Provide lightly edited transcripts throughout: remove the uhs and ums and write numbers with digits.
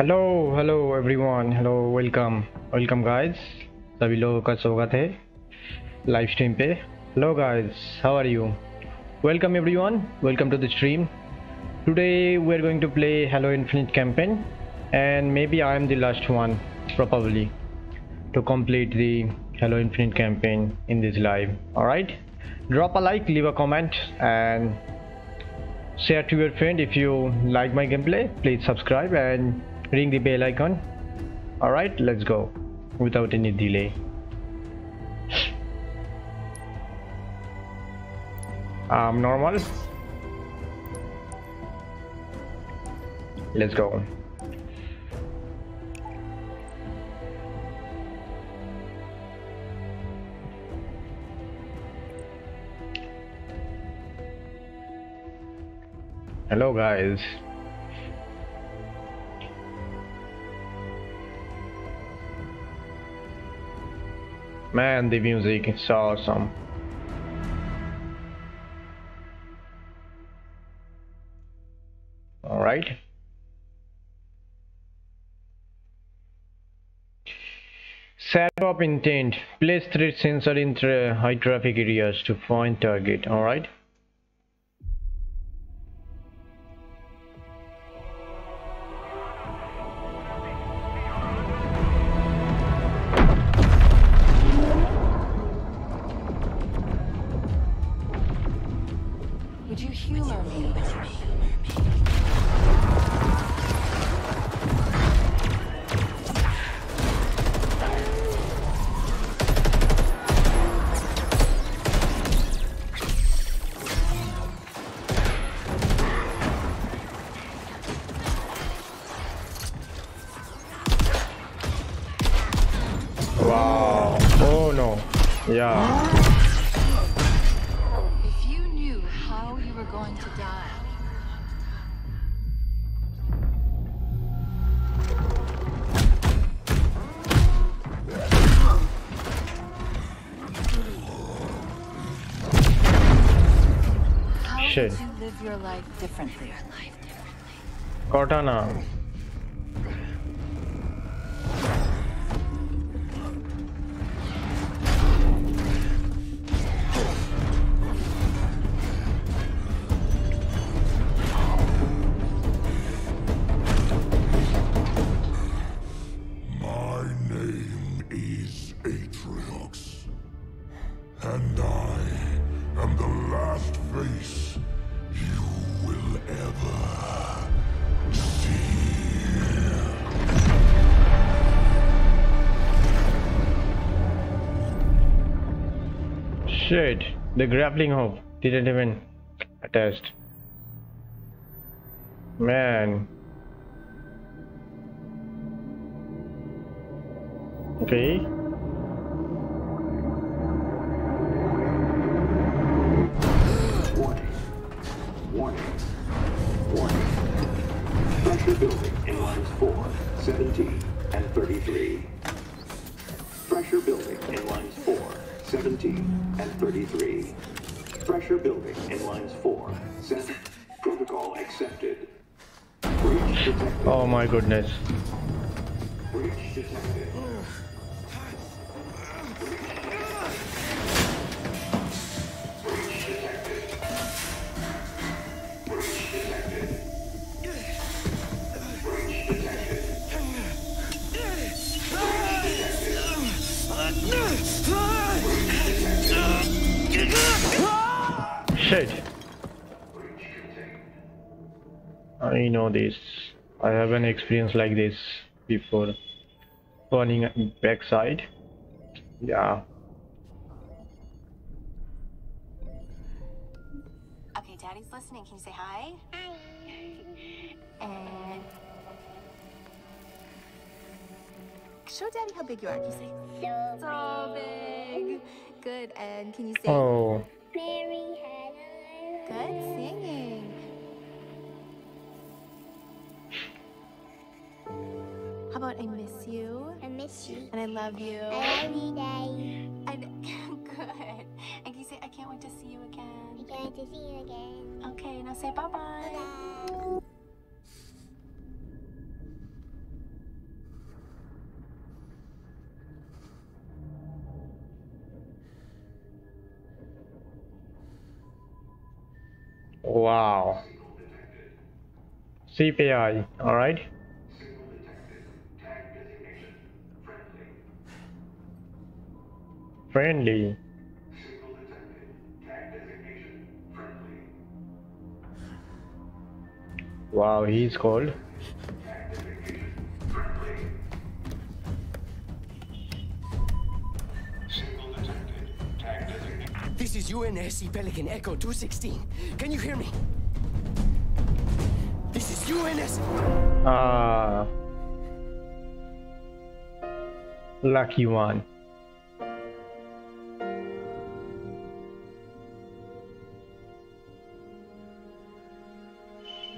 Hello everyone, hello welcome guys, सभी लोगों का स्वागत है लाइव स्ट्रीम पे। Hello guys, how are you? Welcome everyone, welcome to the stream. Today we are going to play Halo Infinite campaign and maybe I am the last one probably to complete the Halo Infinite campaign in this live. Alright, drop a like, leave a comment and share to your friend if you like my gameplay. Please subscribe and ring the bell icon. All right, let's go without any delay. Normal, let's go. Hello guys, man, the music is awesome. All right, set up intent, place threat sensor in high traffic areas to find target. All right, Cortana. My name is Atriox, and I am the last face you will ever see. Shit, the grappling hook didn't even attach. Man. Okay. Warning. Pressure building in lines 4, 17, and 33. Pressure building in lines 4, 17, and 33. Pressure building in lines 4, 7. Protocol accepted. Breach detected. Oh my goodness. Breach detected. Shit. I know this. I have an experience like this before. Turning backside. Yeah. Okay, Daddy's listening. Can you say hi? Hi. And show Daddy how big you are. Can you say so big? Good. And can you say? Oh. Mary had a little. Good singing. How about I miss you? I miss you. And I love you. I love you, Daddy. And good. And can you say I can't wait to see you again? I can't wait to see you again. Okay, now say bye bye. Bye. Wow. CPI, alright. Friendly. Wow, he's cold. This is UNSC Pelican Echo 216. Can you hear me? This is UNSC. Ah, lucky one.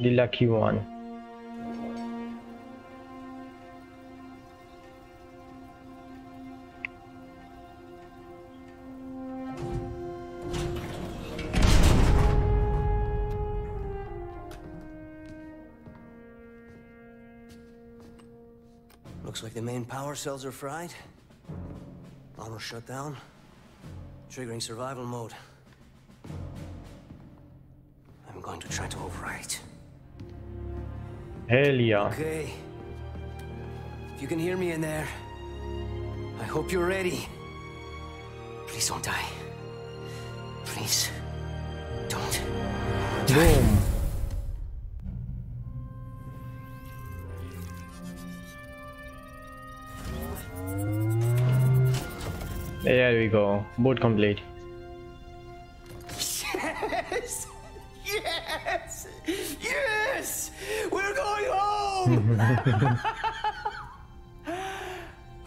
The lucky one. Looks like the main power cells are fried. Auto shut down. Triggering survival mode. I'm going to try to override. Hell yeah. Okay. If you can hear me in there, I hope you're ready. Please don't die. Please don't die. Boom. There we go. Boot complete. Yes! Yes! Yes! We're going home!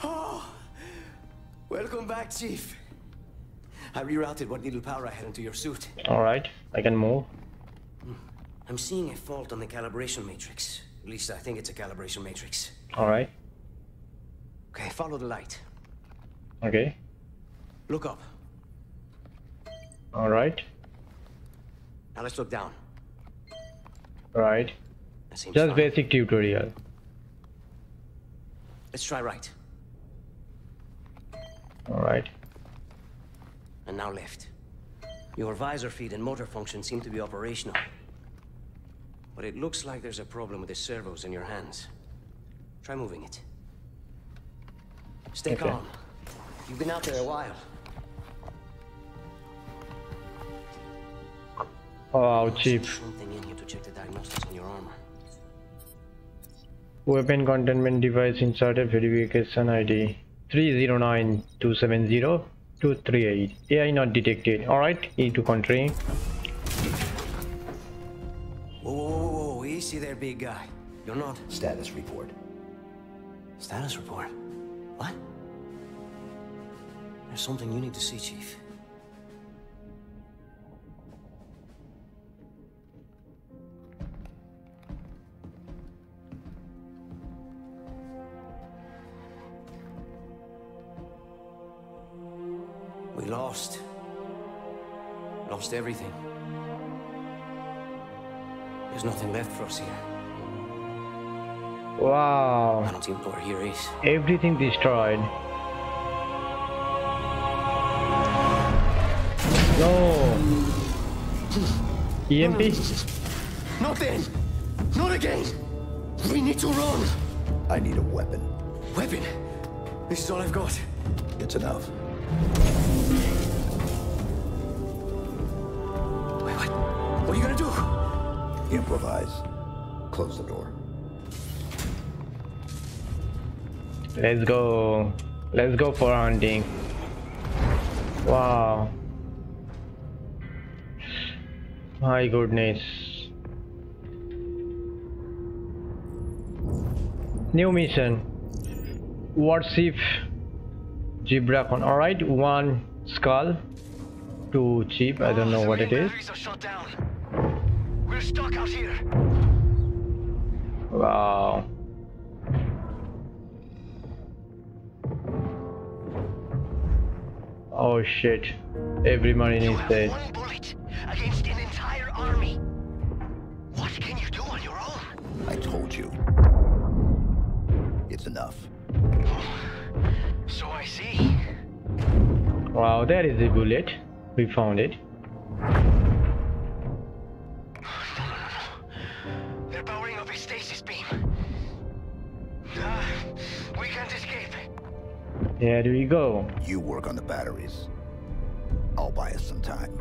Oh, welcome back, Chief. I rerouted what little power I had into your suit. Alright, I can move. I'm seeing a fault on the calibration matrix. At least I think it's a calibration matrix. Alright. Okay, follow the light. Okay. Look up. Alright. Now let's look down. Right. Just fine. Basic tutorial. Let's try right. Alright. And now left. Your visor feed and motor function seem to be operational. But it looks like there's a problem with the servos in your hands. Try moving it. Stay calm. You've been out there a while. Oh, cheap. Something in here to check the diagnostics on your armor. Weapon containment device inserted. Verification ID 309270238. AI not detected. All right, E to country. Whoa, whoa, whoa, whoa! Easy there, big guy. You're not. Status report. Status report. What? There's something you need to see, Chief. We lost. Lost everything. There's nothing left for us here. Wow. I don't think we're here is. Everything destroyed. No. EMP? Not then. Not again. We need to run. I need a weapon. Weapon? This is all I've got. It's enough. What are you gonna do? Improvise. Close the door. Let's go. Let's go for hunting. Wow. My goodness. New mission. What's if Gibracon? Alright, one skull. Too cheap, I don't know what it is. We're stuck out here. Wow. Oh shit. Every Marine is dead. One bullet against an entire army. What can you do on your own? I told you. It's enough. So I see. Wow, that is a bullet. We found it. heavy stasis beam. We can't escape. Yeah, there you go. You work on the batteries. I'll buy us some time.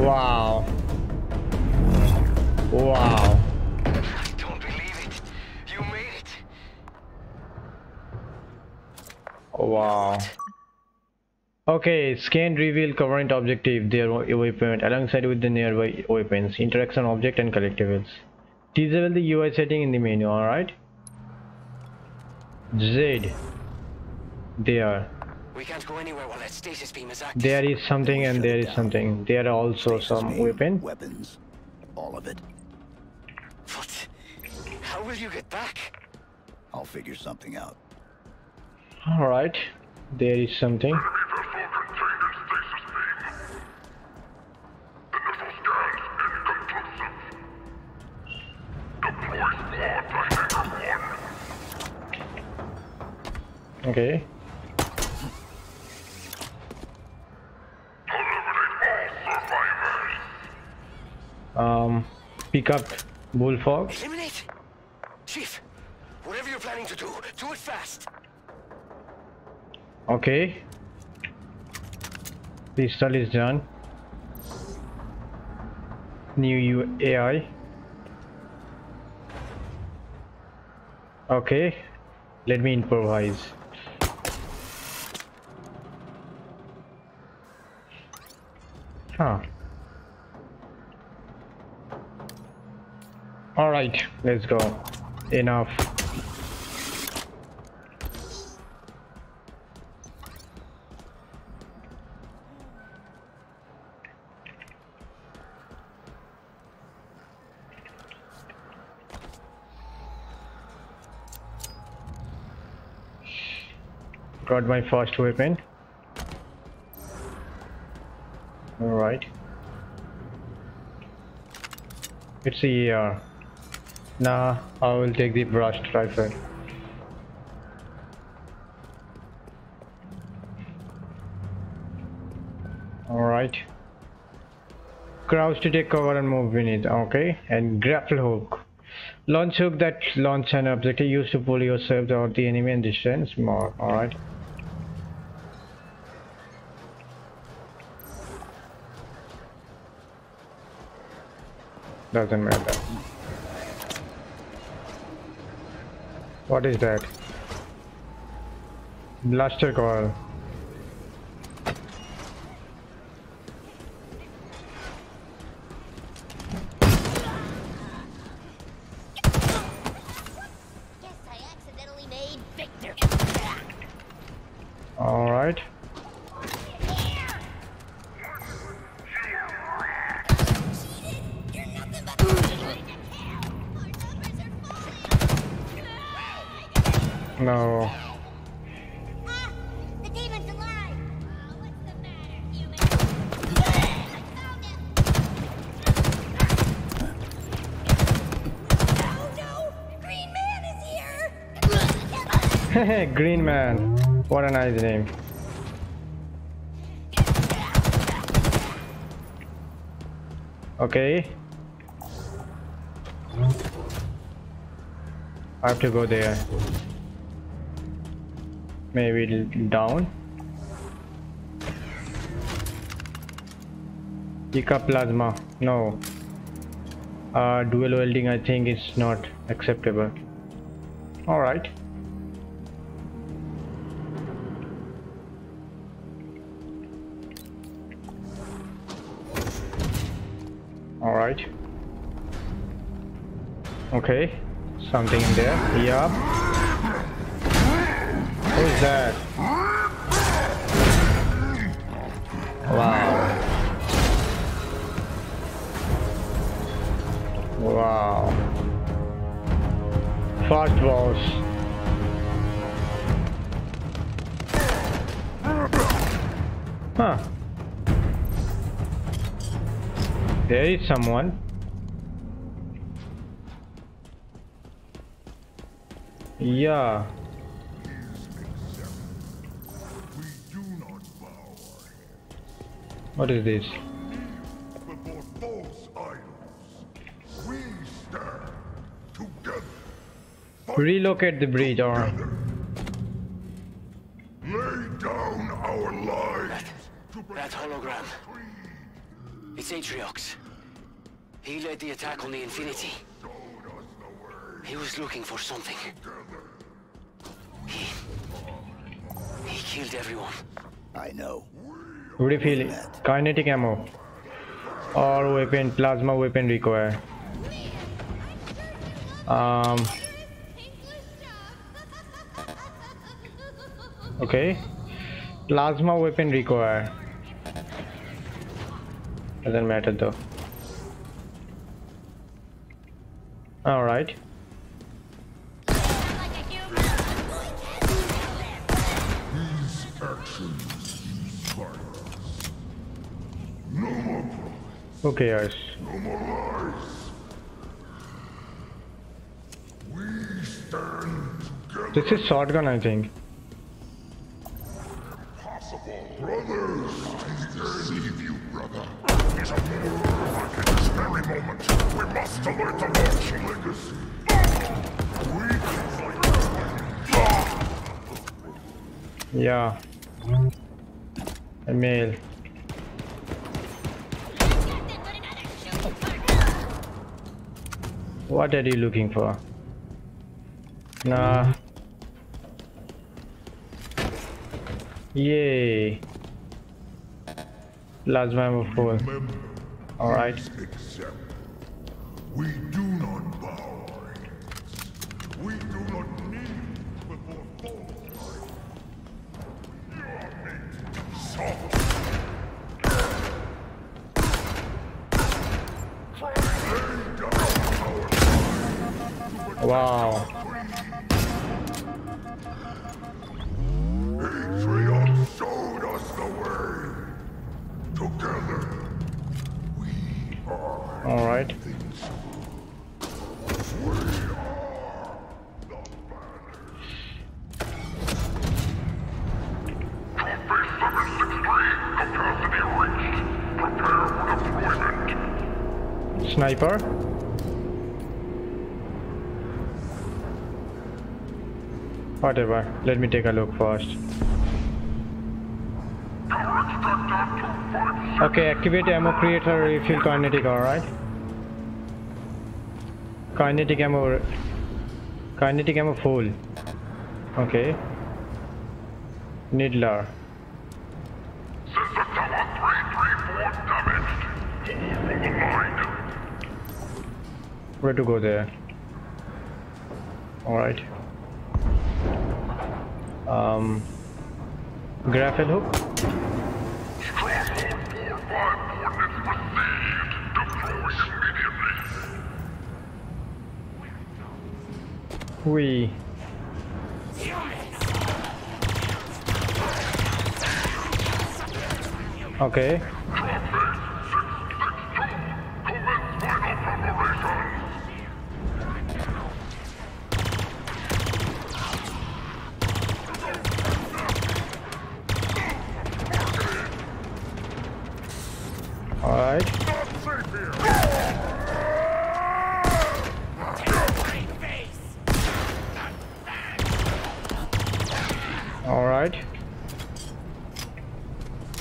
Wow. Wow. I don't believe it. You made it. Wow. Okay, scan reveal current objective, their weapon, alongside with the nearby weapons, interaction object and collectibles. Disable the UI setting in the menu, alright? Z. There. We can't go anywhere while that stasis beam is active. There is something and there is something. There are also some weapons. All of it. What? How will you get back? I'll figure something out. All right. There is something. Okay. Pick up Bullfrog. Eliminate? Chief, whatever you're planning to do it fast. Okay. Pistol is done. New AI. Okay. Let me improvise. Huh. All right, let's go. Enough. Got my first weapon. All right. It's the ER. Nah, I will take the brushed rifle. Alright. Crouch to take cover and move beneath. Okay. And grapple hook. Launch hook that launch an objective used to pull yourself out the enemy and distance more. Alright. Doesn't matter. What is that? Blaster coil. Guess I accidentally made Victor. All right. No. Ah, the demon's alive. Oh, what's the matter, human? Oh no! Green Man is here. Green Man. What a nice name. Okay. I have to go there. Maybe down. Pick up plasma. No. Dual welding, I think, is not acceptable. All right. All right. Okay. Something in there. Yeah. Who's that? Wow. Wow. Fast balls. Huh. There is someone. Yeah. What is this? Relocate the bridge or... That hologram. It's Atriox. He led the attack on the Infinity. He was looking for something. He killed everyone. I know. Refill. Kinetic ammo. Or weapon. Plasma weapon required. Okay. Plasma weapon required. Doesn't matter though. All right. These actions, these violence. No more promise. Okay, guys. No more lies. We stand together. This is shotgun, I think. Brothers, I leave you, brother. It's a moral rock at this very moment. We must alert the Lord's legacy. We can fight that way. Yeah. Emil. What are you looking for? Nah. Yay. Plasma ammo full. All right. We do not bow. We do not kneel before false. You are made to suffer. Wow. Alright. Sniper. Whatever. Let me take a look first. Okay, activate ammo creator, refill kinetic, alright. Kinetic ammo full. Okay. Needler. Sensor tower 334 damaged. Over the line. Where to go there? Alright. Grappling hook. We okay.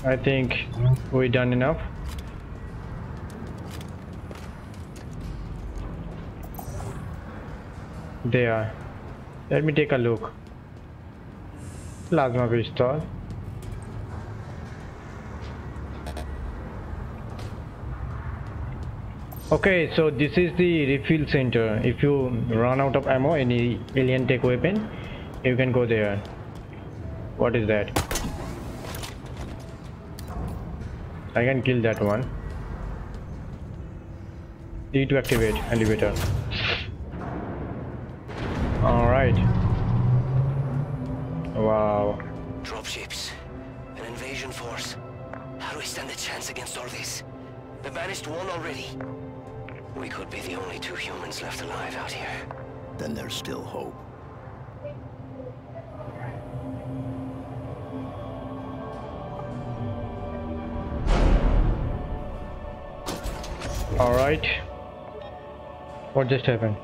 I think we've done enough. There. Let me take a look. Plasma pistol. Okay, so this is the refill center. If you run out of ammo, any alien tech weapon, you can go there. What is that? I can kill that one. Need to activate elevator. Alright. Wow. Dropships. An invasion force. How do we stand a chance against all this? The Banished won already. We could be the only two humans left alive out here. Then there's still hope. Alright. What just happened?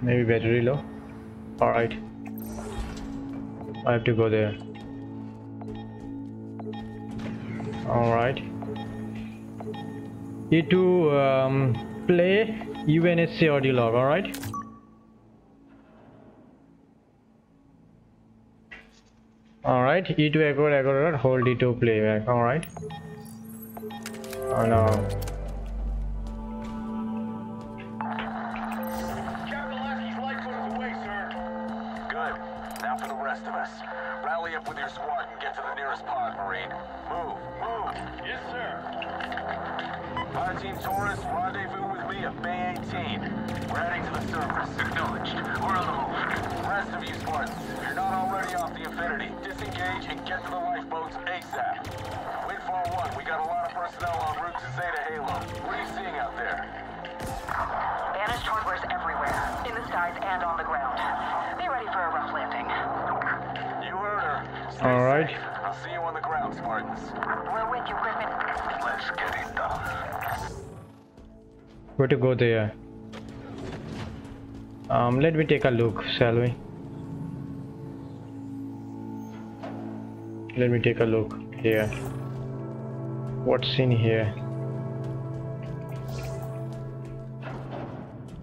Maybe battery low? Alright. I have to go there. Alright. You to play UNSC audio log, alright? Alright, E2 echo, hold E2 playback, alright. Oh no. Captain Lackey's lifeboat is away, sir. Good. Now for the rest of us. Rally up with your squad and get to the nearest pod, Marine. Move, move. Yes, sir. Fire Team Taurus, rendezvous with me at Bay 18. We're heading to the surface. Acknowledged. We're on the move. Rest of you Spartans, if you're not already off the Infinity, disengage and get to the lifeboats ASAP. Windfall 1, we got a lot of personnel en route to Zeta Halo. What are you seeing out there? Banished hardware's everywhere, in the skies and on the ground. Be ready for a rough landing. You heard her. All right. Safe. I'll see you on the ground, Spartans. We're with you, Griffin. Let's get it done. Where to go there? Let me take a look, shall we? Let me take a look here. What's in here?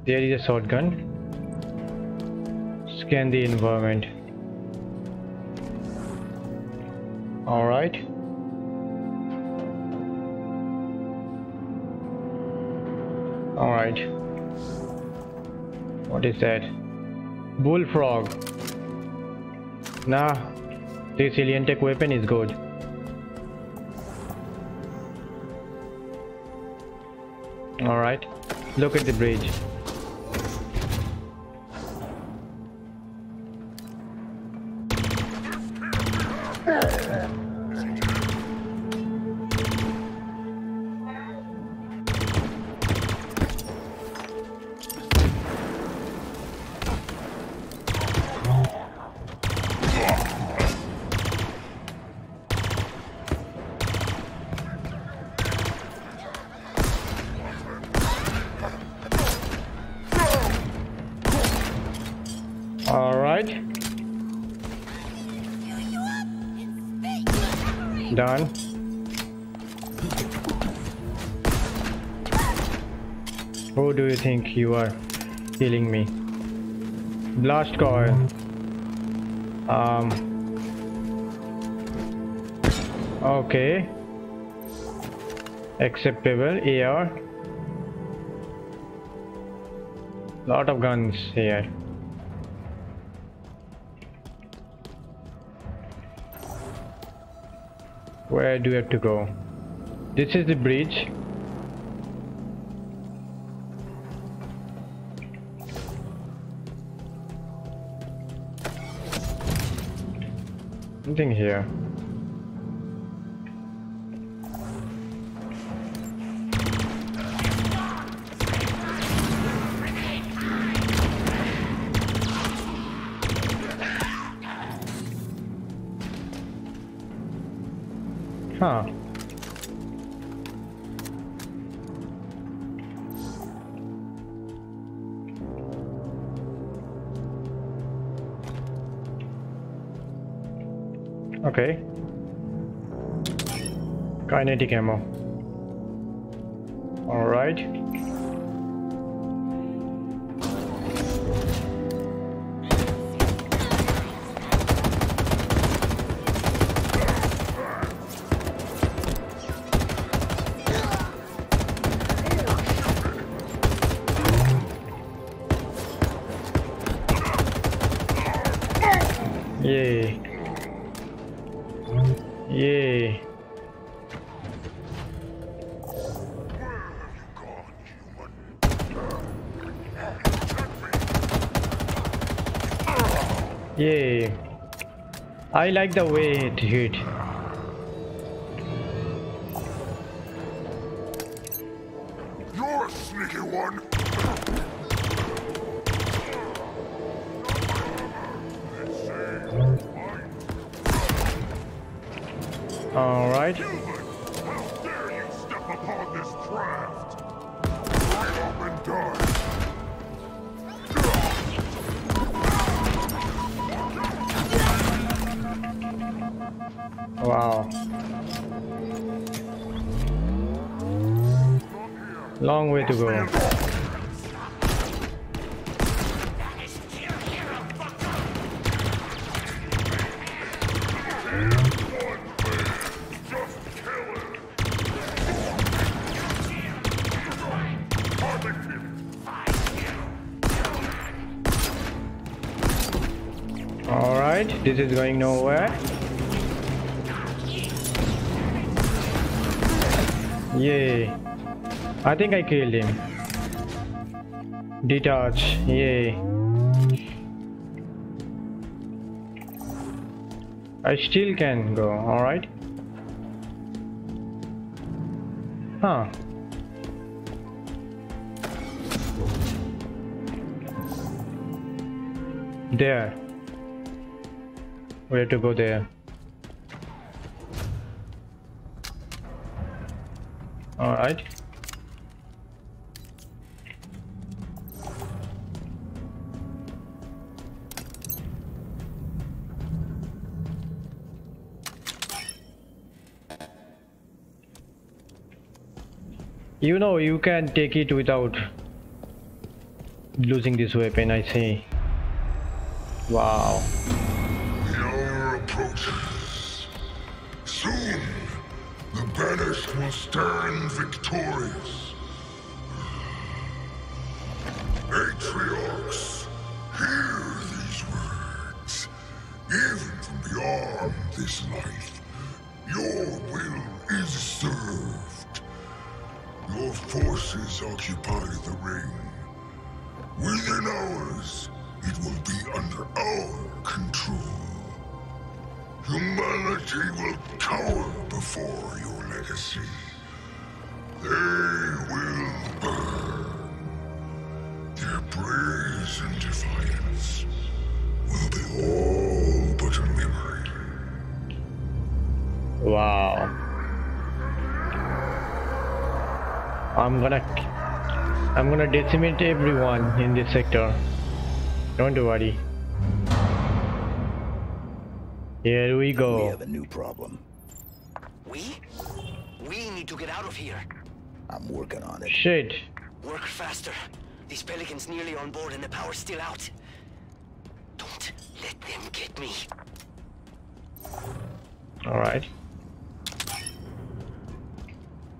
There is a shotgun. Scan the environment. All right. All right. What is that? Bullfrog. Nah. This alien tech weapon is good. Alright, look at the bridge. Done. Who do you think you are killing me? Blast coil. Okay. Acceptable. AR. Lot of guns here. Where do we have to go? This is the bridge. Nothing here. Huh. Okay. Kinetic ammo. All right. Yay! I like the way it hit. You're a sneaky one. All right. How dare you step upon Wow. Long way to go. All right, this is going nowhere. Yay. I think I killed him. Detach. Yay. I still can go. All right. Huh. There. We have to go there. All right. You know, you can take it without losing this weapon, I see. Wow. Soon, the Banished will stand victorious. Atriox, hear these words. Even from beyond this life, your will is served. Your forces occupy the ring. Within hours, it will be under our control. Humanity will cower before your legacy. They will burn. Their praise and defiance will be all but a memory. Wow. I'm gonna decimate everyone in this sector. Don't worry. Here we go. We have a new problem. We need to get out of here. I'm working on it. Shit. Work faster. These Pelicans nearly on board and the power's still out. Don't let them get me. All right.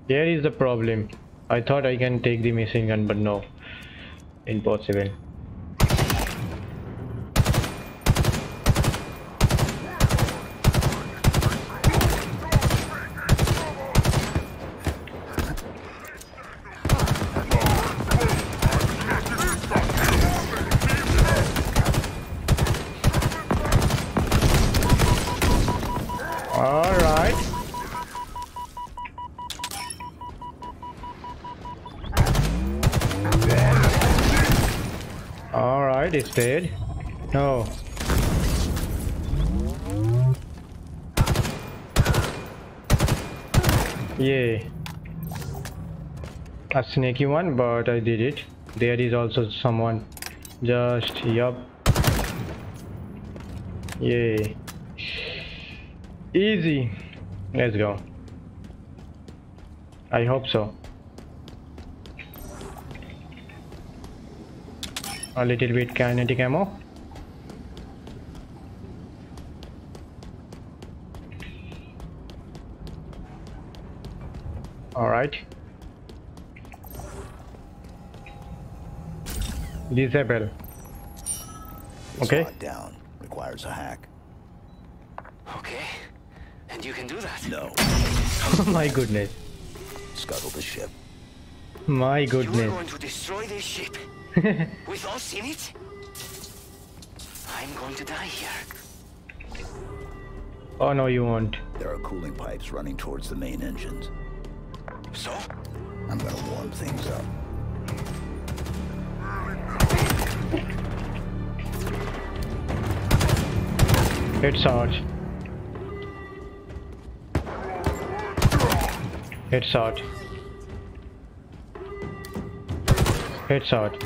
Here is the problem. I thought I can take the machine gun, but no. Impossible. Is dead. No. Yay. A sneaky one, but I did it. There is also someone. Just, yup. Yay. Easy. Let's go. I hope so. A little bit kinetic ammo. All right. Disable. Okay. Down requires a hack. Okay. And you can do that. No. Oh my goodness. Scuttle the ship. My goodness. You're going to destroy this ship. With us in it? I'm going to die here. Oh no, you won't. There are cooling pipes running towards the main engines. So? I'm gonna warm things up. It's hot. It's hot. It's hot.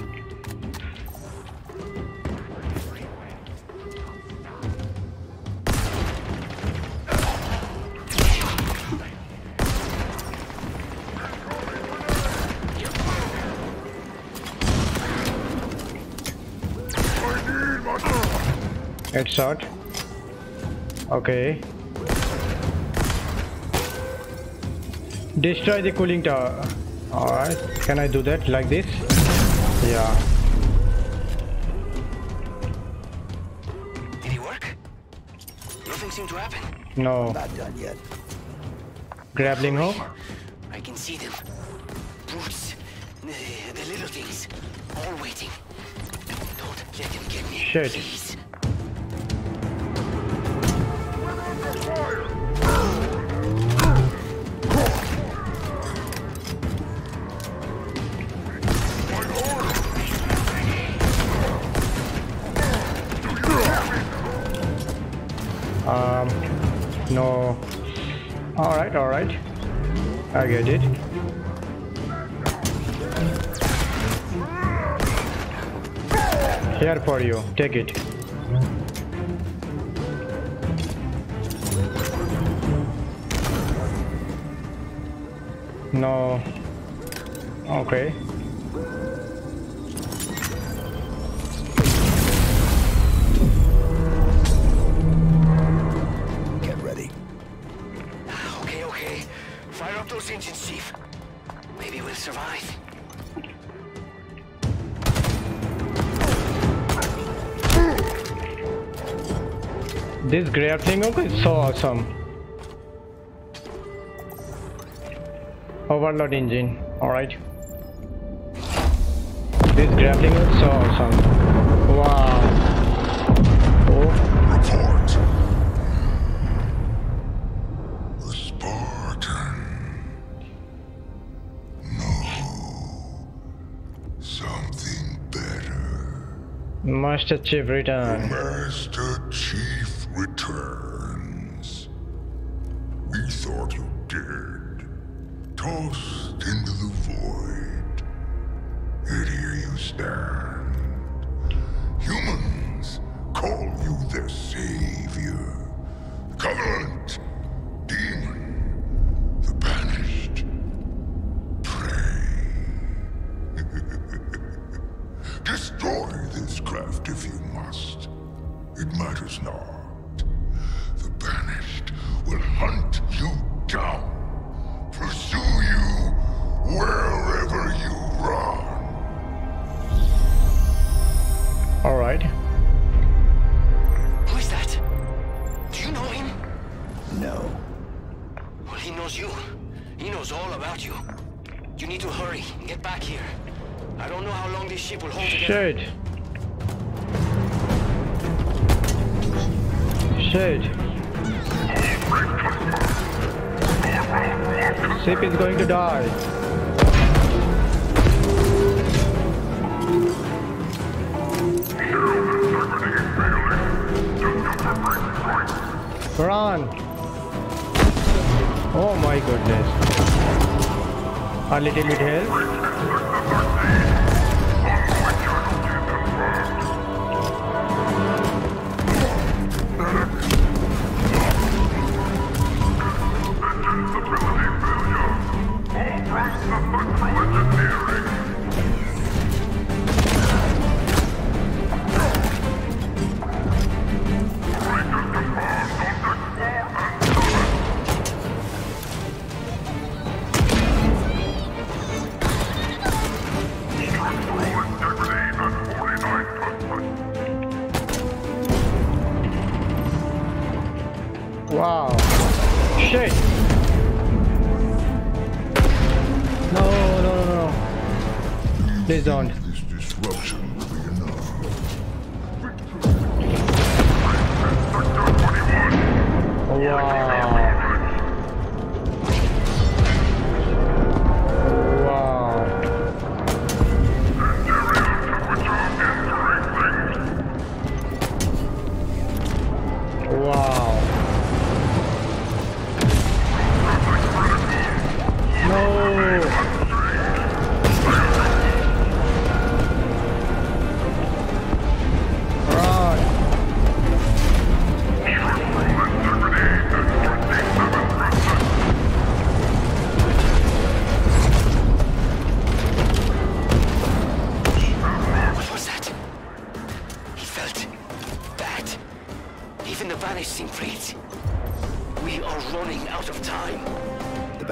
Headshot. Okay. Destroy the cooling tower. Alright. Can I do that like this? Yeah. Did it work? Nothing seemed to happen. No. Not done yet. Grappling hook. I can see them. Brutes. The little things. All waiting. Don't let them get me. Shit. Please. No. Alright, alright. I get it. Here for you. Take it. No. Okay. This grappling hook is so awesome. Overload engine. Alright. This grappling hook is so awesome. Wow. Oh. Report. The Spartan. No. Something better. Master Chief return. Master Chief returns. We thought you dead, tossed into the void. Yet here you stand. Humans call you their savior. Covenant, demon, the banished. Pray. Destroy this craft if you must. It matters not. Banished will hunt you down, pursue you wherever you run. All right. Who is that? Do you know him? No. Well, he knows you. He knows all about you. You need to hurry and get back here. I don't know how long this ship will hold together. Shit. Shit. Ship is going to die. Run! Oh my goodness. A little bit help. Wow. Shit. No, no, no, no. Please don't. This disruption will be enough. Wow. Wow. Run.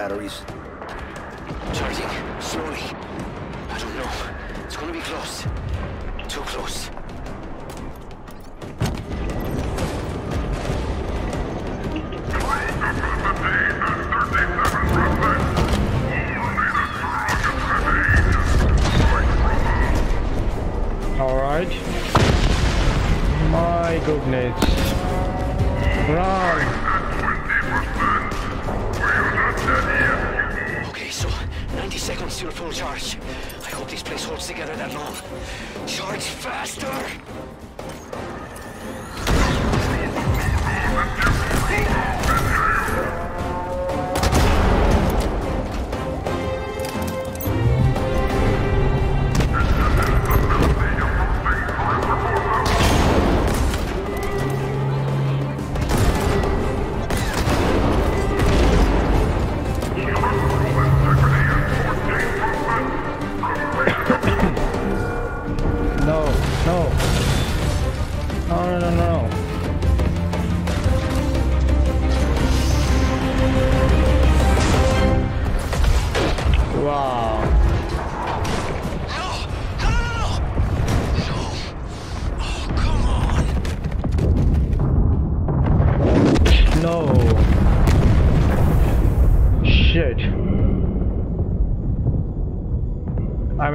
batteries. Charging, slowly. I don't know. It's gonna be close. Too close. Alright. My goodness. Run! Okay, so 90 seconds till full charge. I hope this place holds together that long. Charge faster!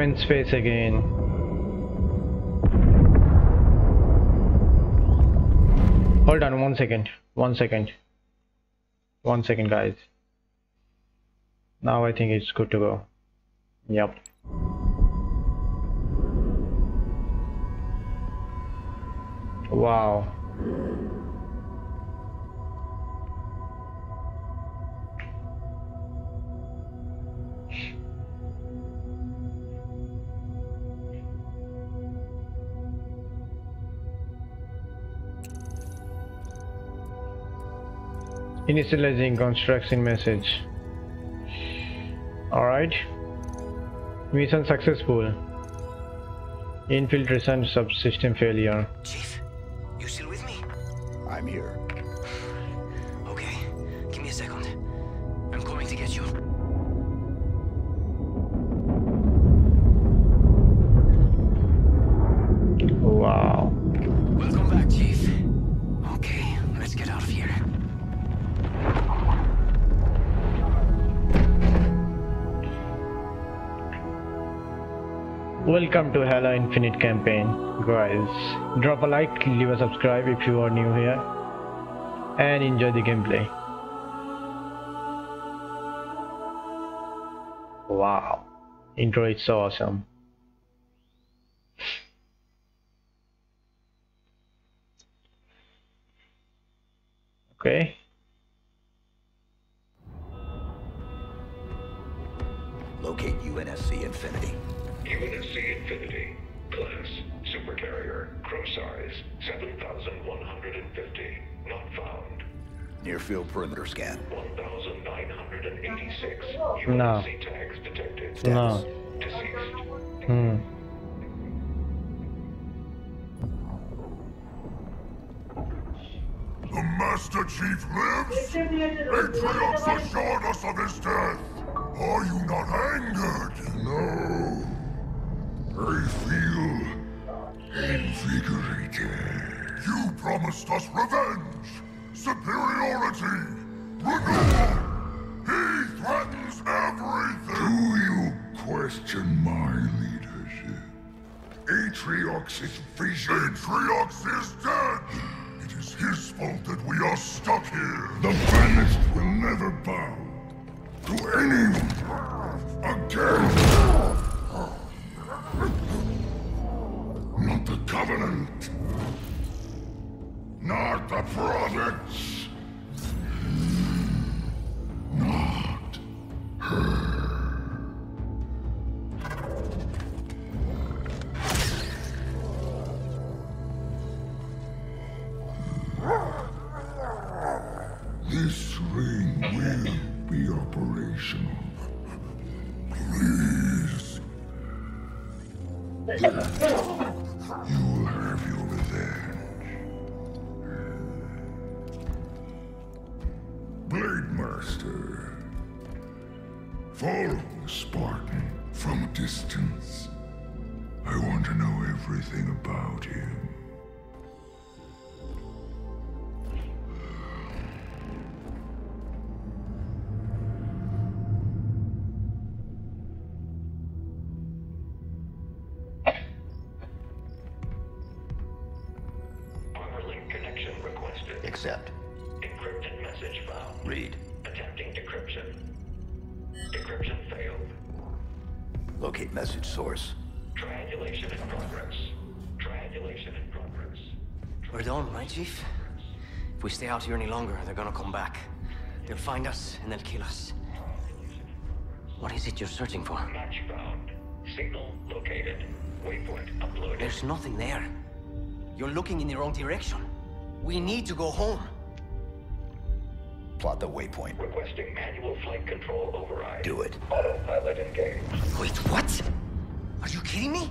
In space again. Hold on one second guys. Now I think it's good to go. Yep. Wow. Initializing construction message. Alright. Mission successful. Infiltration subsystem failure. Chief, you still with me? I'm here. Okay, give me a second. I'm coming to get you. Wow. Welcome back, Chief. Okay, let's get out of here. Welcome to Halo Infinite campaign, guys. Drop a like, leave a subscribe if you are new here, and enjoy the gameplay. Wow, intro is so awesome. Okay. Locate UNSC Infinity. UNSC Infinity, class, supercarrier, gross size, 7,150, not found. Near field perimeter scan. 1,986, UNSC tags detected. No. Deceased. Hmm. The Master Chief lives? Atriox assured us of his death. Are you not angered? No. I feel invigorated. You promised us revenge, superiority, renewal. He threatens everything. Do you question my leadership? Atriox is vision. Atriox is dead. It is his fault that we are stuck here. The Banished will never bow to anyone again. Not the Covenant, not the prophets, not her. This ring will be operational. Please. You will have your revenge. Blade Master, Follow the Spartan from a distance. I want to know everything about him. Accept. Encrypted message found. Read. Attempting decryption. Decryption failed. Locate message source. Triangulation in progress. Triangulation in progress. We're done, right, Chief? If we stay out here any longer, they're gonna come back. They'll find us and they'll kill us. What is it you're searching for? Match found. Signal located. Waypoint uploaded. There's nothing there. You're looking in the wrong direction. We need to go home. Plot the waypoint. Requesting manual flight control override. Do it. Autopilot engaged. Wait, what? Are you kidding me?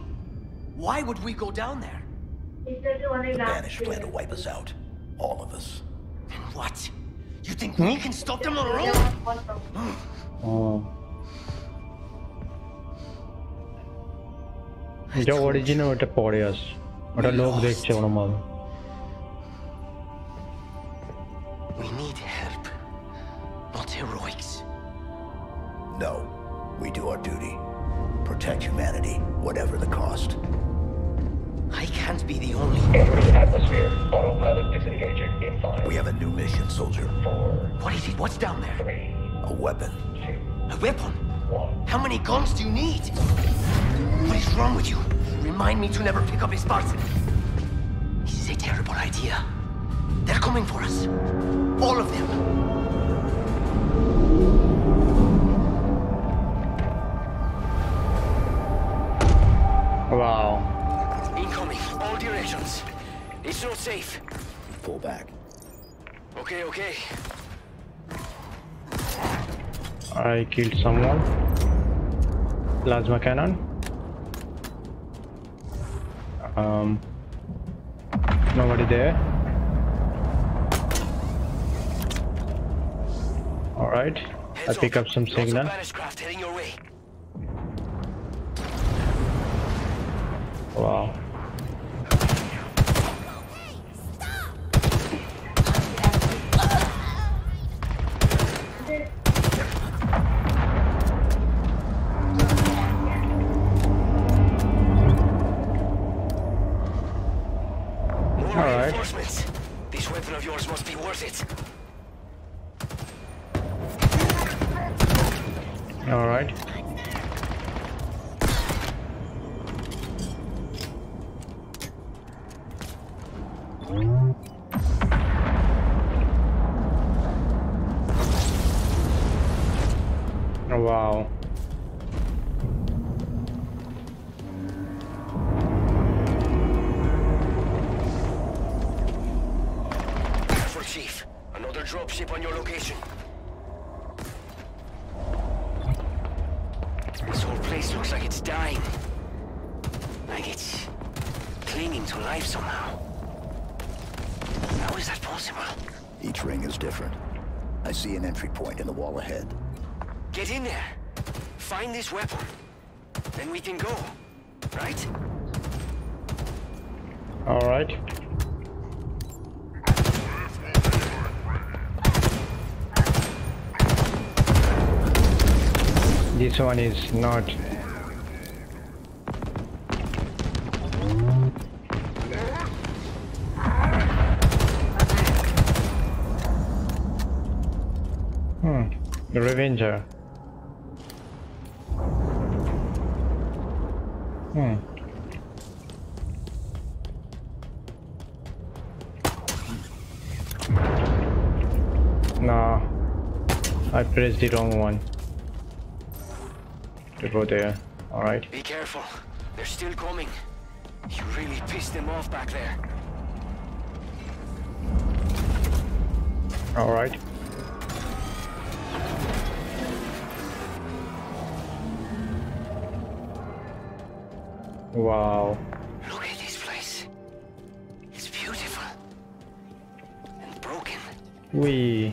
Why would we go down there? The Banished plan to wipe us out. All of us. Then what? You think we can stop them on our own? We need help, not heroics. No, we do our duty. Protect humanity, whatever the cost. I can't be the only. Entering atmosphere. Autopilot disengaging in 5. We have a new mission, soldier. 4. What is it? What's down there? 3. A weapon. 2. A weapon? 1. How many guns do you need? What is wrong with you? Remind me to never pick up a Spartan. This is a terrible idea. They're coming for us. All of them. Wow. Incoming, all directions. It's not safe. Pull back. Okay, okay. I killed someone. Plasma cannon. Nobody there. All right, I pick up some signal. Wow. All right. This weapon of yours must be worth it. All right. Oh, wow. Careful, Chief. Another dropship on your location. This whole place looks like it's dying. Like it's clinging to life somehow. How is that possible? Each ring is different. I see an entry point in the wall ahead. Get in there. Find this weapon. Then we can go. Right? All right. This one is not. The Revenger. Nah, I pressed the wrong one. To go there. All right. Be careful. They're still coming. You really pissed them off back there. All right. Wow. Look at this place. It's beautiful and broken. Very,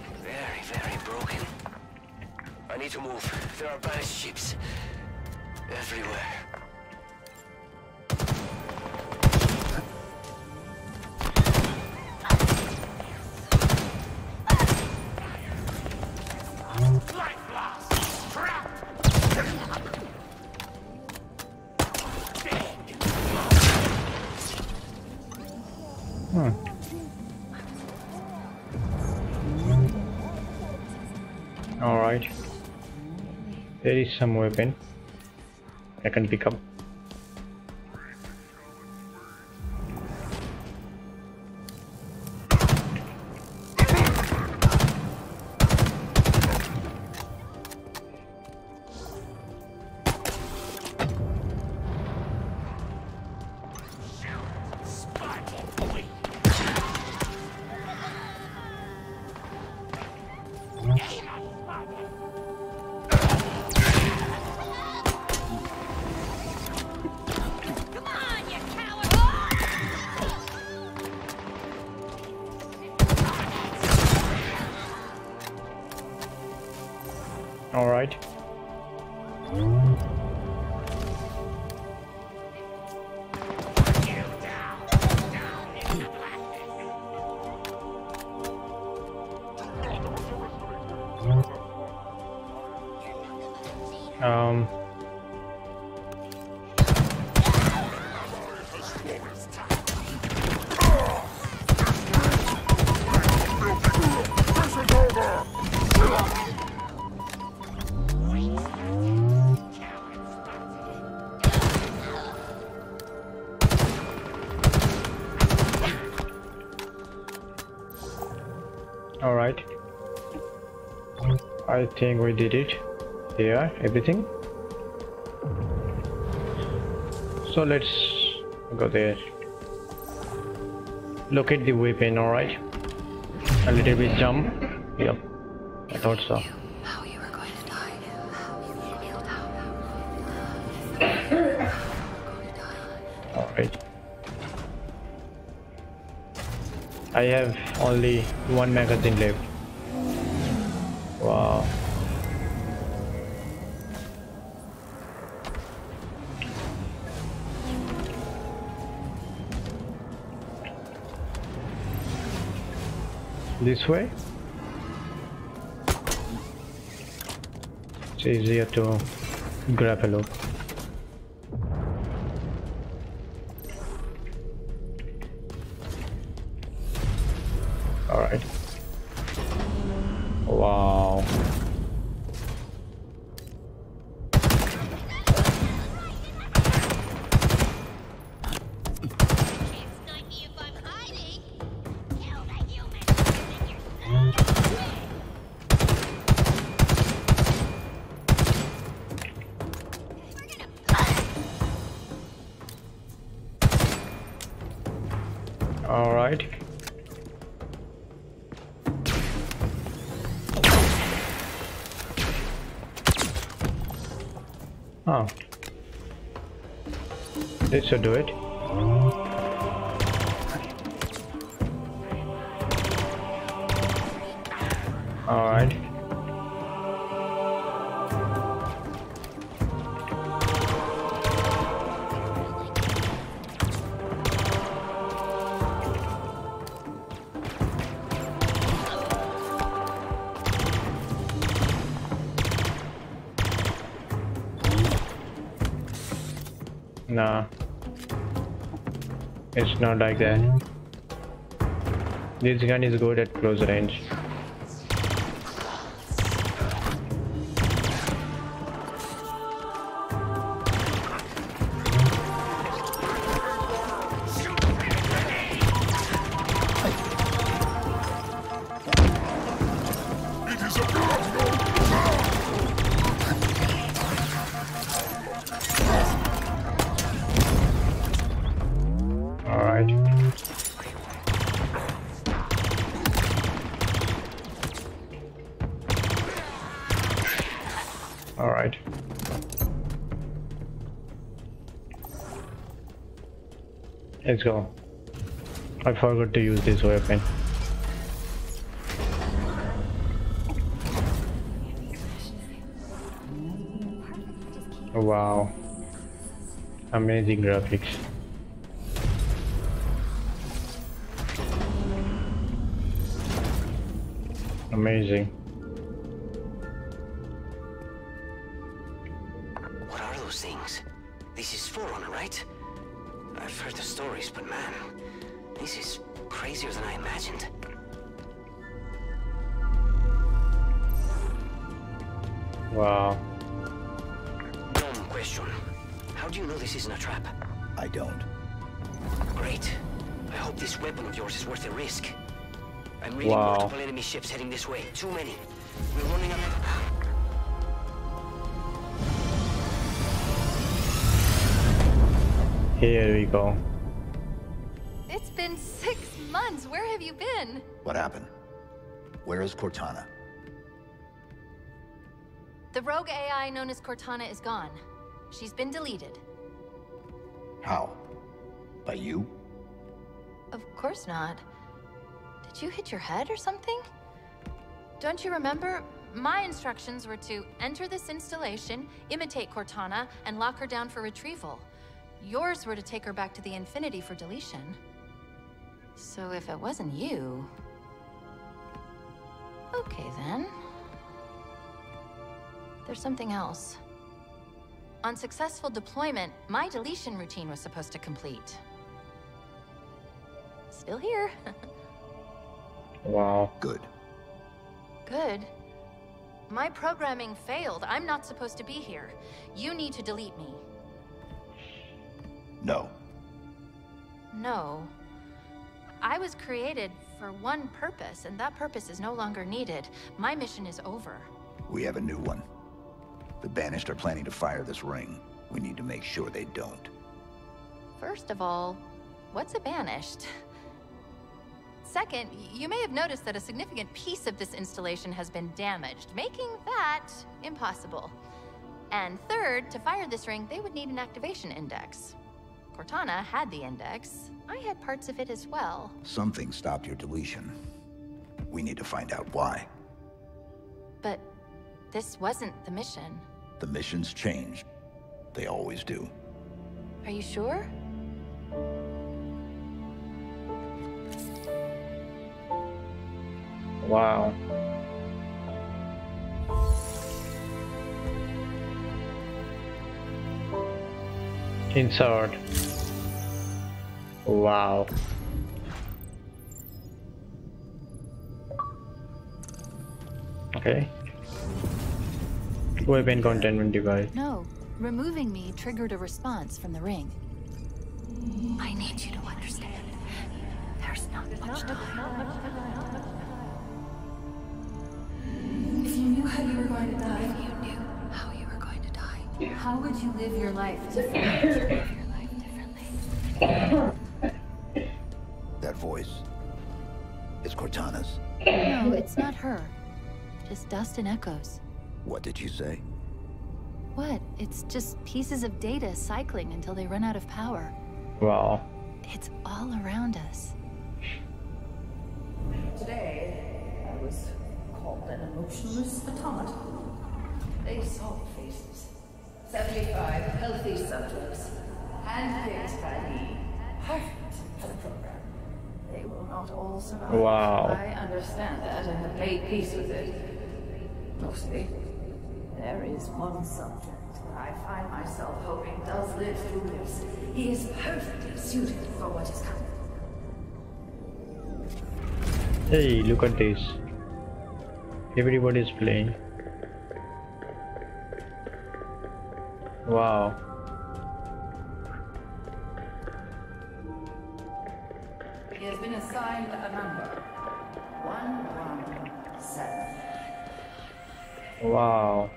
very broken. I need to move. There are Banished ships everywhere. There is some weapon I can pick up. I think we did it. Yeah, everything. So let's go there. Locate the weapon, alright. A little bit jump. Yep. I thought so. Alright. I have only one magazine left. Wow. This way? It's easier to grapple up. Alright. Wow. So do it. All right. Nah. It's not like that. This gun is good at close range. Let's go. I forgot to use this weapon. Wow. Amazing graphics. Amazing. What are those things? This is Forerunner, right? I've heard the stories, but man, this is crazier than I imagined. Wow. Dumb question. How do you know this isn't a trap? I don't. Great. I hope this weapon of yours is worth the risk. I'm reading multiple enemy ships heading this way. Too many. We're running out of... Here we go. It's been 6 months. Where have you been? What happened? Where is Cortana? The rogue AI known as Cortana is gone. She's been deleted. How? By you? Of course not. Did you hit your head or something? Don't you remember? My instructions were to enter this installation, imitate Cortana, and lock her down for retrieval. Yours were to take her back to the Infinity for deletion. So if it wasn't you... Okay then. There's something else. On successful deployment, my deletion routine was supposed to complete. Still here. Wow. Good. Good? My programming failed. I'm not supposed to be here. You need to delete me. No. No. I was created for one purpose, and that purpose is no longer needed. My mission is over. We have a new one. The Banished are planning to fire this ring. We need to make sure they don't. First of all, what's a Banished? Second, you may have noticed that a significant piece of this installation has been damaged, making that impossible. And third, to fire this ring, they would need an activation index. Cortana had the index. I had parts of it as well. Something stopped your deletion. We need to find out why. But this wasn't the mission. The missions changed. They always do. Are you sure? Wow. Insert. Wow. Okay. Weapon containment device. No, removing me triggered a response from the ring. I need you to understand. There's not much time. If you knew how you were going to die, how would you live your life differently? That voice is Cortana's. No, it's not her. Just dust and echoes. What did you say? What? It's just pieces of data cycling until they run out of power. Wow. It's all around us. Today, I was called an emotionless automaton. They saw faces. 75 healthy subjects, handpicked by the perfect for the program. They will not all survive. Wow. I understand that and have made peace with it. Mostly. There is one subject that I find myself hoping does live through this. He is perfectly suited for what is coming. Hey, look at this. Everybody's playing. Wow. He has been assigned a number. 117. Wow.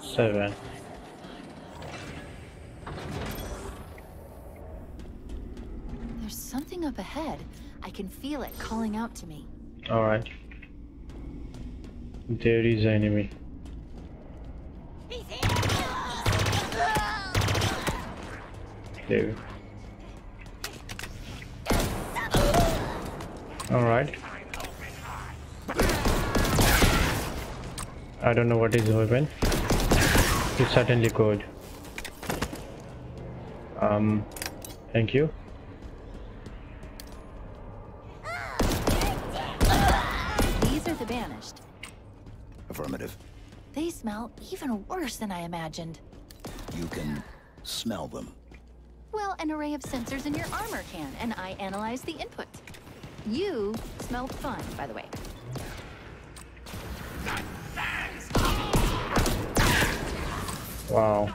7. There's something up ahead. I can feel it calling out to me. All right. There is an enemy. All right. I don't know what is weapon. It's certainly good. Thank you. These are the Banished. Affirmative. They smell even worse than I imagined. You can smell them. Well, an array of sensors in your armor can, and I analyze the input. You smelled fun, by the way. Wow.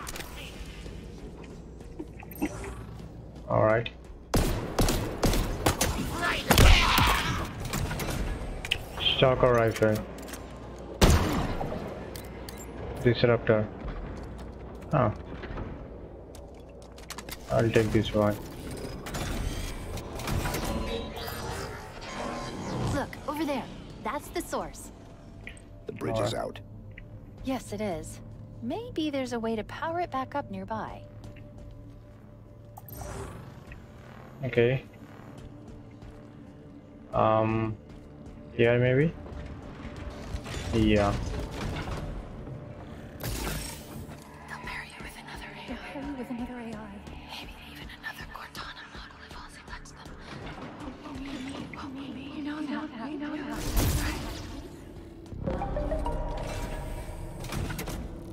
All right. Stalker rifle. Disruptor. Oh. I'll take this one. Look, over there. That's the source. The bridge is out. Yes, it is. Maybe there's a way to power it back up nearby. Okay. Here maybe? Yeah. They'll marry you with another AI. They'll marry you with another AI. Maybe even another Cortana model if Ozzy lets them. Oh, me. You know that. I know that.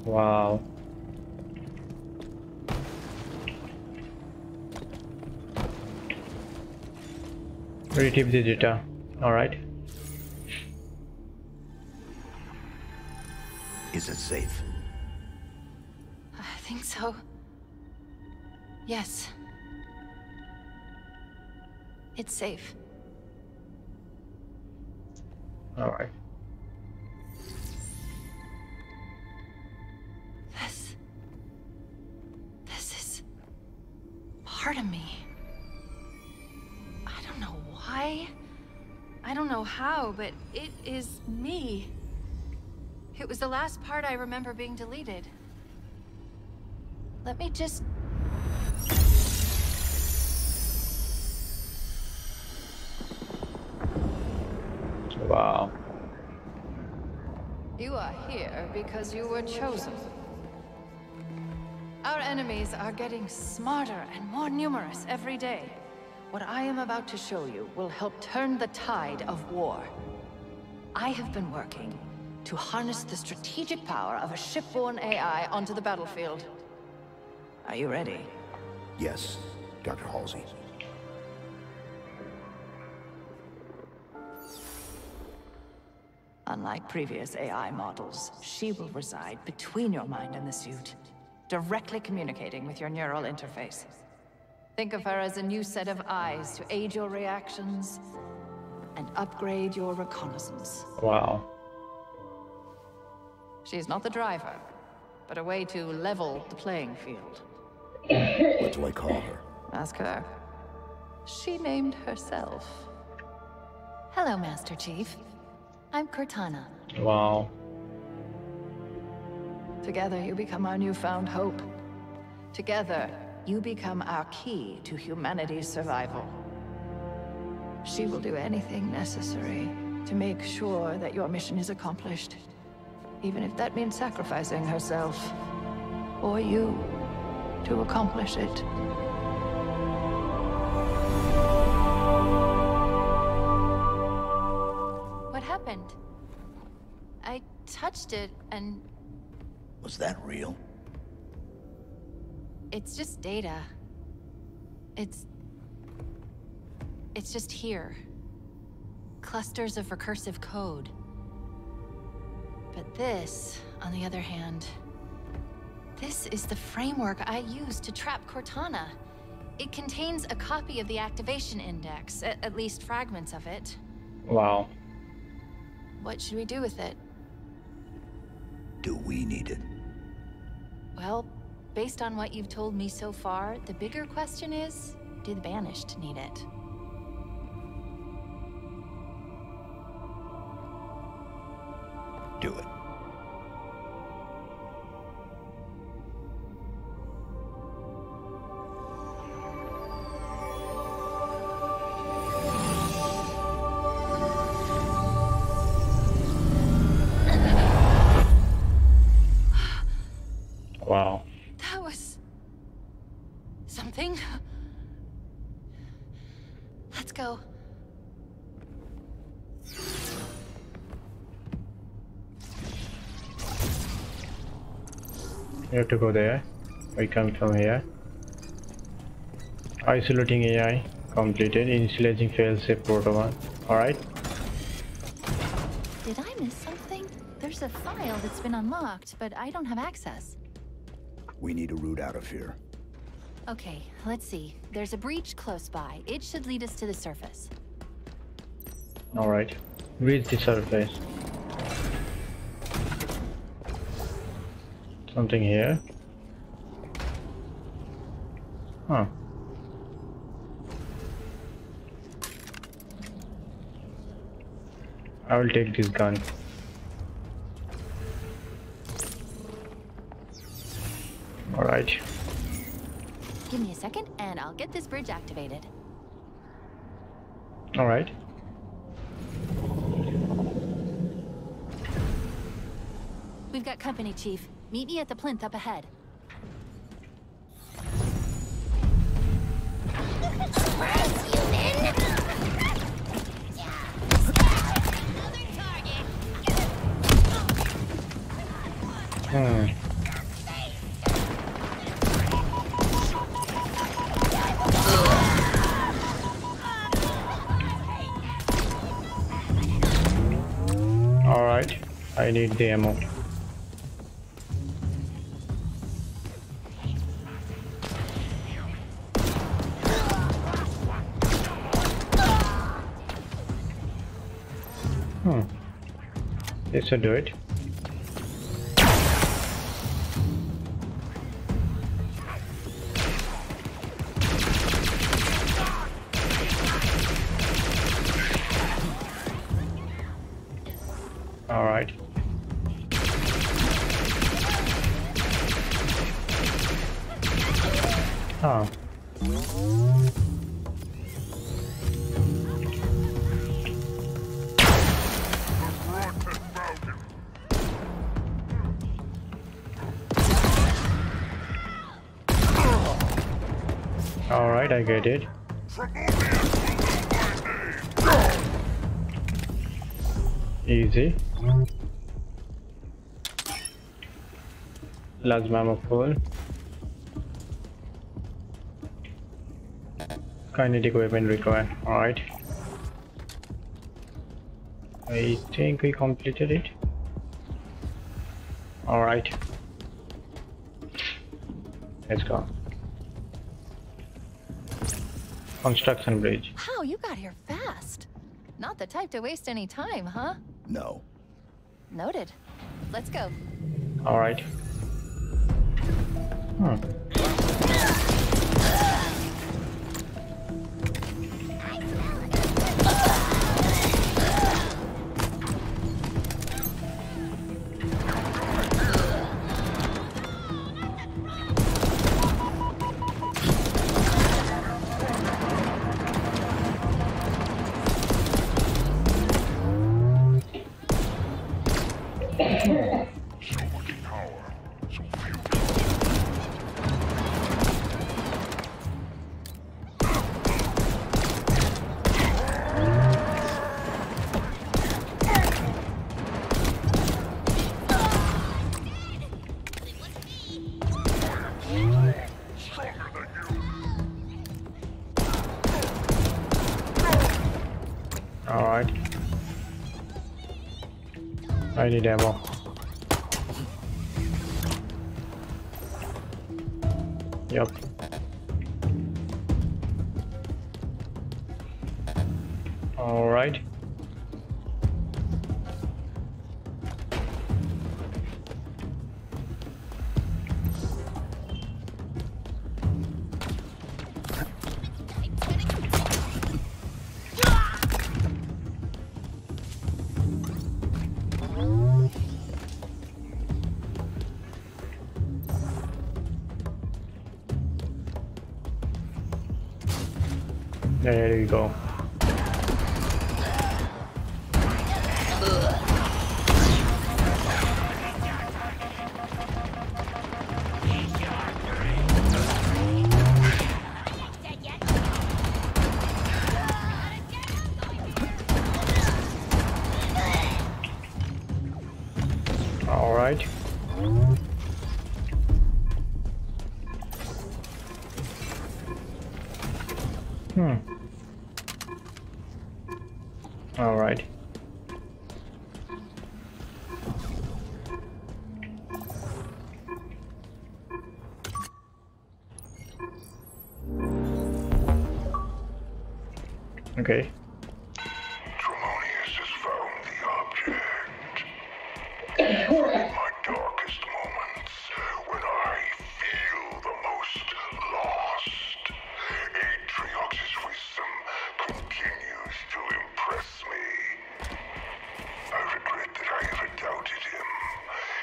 Wow. Retrieve the data. All right. Is it safe? I think so. Yes. It's safe. All right. This is part of me. I don't know why. I don't know how, but it is me. It was the last part I remember being deleted. Let me just... Wow. You are here because you were chosen. Our enemies are getting smarter and more numerous every day. What I am about to show you will help turn the tide of war. I have been working to harness the strategic power of a shipborne AI onto the battlefield. Are you ready? Yes, Dr. Halsey. Unlike previous AI models, she will reside between your mind and the suit, directly communicating with your neural interface. Think of her as a new set of eyes to aid your reactions and upgrade your reconnaissance. Wow. She's not the driver, but a way to level the playing field. What do I call her? Ask her. She named herself. Hello, Master Chief. I'm Cortana. Wow. Together, you become our newfound hope. Together, you become our key to humanity's survival. She will do anything necessary to make sure that your mission is accomplished. Even if that means sacrificing herself, or you, to accomplish it. What happened? I touched it and... Was that real? It's just data. It's just here. Clusters of recursive code. But this, on the other hand, this is the framework I use to trap Cortana. It contains a copy of the activation index, at least fragments of it. Wow. What should we do with it? Do we need it? Well, based on what you've told me so far, the bigger question is, do the Banished need it? Do it. was... something. Let's go. You have to go there. We come from here. Isolating AI completed. Initializing failsafe protocol. Alright. Did I miss something? There's a file that's been unlocked, but I don't have access. We need a route out of here. Okay, let's see. There's a breach close by. It should lead us to the surface. Alright. Reach the surface. Something here. Huh. I will take this gun. All right. Give me a second and I'll get this bridge activated. All right. We've got company, Chief. Meet me at the plinth up ahead. All right, I need the ammo. This should do it. All right. Huh. I get it. Easy. Plasma ammo full. Kinetic weapon required. Alright. I think we completed it. Alright. Let's go. Construction bridge. Wow, you got here fast. Not the type to waste any time, huh? No. Noted. Let's go. All right. I need ammo. Yep. All right. There you go. All right. Okay. Tremonius has found the object. From my darkest moments, when I feel the most lost, Atriox's wisdom continues to impress me. I regret that I ever doubted him.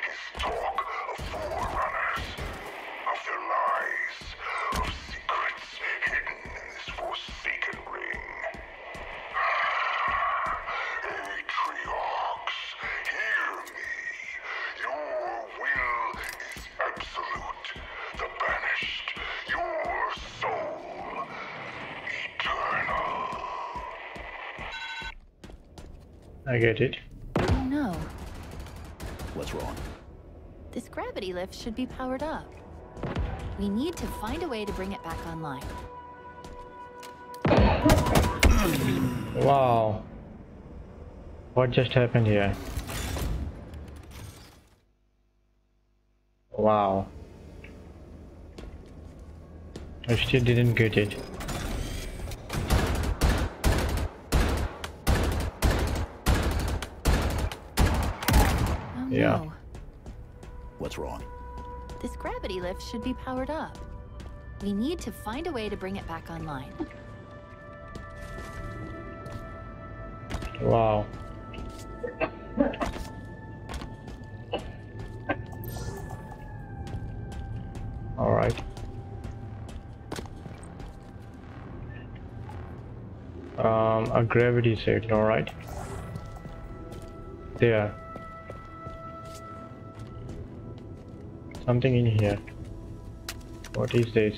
His talk of forerunners, of their lies, of secrets hidden in this forsaken ring. Atriox, hear me. Your will is absolute. The Banished, your soul, eternal. I get it. Oh no. What's wrong? This gravity lift should be powered up. We need to find a way to bring it back online. Wow. What just happened here? Wow. I still didn't get it. Oh Yeah. no. What's wrong? This gravity lift should be powered up. We need to find a way to bring it back online. Wow. All right. A gravity set, all right. There. Something in here. What is this?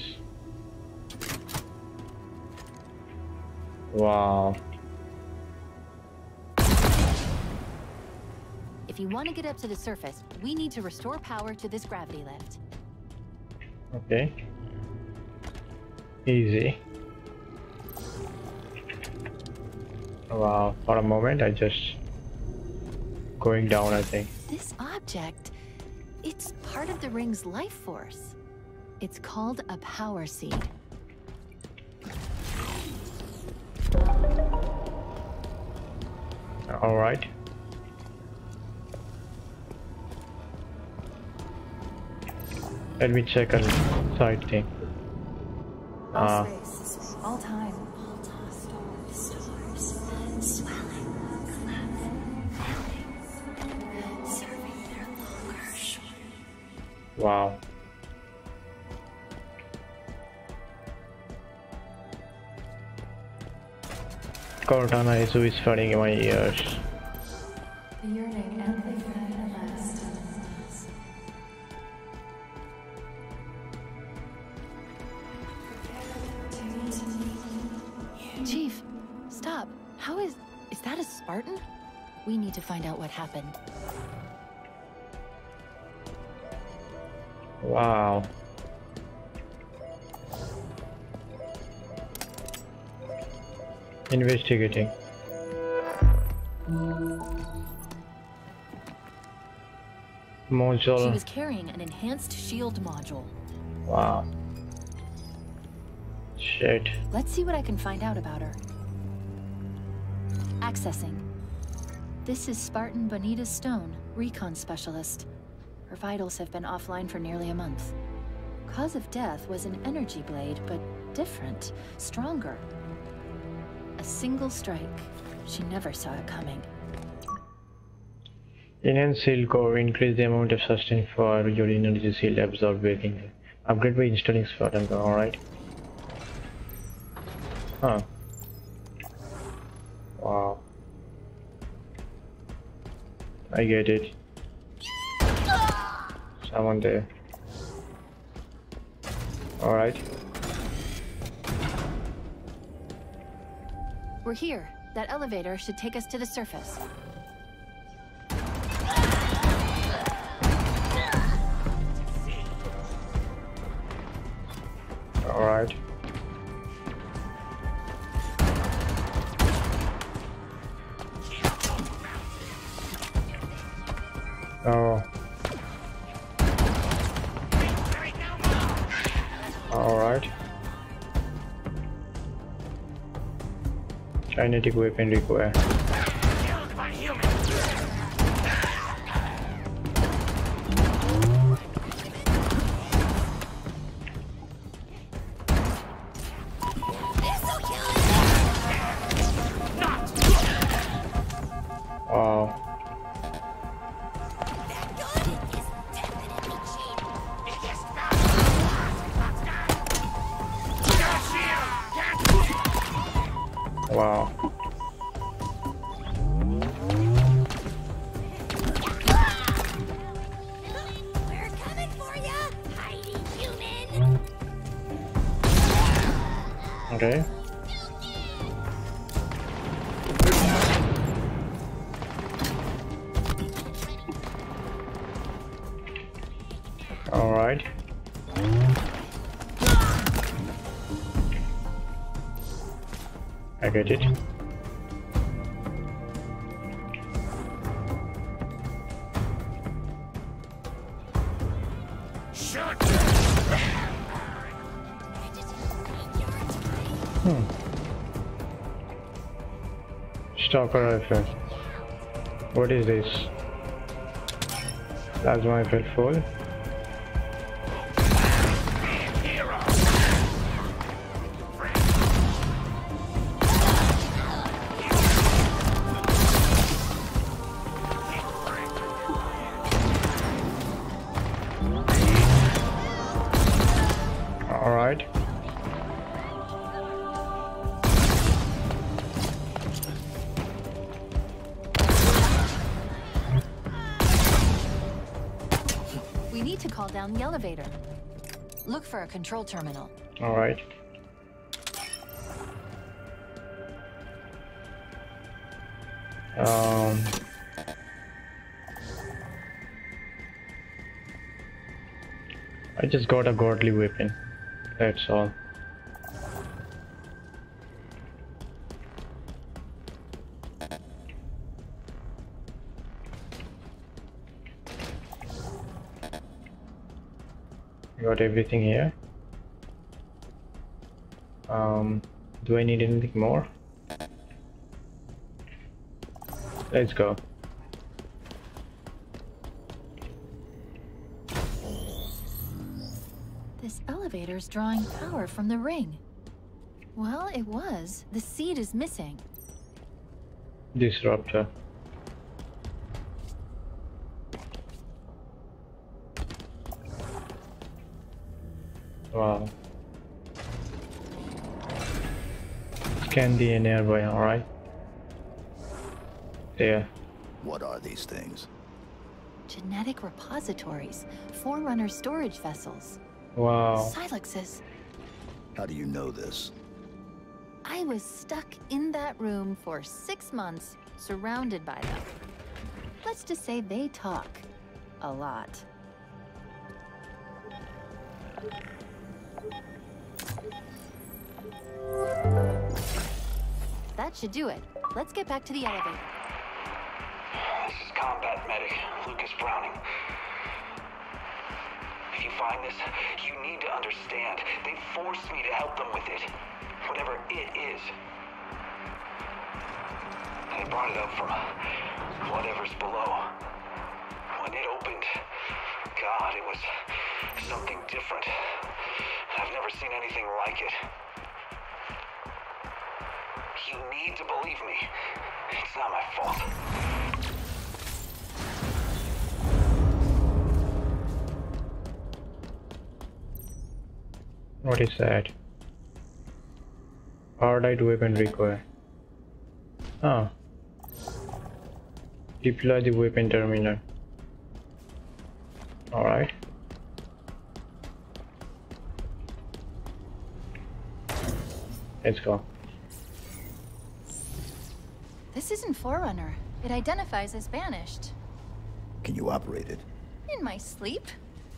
Wow. If you want to get up to the surface, we need to restore power to this gravity lift. Okay. Easy. Wow, for a moment I just... going down, I think. This object, it's part of the ring's life force. It's called a power seed. All right. Let me check a side thing. All time. Stars, swelling, clapping, falling, serving their longer shore. Wow. Cortana is whispering in my ears. The yearning and the Spartan? We need to find out what happened. Wow. Investigating. Module. She was carrying an enhanced shield module. Wow. Shit. Let's see what I can find out about her. Accessing. This is Spartan Bonita Stone, Recon Specialist. Her vitals have been offline for nearly a month. Cause of death was an energy blade, but different, stronger. A single strike. She never saw it coming. Enhance shield core. Increase the amount of sustain for your energy shield absorb breaking. Upgrade by installing Spartan. Alright. Huh. Wow. I get it. Someone there. Alright. We're here. That elevator should take us to the surface. Alright. Oh. Alright. Kinetic weapon required. Wow. We're coming for you, hiding human. Okay. All right. I get it. Stalker rifle. What is this? Plasma rifle full. We need to call down the elevator. Look for a control terminal. All right. I just got a godly weapon. That's all. Got everything here. Do I need anything more? Let's go. This elevator's drawing power from the ring. Well, it was. The seed is missing. Disruptor. Wow. Scan the nearby, alright? There. What are these things? Genetic repositories. Forerunner storage vessels. Wow. Silexes. How do you know this? I was stuck in that room for 6 months, surrounded by them. Let's just say they talk. A lot. That should do it. Let's get back to the elevator. This is combat medic Lucas Browning. If you find this, you need to understand. They forced me to help them with it. Whatever it is. They brought it up from whatever's below. When it opened, God, it was something different. I've never seen anything like it. You need to believe me. It's not my fault. What is that? Powerlite weapon required. Ah. Deploy the weapon terminal. Alright. Let's go. This isn't Forerunner. It identifies as Banished. Can you operate it? In my sleep?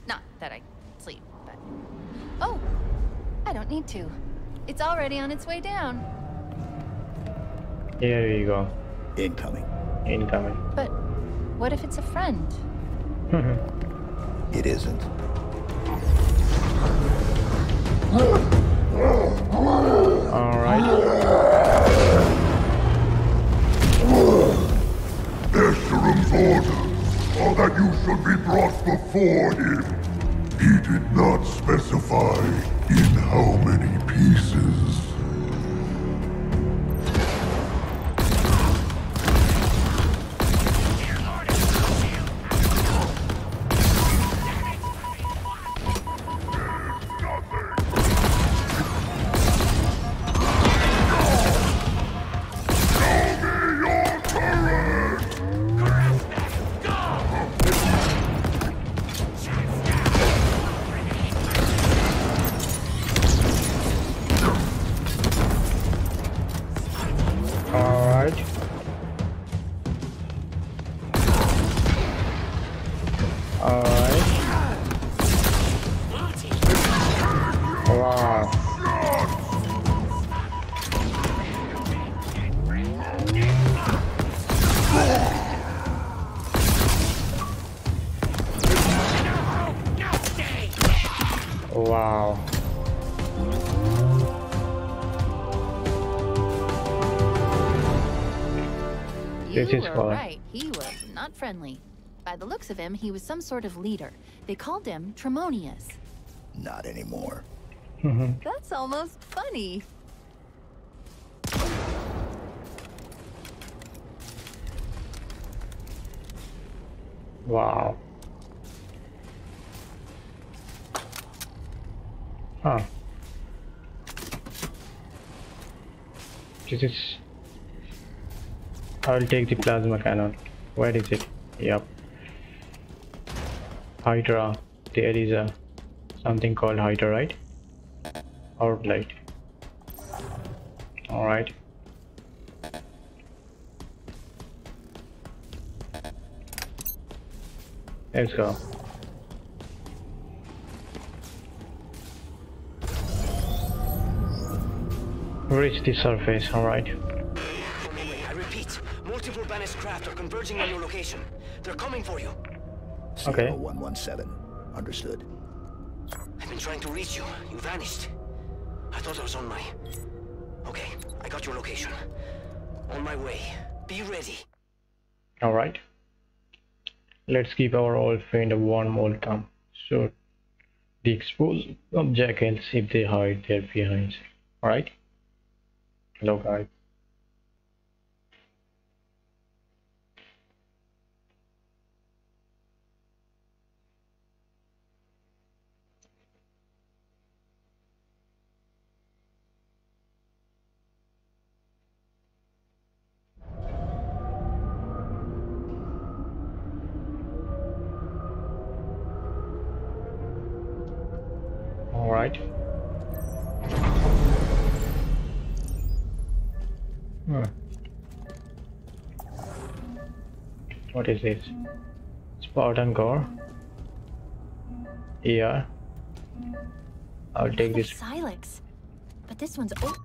Not that I sleep, but... Oh! I don't need to. It's already on its way down. Here you go. Incoming. Incoming. But what if it's a friend? It isn't. All right. Esheram's orders are that you should be brought before him. He did not specify in how many pieces. Right, he was not friendly. By the looks of him, he was some sort of leader. They called him Tremonius. Not anymore. That's almost funny. Wow. Huh. This is... I'll take the plasma cannon. Where is it? Yep. Hydra. There is a something called Hydra, right? Or Blade. Alright. Let's go. Reach the surface, alright. Multiple Banished craft are converging on your location. They're coming for you. Okay. 0117. Understood. I've been trying to reach you. You vanished. I thought I was on my... Okay, I got your location. On my way. Be ready. Alright. Let's keep our old friend warm all time. So, the expose of jackals if they hide their behinds. Alright? Hello, guys. What is this? Spartan gore? Yeah. I'll take this. Silex. But this one's old.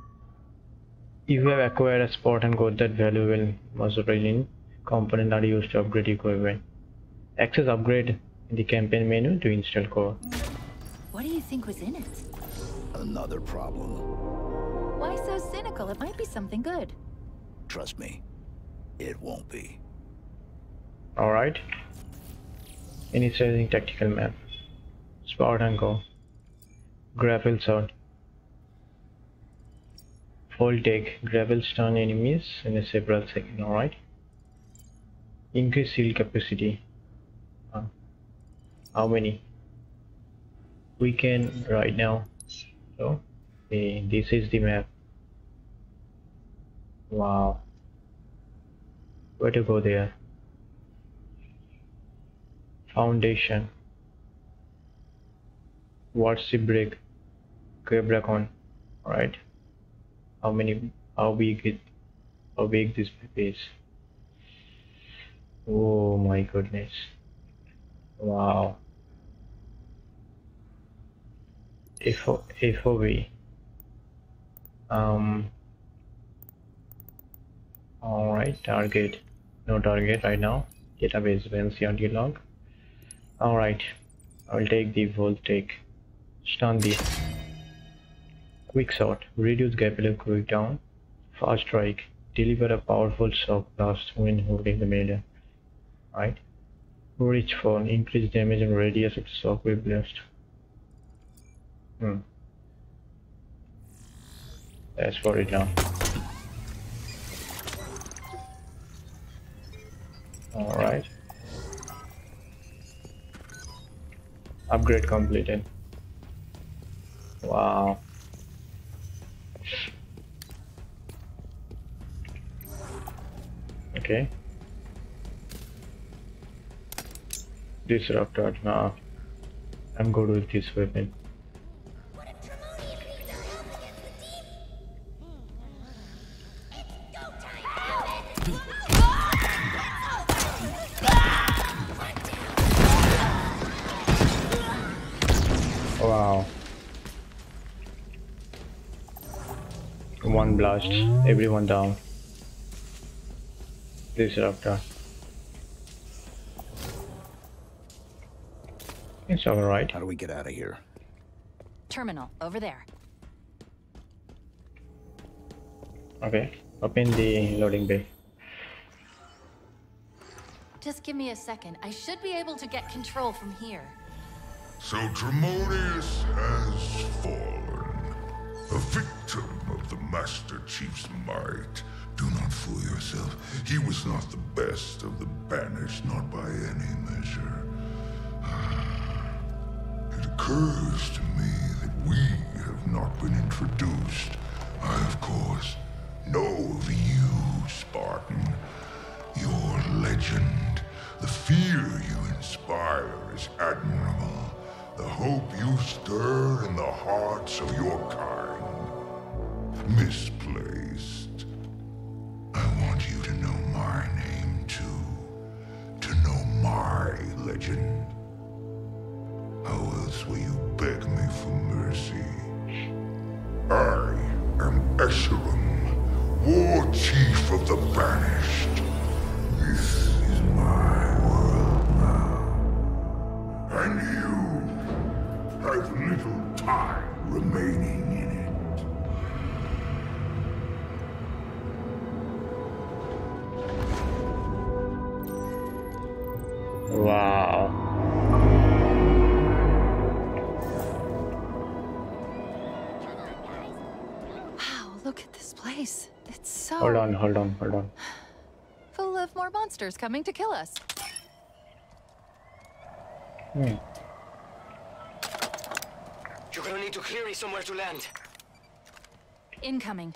If you have acquired a Spartan gore, that valuable Master component are used to upgrade your equipment. Access upgrade in the campaign menu to install core. What do you think was in it? Another problem. Why so cynical? It might be something good. Trust me, it won't be. All right. Initializing tactical map. Spartan go. Grapple sword. Full take. Grapple stun enemies in a several seconds. All right. Increase shield capacity. How many? We can right now. So this is the map. Wow. Where to go there? Foundation. What's the brick? Quebracon. Alright. How many? How big this is? Oh my goodness. Wow. FOV. Alright, target. No target right now. Database vacancy on the log. Alright, I'll take the Voltaic. Stun the Quick Shot. Reduce Gappler cooldown. Fast Strike. Deliver a powerful shock blast when holding the melee. Right. Reach for an increased damage and radius of the shockwave blast. That's for it now. Alright. Upgrade completed. Wow. Okay. Disruptor. Now I'm good with this weapon. One blast, everyone down. Disruptor. It's alright. How do we get out of here? Terminal, over there. Okay, open the loading bay. Just give me a second. I should be able to get control from here. So Tremonius has fallen. A victim of the Master Chief's might. Do not fool yourself. He was not the best of the Banished, not by any measure. It occurs to me that we have not been introduced. I, of course, know of you, Spartan. Your legend. The fear you inspire is admirable. The hope you stir in the hearts of your kind. Misplaced. I want you to know my name too, to know my legend. How else will you beg me for mercy? I am Esheram, War Chief of the Banished. This is my world now, and you have little time remaining in it. Wow. Wow, look at this place. It's so... Hold on. Full of more monsters coming to kill us. You're gonna need to clear me somewhere to land. Incoming.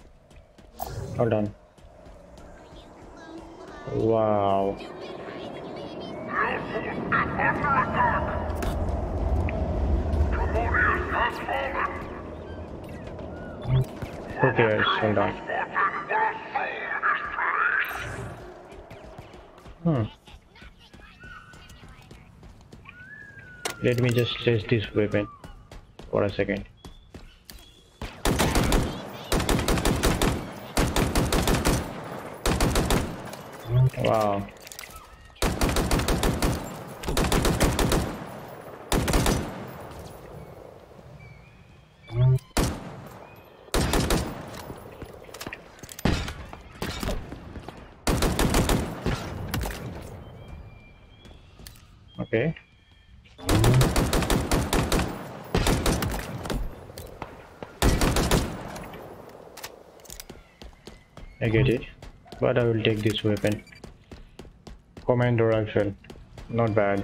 Hold on. Wow. Okay, hold on. Let me just test this weapon for a second. Wow. Okay. I get it, but I will take this weapon. Commando rifle, not bad.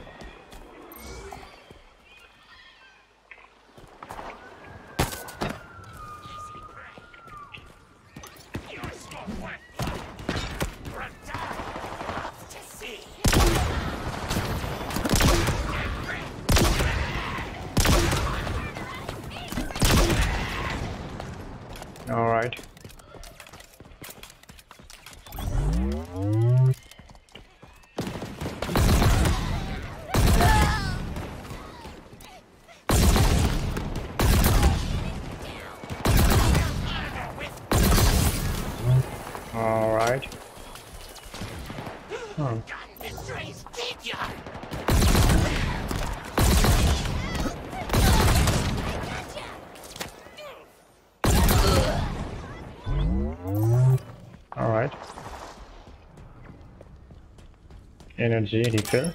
energy refill.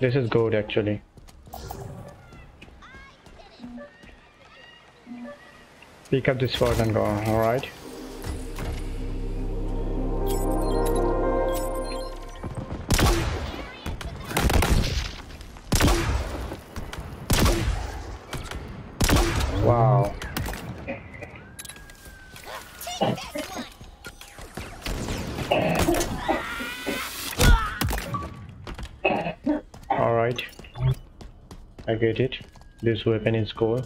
This is good actually. Pick up this sword and go, alright. Wow. Alright. I get it. This weapon is cool.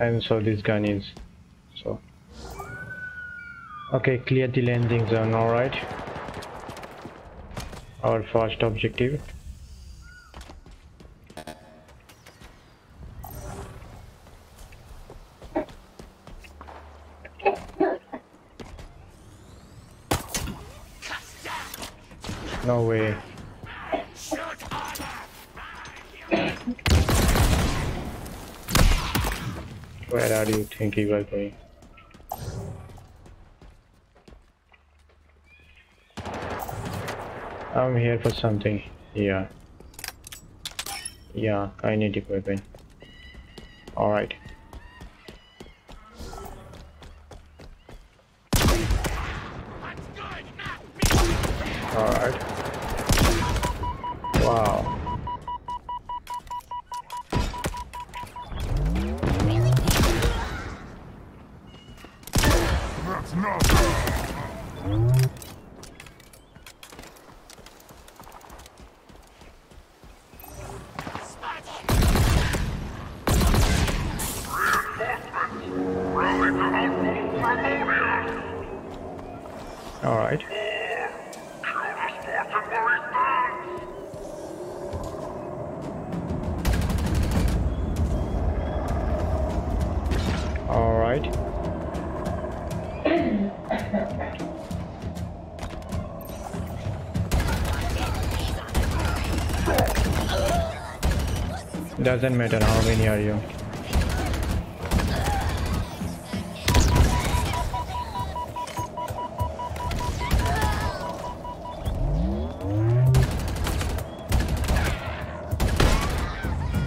And so this gun is so okay. Clear the landing zone. All right, our first objective. No way. Where are you thinking about going? I'm here for something. Yeah. Yeah, I need equipment. Alright. Alright. Wow. Doesn't matter how many are you.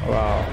Wow.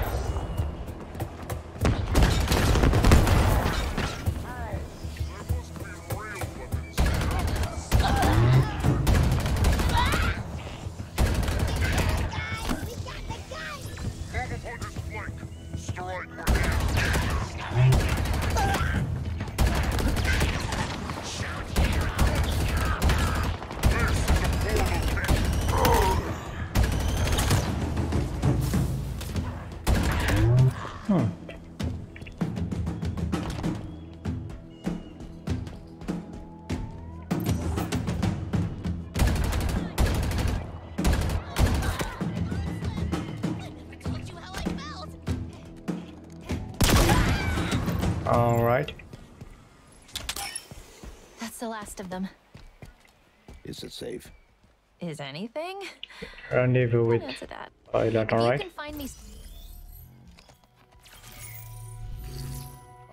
Of them. Is it safe? Is anything? Rendezvous with that. Pilot, alright.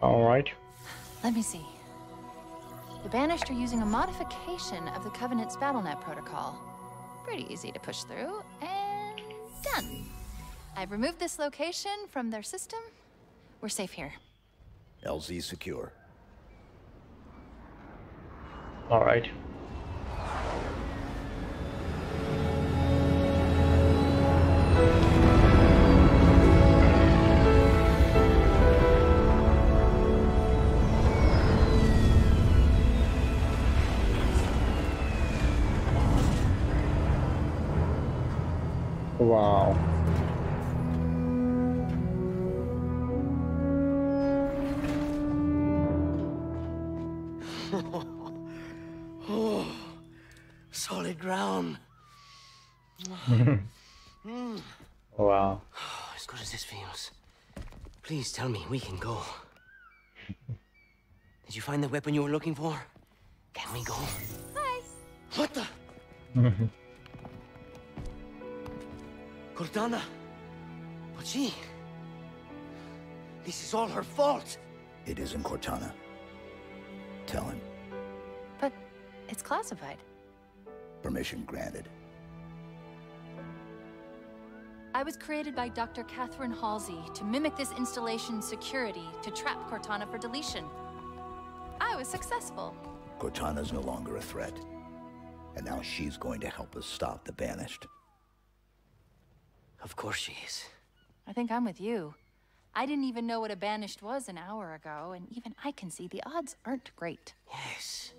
Alright. Let me see. The Banished are using a modification of the Covenant's BattleNet protocol. Pretty easy to push through, and done. I've removed this location from their system. We're safe here. LZ secure. All right. Wow. Solid ground. Wow. As good as this feels. Please tell me we can go. Did you find the weapon you were looking for? Can we go? Hi. What the? Cortana. But she... This is all her fault. It isn't Cortana. tell him. But it's classified. Permission granted. I was created by Dr. Catherine Halsey to mimic this installation's security to trap Cortana for deletion. I was successful. Cortana's no longer a threat. And now she's going to help us stop the Banished. Of course she is. I think I'm with you. I didn't even know what a Banished was an hour ago, and even I can see the odds aren't great. Yes.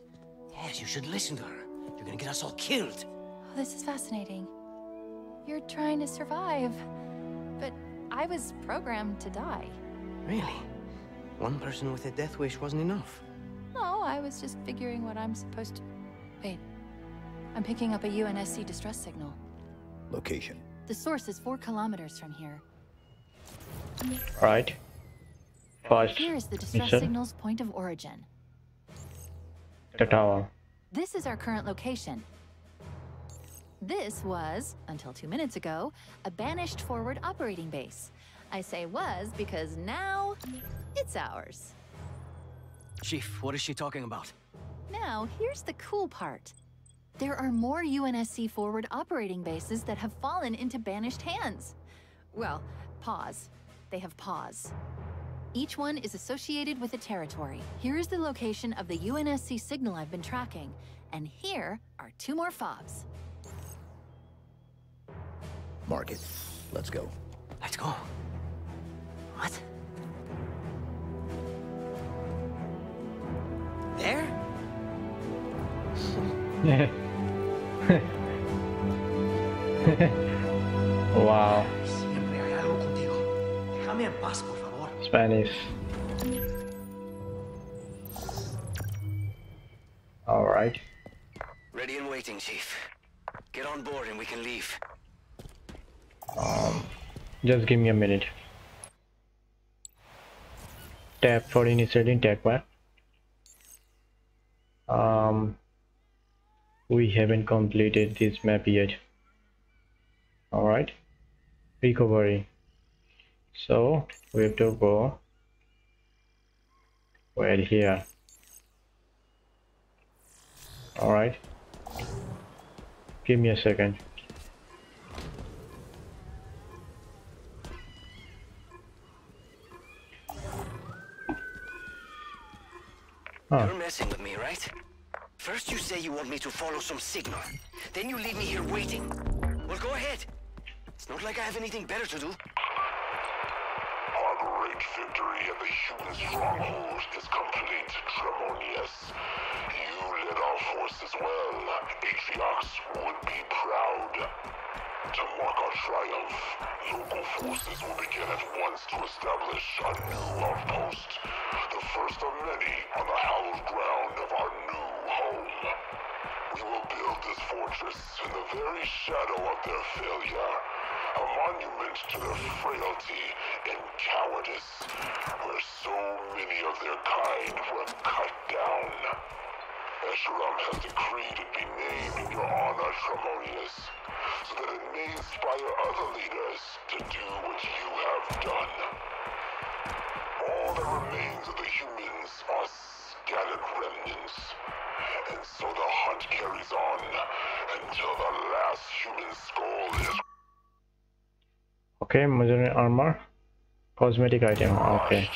Yes, you should listen to her. You're gonna get us all killed. Oh, this is fascinating. You're trying to survive, but I was programmed to die. Really? One person with a death wish wasn't enough. No, I was just figuring what I'm supposed to... Wait, I'm picking up a UNSC distress signal. Location. The source is 4 kilometers from here. Right. First. Here is the distress signal's point of origin. The tower. This is our current location. This was, until 2 minutes ago, a Banished forward operating base. I say was because now it's ours. Chief, what is she talking about? Now, here's the cool part. There are more UNSC forward operating bases that have fallen into Banished hands. Well, pause. They have paws. Each one is associated with a territory. Here is the location of the UNSC signal I've been tracking. And here are 2 more fobs. Mark it. Let's go. Let's go. What? There? Wow. Spanish. All right. Ready and waiting, Chief. Get on board and we can leave. Just give me a minute. Tap for initiating tech bar. We haven't completed this map yet. All right. Recovery. So we have to go right here. All right. Give me a second. Huh. You're messing with me, right? First you say you want me to follow some signal. Then you leave me here waiting. Well, go ahead. It's not like I have anything better to do. Our great victory at the human stronghold is complete, Tremonius. You led our forces well. Atriox would be proud. To mark our triumph, local forces will begin at once to establish a new outpost. The first of many on the hallowed ground of our new home. We will build this fortress in the very shadow of their failure. A monument to their frailty and cowardice, where so many of their kind were cut down. Esheram has decreed it be named in your honor, Tremonius, so that it may inspire other leaders to do what you have done. All that remains of the humans are scattered remnants, and so the hunt carries on until the last human skull is... Okay, Major armor, cosmetic item, okay.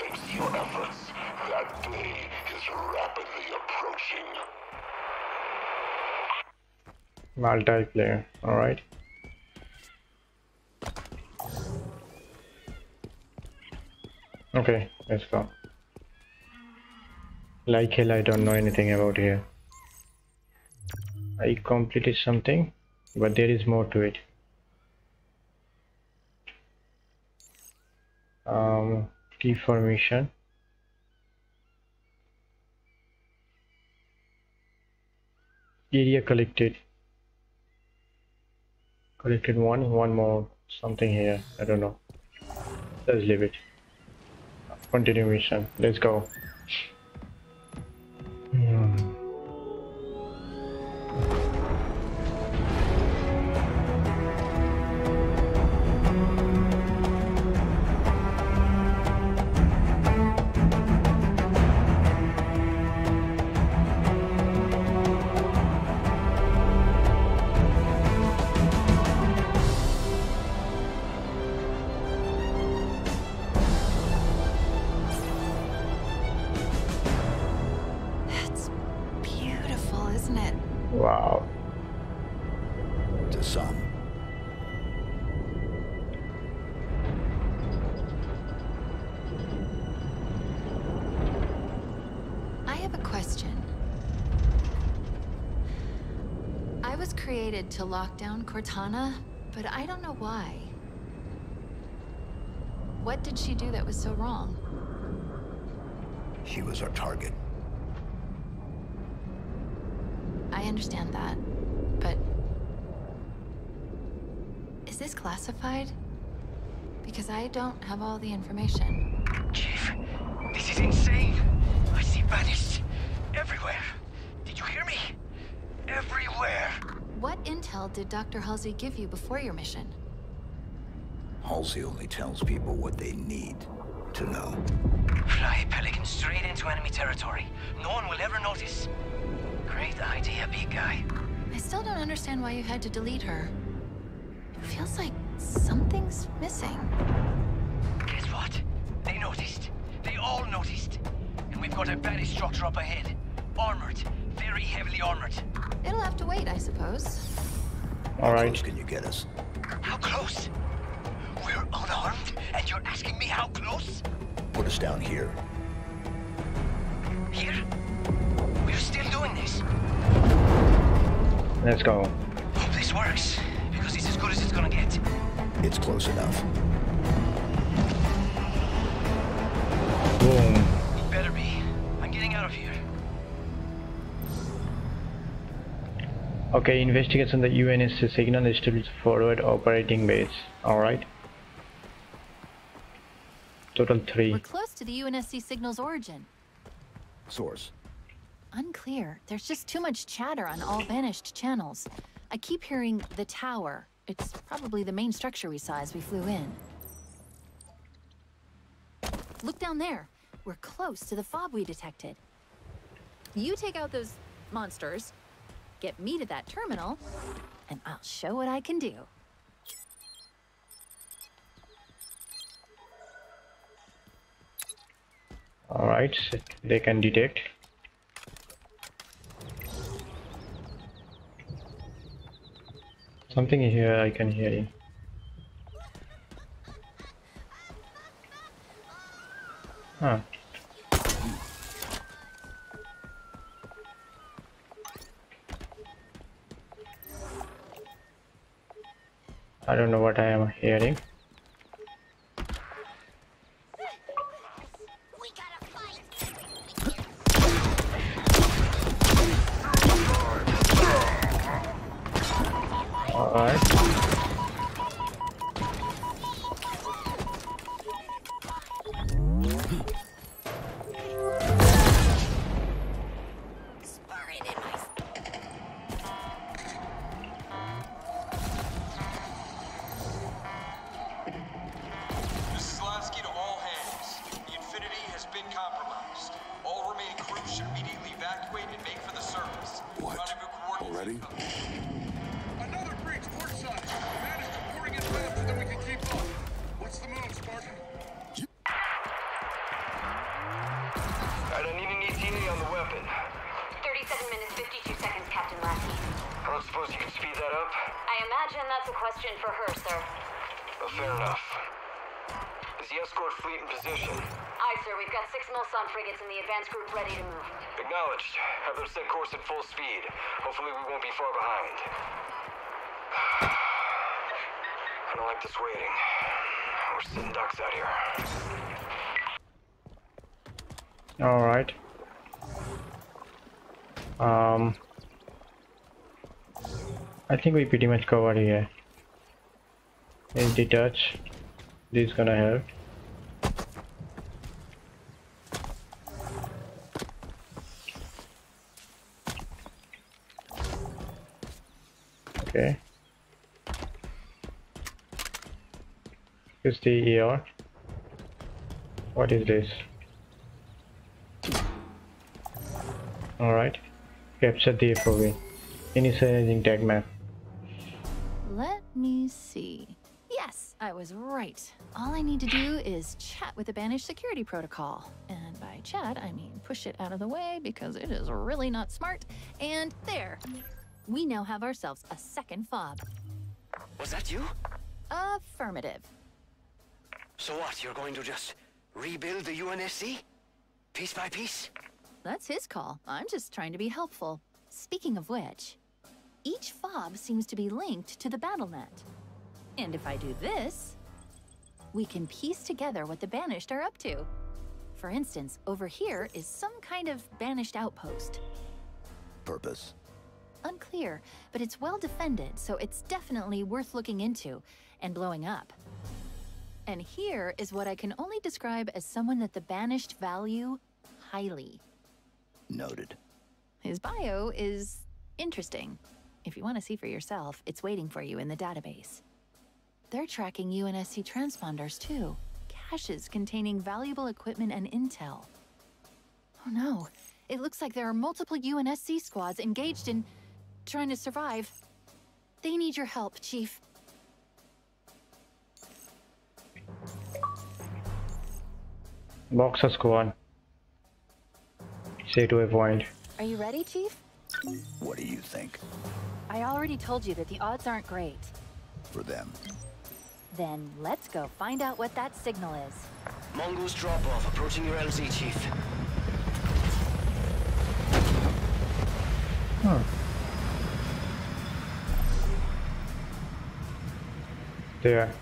Thanks to your efforts, that day is rapidly approaching. Multiplayer, alright. Okay, let's go. Like hell, I don't know anything about here. I completed something, but there is more to it. Key formation. Area collected. Collected one more something here. I don't know. Let's leave it. Continue mission. Let's go. was created to lock down Cortana, but I don't know why. What did she do that was so wrong? She was our target. I understand that, but... is this classified? Because I don't have all the information. Chief, this is insane! I see Banished everywhere! Did you hear me? Everywhere! What intel did Dr. Halsey give you before your mission? Halsey only tells people what they need to know. Fly Pelican straight into enemy territory. No one will ever notice. Great idea, big guy. I still don't understand why you had to delete her. It feels like something's missing. Guess what? They noticed. They all noticed. And we've got a Banished structure up ahead. Armored. Very heavily armored. It'll have to wait, I suppose. All right. How close can you get us? How close? We're unarmed, and you're asking me how close? Put us down here. Here? We're still doing this. Let's go. Hope this works, because it's as good as it's gonna get. It's close enough. Boom. It better be. I'm getting out of here. Okay, investigation. The UNSC signal is still forward operating base. All right. Total 3. We're close to the UNSC signal's origin. Source. Unclear. There's just too much chatter on all Banished channels. I keep hearing the tower. It's probably the main structure we saw as we flew in. Look down there. We're close to the fob we detected. You take out those monsters, get me to that terminal, and I'll show what I can do. All right, so they can detect. Something here, I can hear you. Huh. I don't know what I am hearing. I think we pretty much covered here. Let's detach. This is gonna help. Okay. Here's the ER. What is this? Alright. Capture the FOV. Initializing tag map. Let me see. Yes, I was right. All I need to do is chat with the Banished security protocol. And by chat, I mean push it out of the way because it is really not smart. And there. We now have ourselves a second fob. Was that you? Affirmative. So what, you're going to just rebuild the UNSC? Piece by piece? That's his call. I'm just trying to be helpful. Speaking of which... Each fob seems to be linked to the battlenet. And if I do this, we can piece together what the Banished are up to. For instance, over here is some kind of Banished outpost. Purpose? Unclear, but it's well defended, so it's definitely worth looking into and blowing up. And here is what I can only describe as someone that the Banished value highly. Noted. His bio is interesting. If you want to see for yourself, it's waiting for you in the database. They're tracking UNSC transponders too. Caches containing valuable equipment and intel. Oh no, it looks like there are multiple UNSC squads engaged in trying to survive. They need your help, Chief. Boxer squad. Say to avoid. Are you ready, Chief? What do you think? I already told you that the odds aren't great. For them. Then let's go find out what that signal is. Mongoose drop-off approaching your LZ, Chief. Huh. There.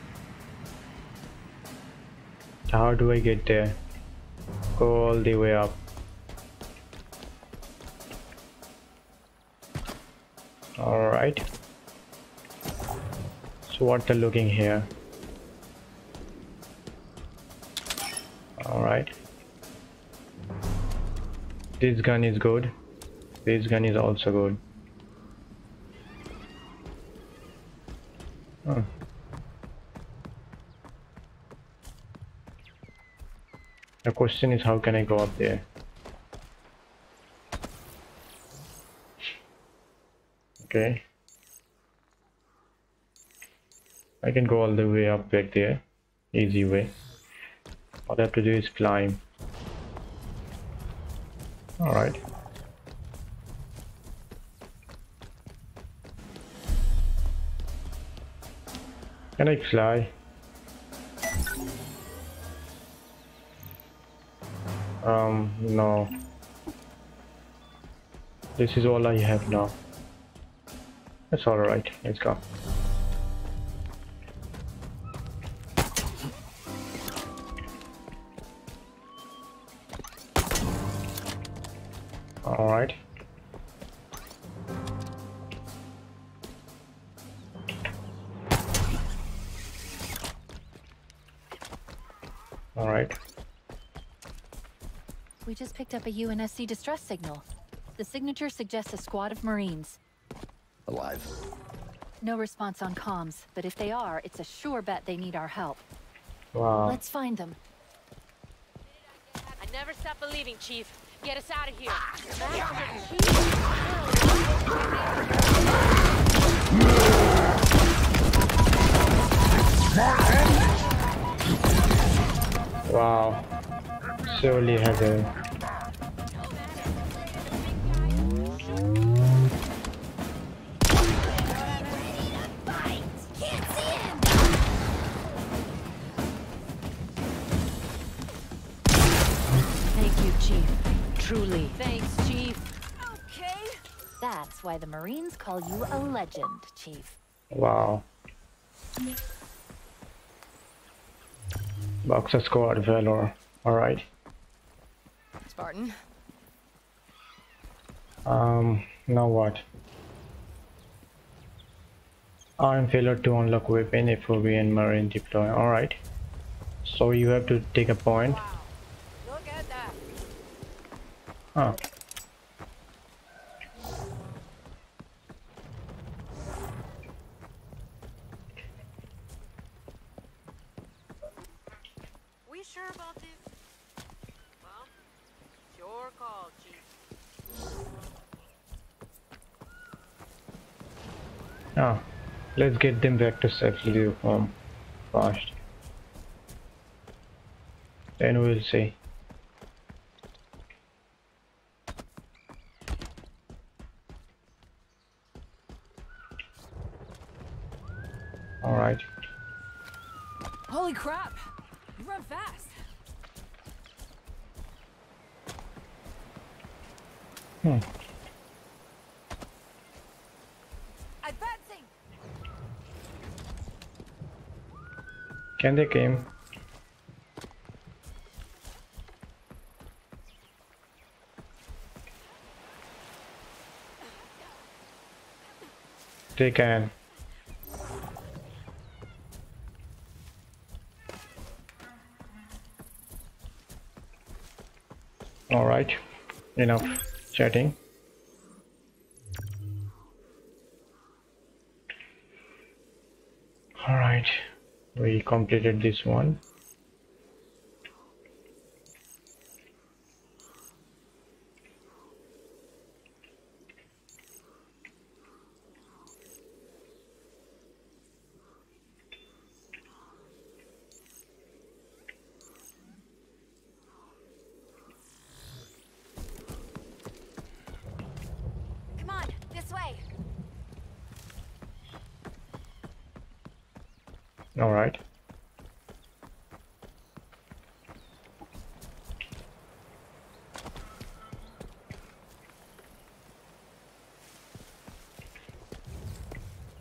How do I get there? Go all the way up. Alright, so what they're looking here. Alright, this gun is good, this gun is also good. Huh. The question is, how can I go up there? Okay, I can go all the way up back there, easy way. All I have to do is climb. All right. Can I fly? No. This is all I have now. That's all right. Let's go. All right. All right. We just picked up a UNSC distress signal. The signature suggests a squad of Marines. Alive. No response on comms, but if they are, it's a sure bet they need our help. Wow. Let's find them. I never stop believing, Chief. Get us out of here. Wow. Surely has a... Truly. Thanks, Chief. Okay. That's why the Marines call you a legend, Chief. Wow. Boxer squad, Valor. All right. Spartan. Now what? I'm failed to unlock weapon, FOB, and Marine deploy. All right. So you have to take a point. Wow. Huh. We sure about this? Well, it's your call, Chief. Ah, let's get them back to safely home first. Then we'll see. Holy crap! You run fast. Hmm. Candy came. They can. All right, enough chatting. All right, we completed this one.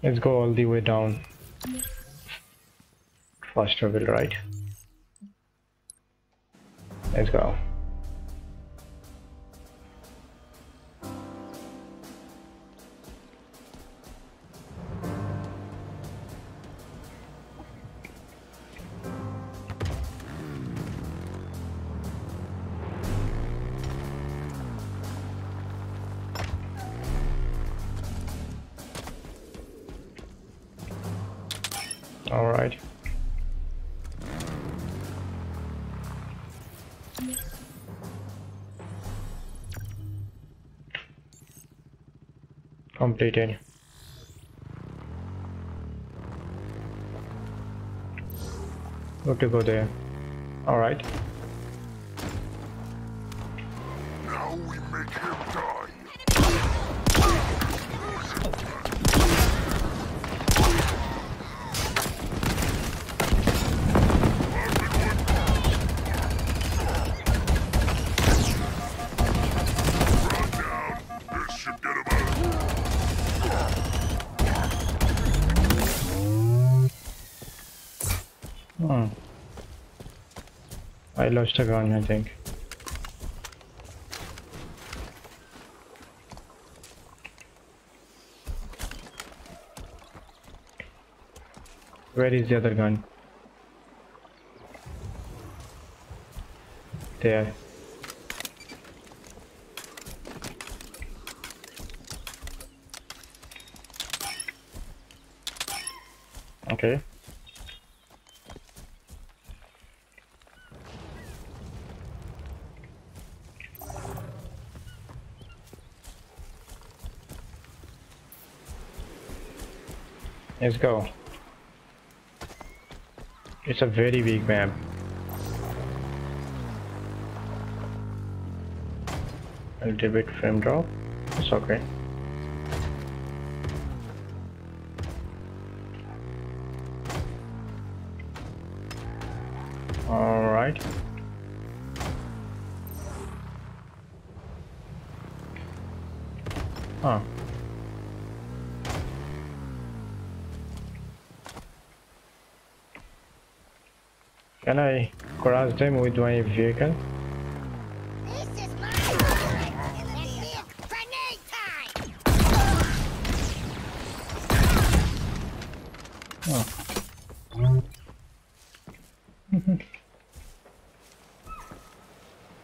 Let's go all the way down. Faster will right. Let's go. Completed. Got to go there. All right. Now we make him die. I lost a gun, I think. Where is the other gun? There. Okay. Let's go. It's a very weak map. A little bit frame drop. It's okay. All right. Huh. Can I cross them with my vehicle? This is my time. Let's see it. Grenade time. Oh.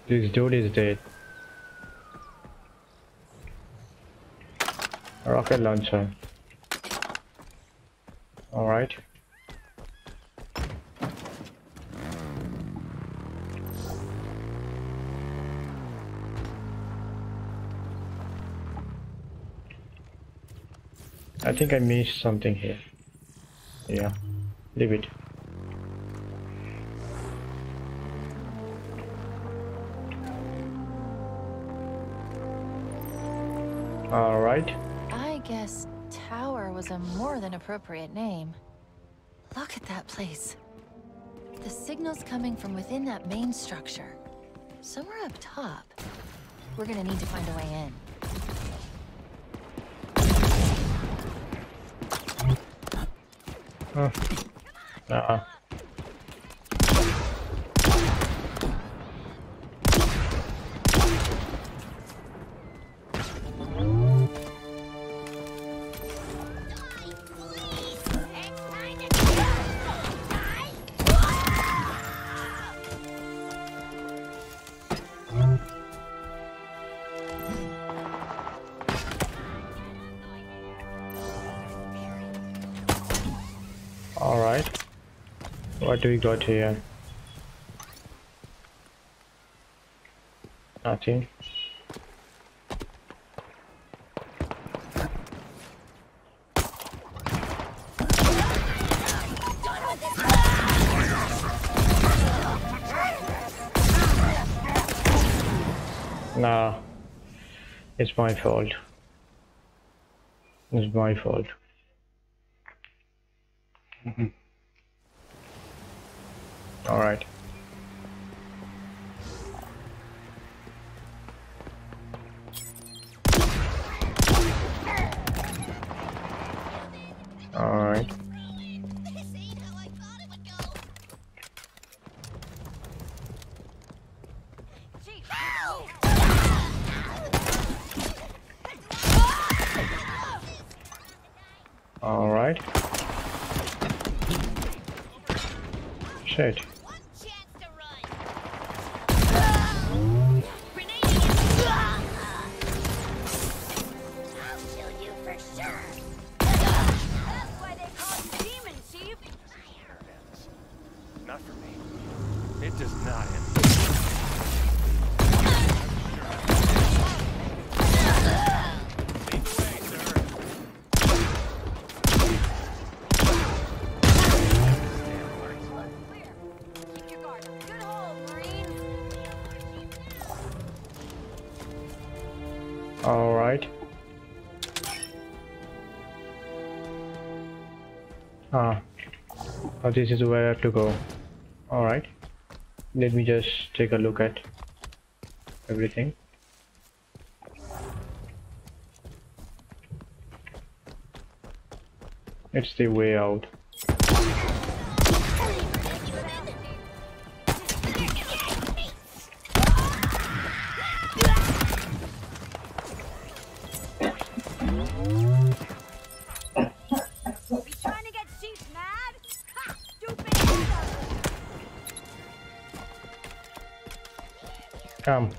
This dude is dead. Rocket launcher. All right. I think I missed something here. Yeah, leave it. All right. I guess Tower was a more than appropriate name. Look at that place. The signal's coming from within that main structure. Somewhere up top. We're gonna need to find a way in. Alright. What do we got here? Nothing. Nah, it's my fault. It's my fault. All right. All right. All right. Shit. This is where I have to go. Alright, let me just take a look at everything. It's the way out. Come.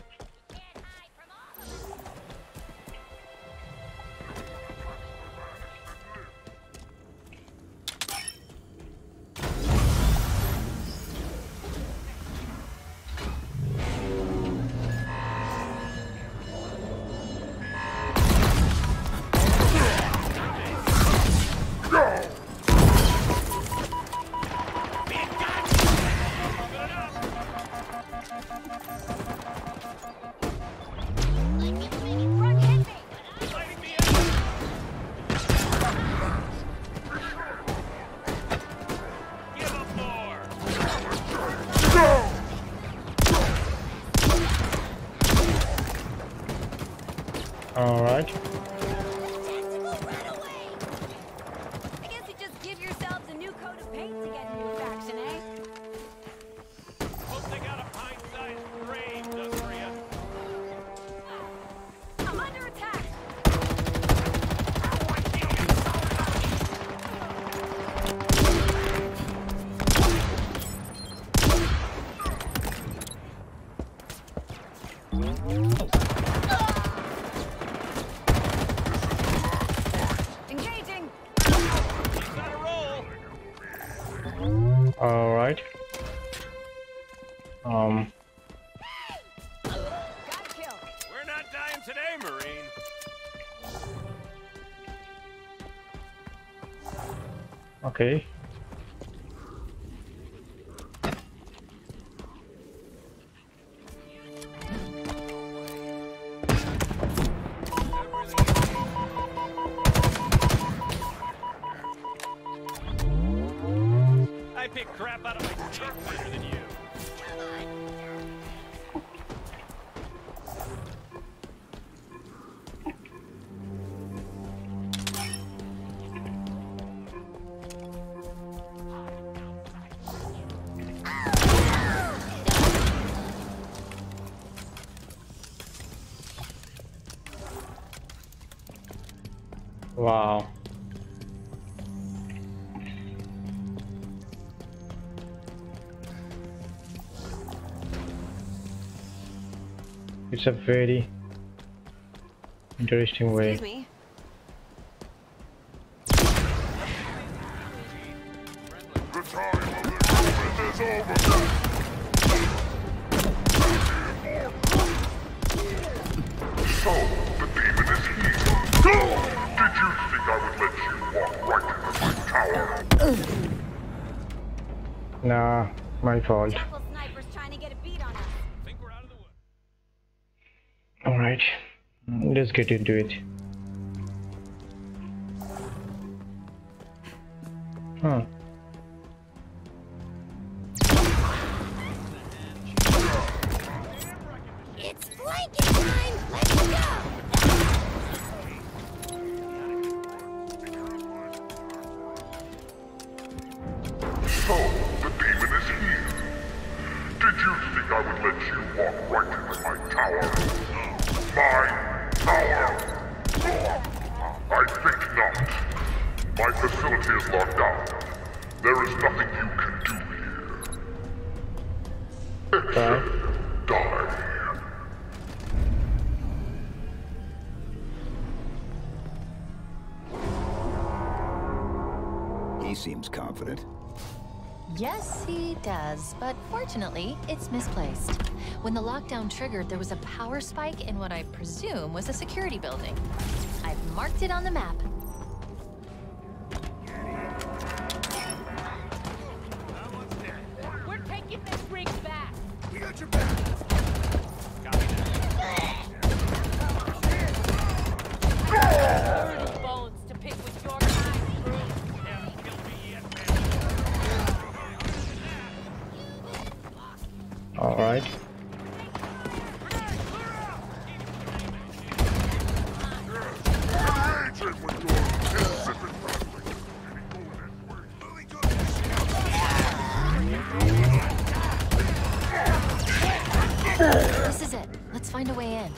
Okay. I pick crap out of my truck better than you. Wow. It's a very interesting way. Excuse me. Nah, my fault. Alright, let's get into it. Huh. It's blanket time! Let's go! So. I would let you walk right into my tower. My tower! I think not. My facility is locked down. There is nothing you can do here. Except die. He seems confident. Yes, he does, but fortunately, it's misplaced. When the lockdown triggered, there was a power spike in what I presume was a security building. I've marked it on the map. We're taking this ring back. We got your back. Copy that. All right. This is it. Let's find a way in.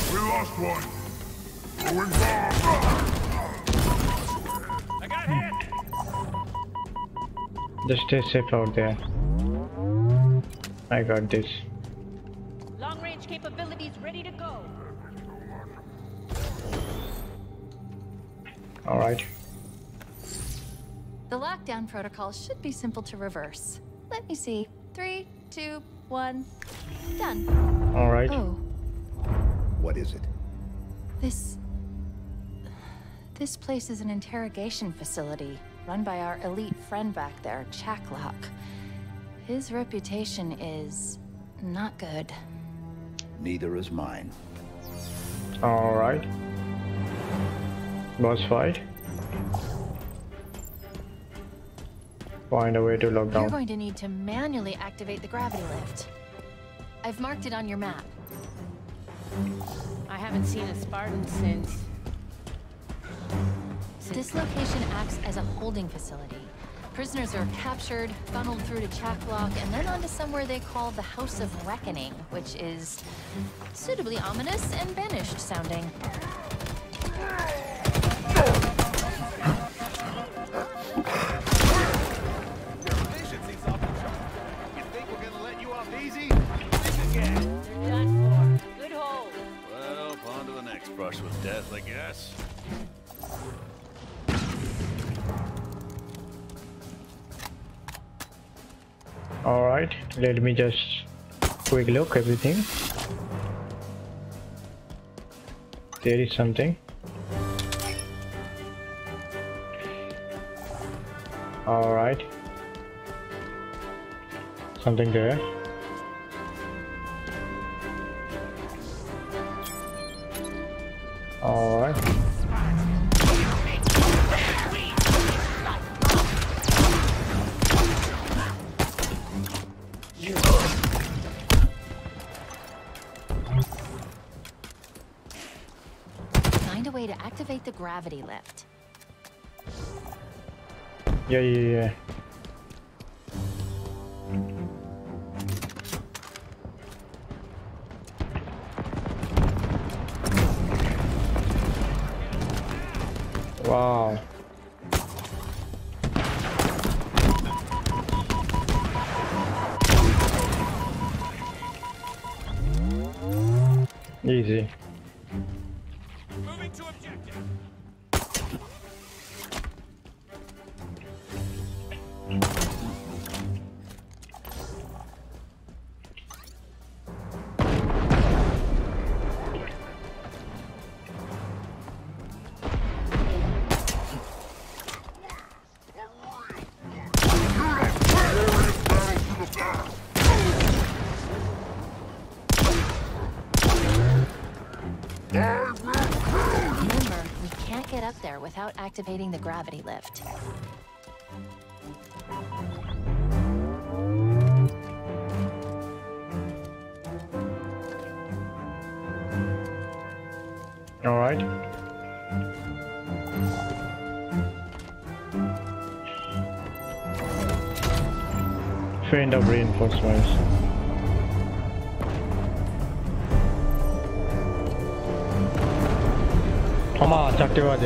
We lost one. I got hit. Just stay safe out there. I got this. Long range capabilities ready to go. All right. The lockdown protocol should be simple to reverse. Let me see. 3, 2, 1, done. All right. Oh. What is it? This place is an interrogation facility run by our elite friend back there, Chak 'Lok. His reputation is not good. Neither is mine. All right. Boss fight. Find a way to lock down. You're going to need to manually activate the gravity lift. I've marked it on your map. I haven't seen a Spartan since... This location acts as a holding facility. Prisoners are captured, funneled through to Chak 'Lok, and then onto somewhere they call the House of Reckoning, which is suitably ominous and banished sounding. You think we're gonna let you off easy? You're done for. Good hold. Well, on to the next brush with death, I guess. All right, let me just quick look everything. There is something. All right, something there. All right. The gravity lift. Yeah. Wow. Easy. Moving to objective. Without activating the gravity lift. All right. Find out reinforcements. Come on, Chak 'Lok.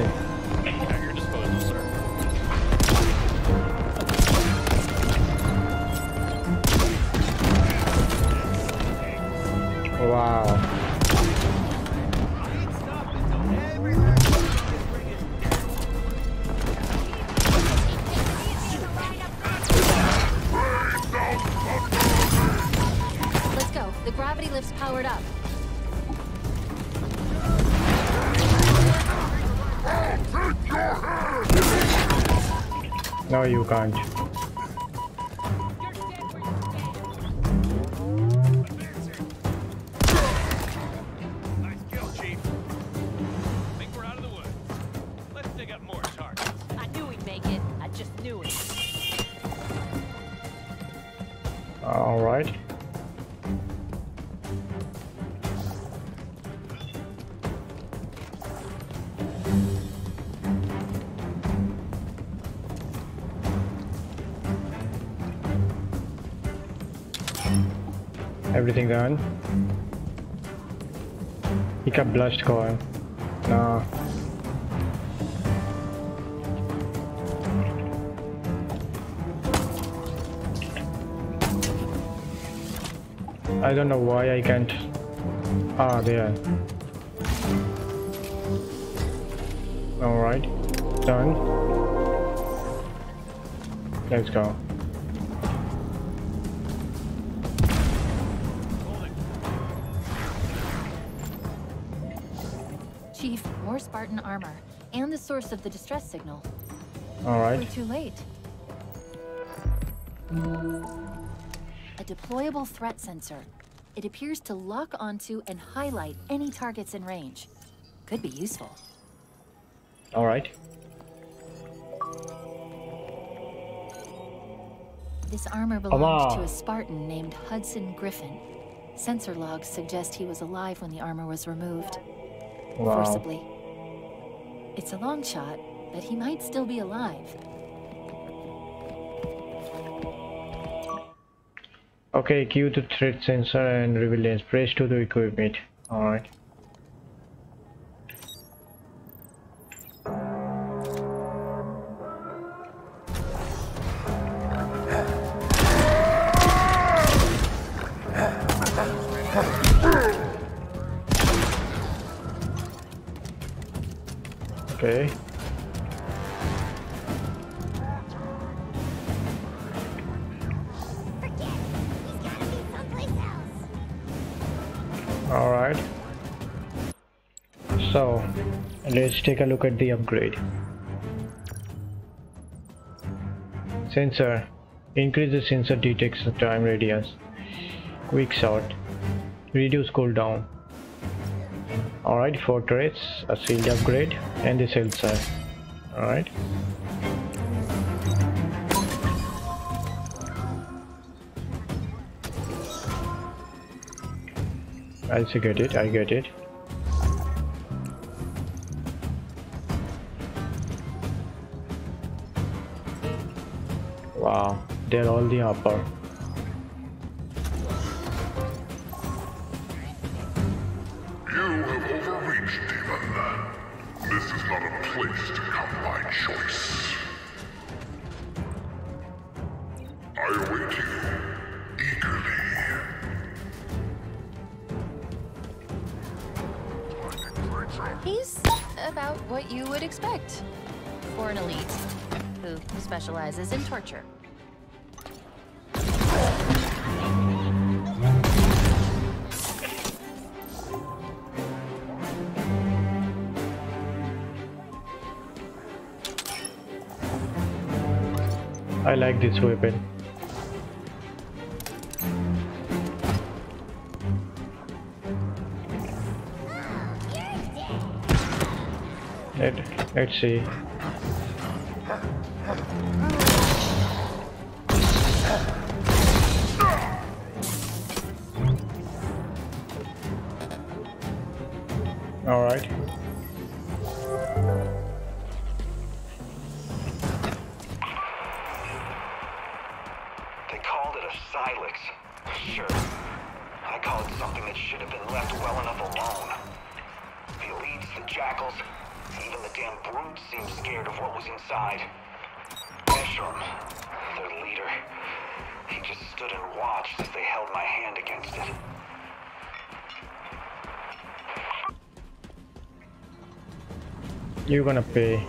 No, you can't. Nice kill, Chief. I think we're out of the woods. Let's dig up more targets. I knew we'd make it. I just knew it. All right. Everything done. He kept blushed going. No. I don't know why I can't. Ah, there. All right. Done. Let's go. Spartan armor and the source of the distress signal. All right. We're too late. A deployable threat sensor. It appears to lock onto and highlight any targets in range. Could be useful. All right. This armor belongs to a Spartan named Hudson Griffin. Sensor logs suggest he was alive when the armor was removed. Wow. Forcibly. It's a long shot, but he might still be alive. Okay, cue the threat sensor and reveal. Press to the equipment. All right. Okay. All right. So, let's take a look at the upgrade. Sensor. Increase the sensor detection time radius. Quick shot. Reduce cooldown. Alright, 4 turrets, a shield upgrade, and the sensor. Alright. I get it, I get it. Wow, they're all the upper. He's about what you would expect for an elite who specializes in torture. I like this weapon. Let's see. All right. You're gonna pay,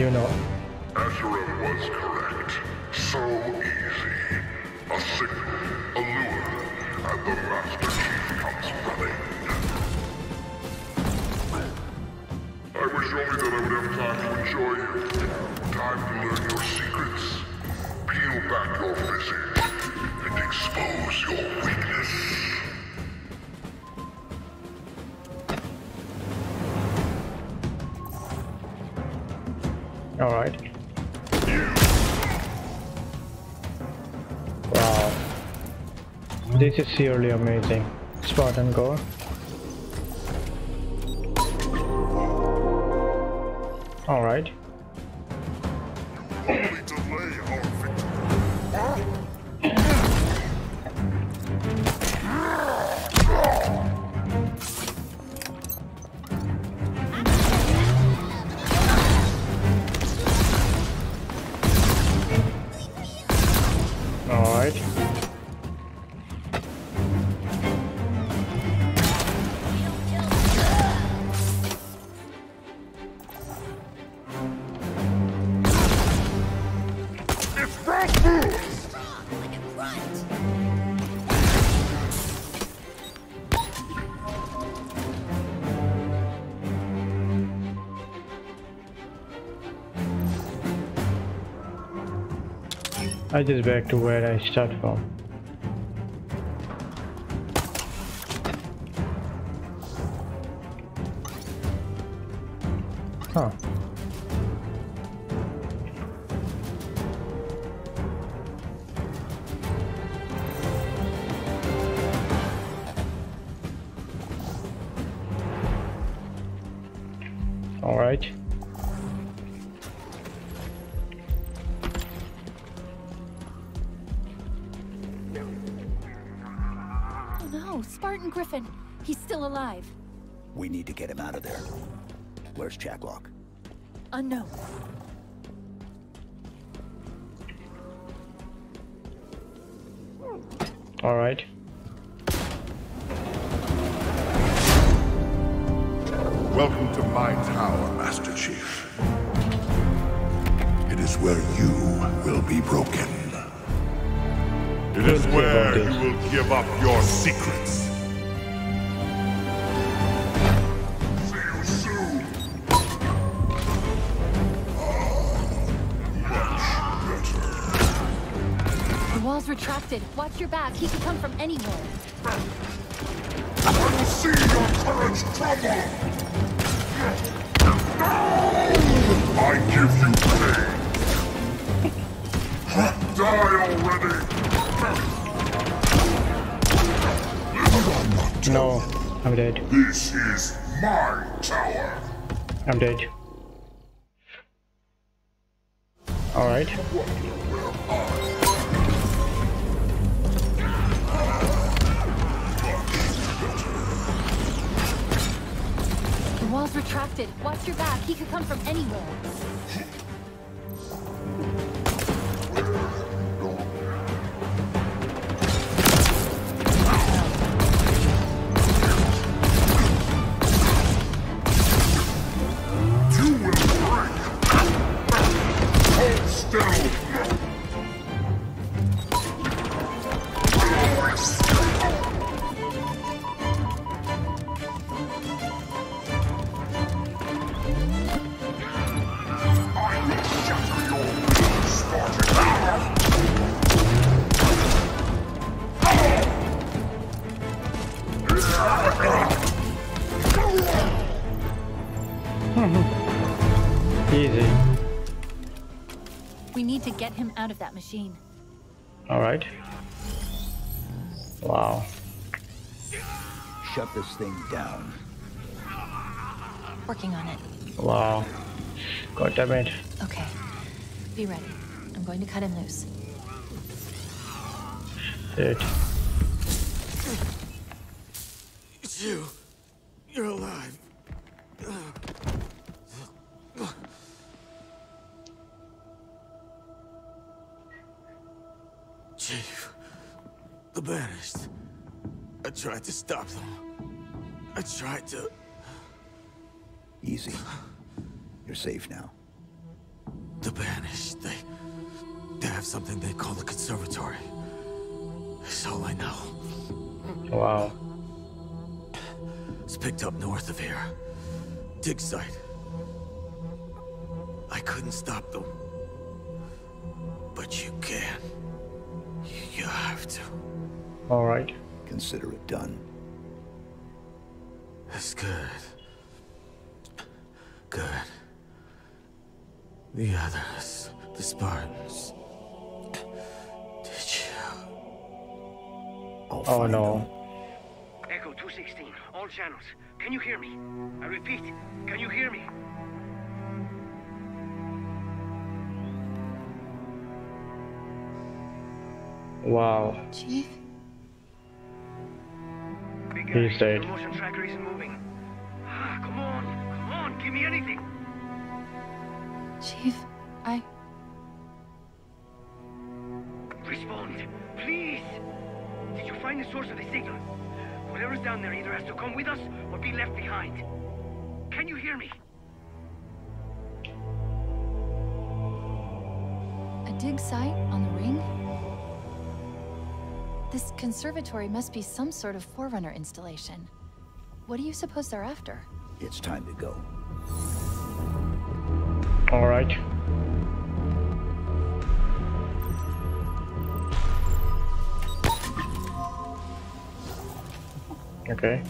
you know. Esheram was correct. So easy. A signal, a lure, and the Master Chief comes running. I wish only that I would have time to enjoy you. Time to learn your secrets. Peel back your visage and expose your weakness. All right. Wow. This is surely amazing. Spartan gore. All right. Only delay our I just back to where I start from. Huh. All right. Griffin, he's still alive. We need to get him out of there. Where's Chak 'Lok? Unknown. All right. Welcome to my tower, Master Chief. It is where you will be broken. It is where you will give up your secrets. Retracted. Watch your back. He could come from anywhere. I will see your courage trouble. No! I give you pain. Die already. No, I'm dead. This is my tower. I'm dead. All right. Walls retracted. Watch your back. He could come from anywhere. Easy. We need to get him out of that machine. All right. Wow. Shut this thing down. Working on it. Wow. God damn it. Okay. Be ready. I'm going to cut him loose. Shit. It's you. You're alive. Chief, the Banished. I tried to stop them. I tried to... Easy. You're safe now. The Banished, they have something they call the Conservatory. That's all I know. Wow. It's picked up north of here. Dig site. I couldn't stop them. But you can. You have to. All right. Consider it done. That's good. Good. The others, the Spartans. Did you? Oh no. Them. Echo 216, all channels. Can you hear me? I repeat, can you hear me? Wow. Chief? He stayed. The motion tracker isn't moving. Ah, come on, come on, give me anything. Chief, I... Respond, please! Did you find the source of the signal? Whoever's down there either has to come with us or be left behind. Can you hear me? A dig site on the ring? This conservatory must be some sort of Forerunner installation. What do you suppose they're after? It's time to go. All right. Okay.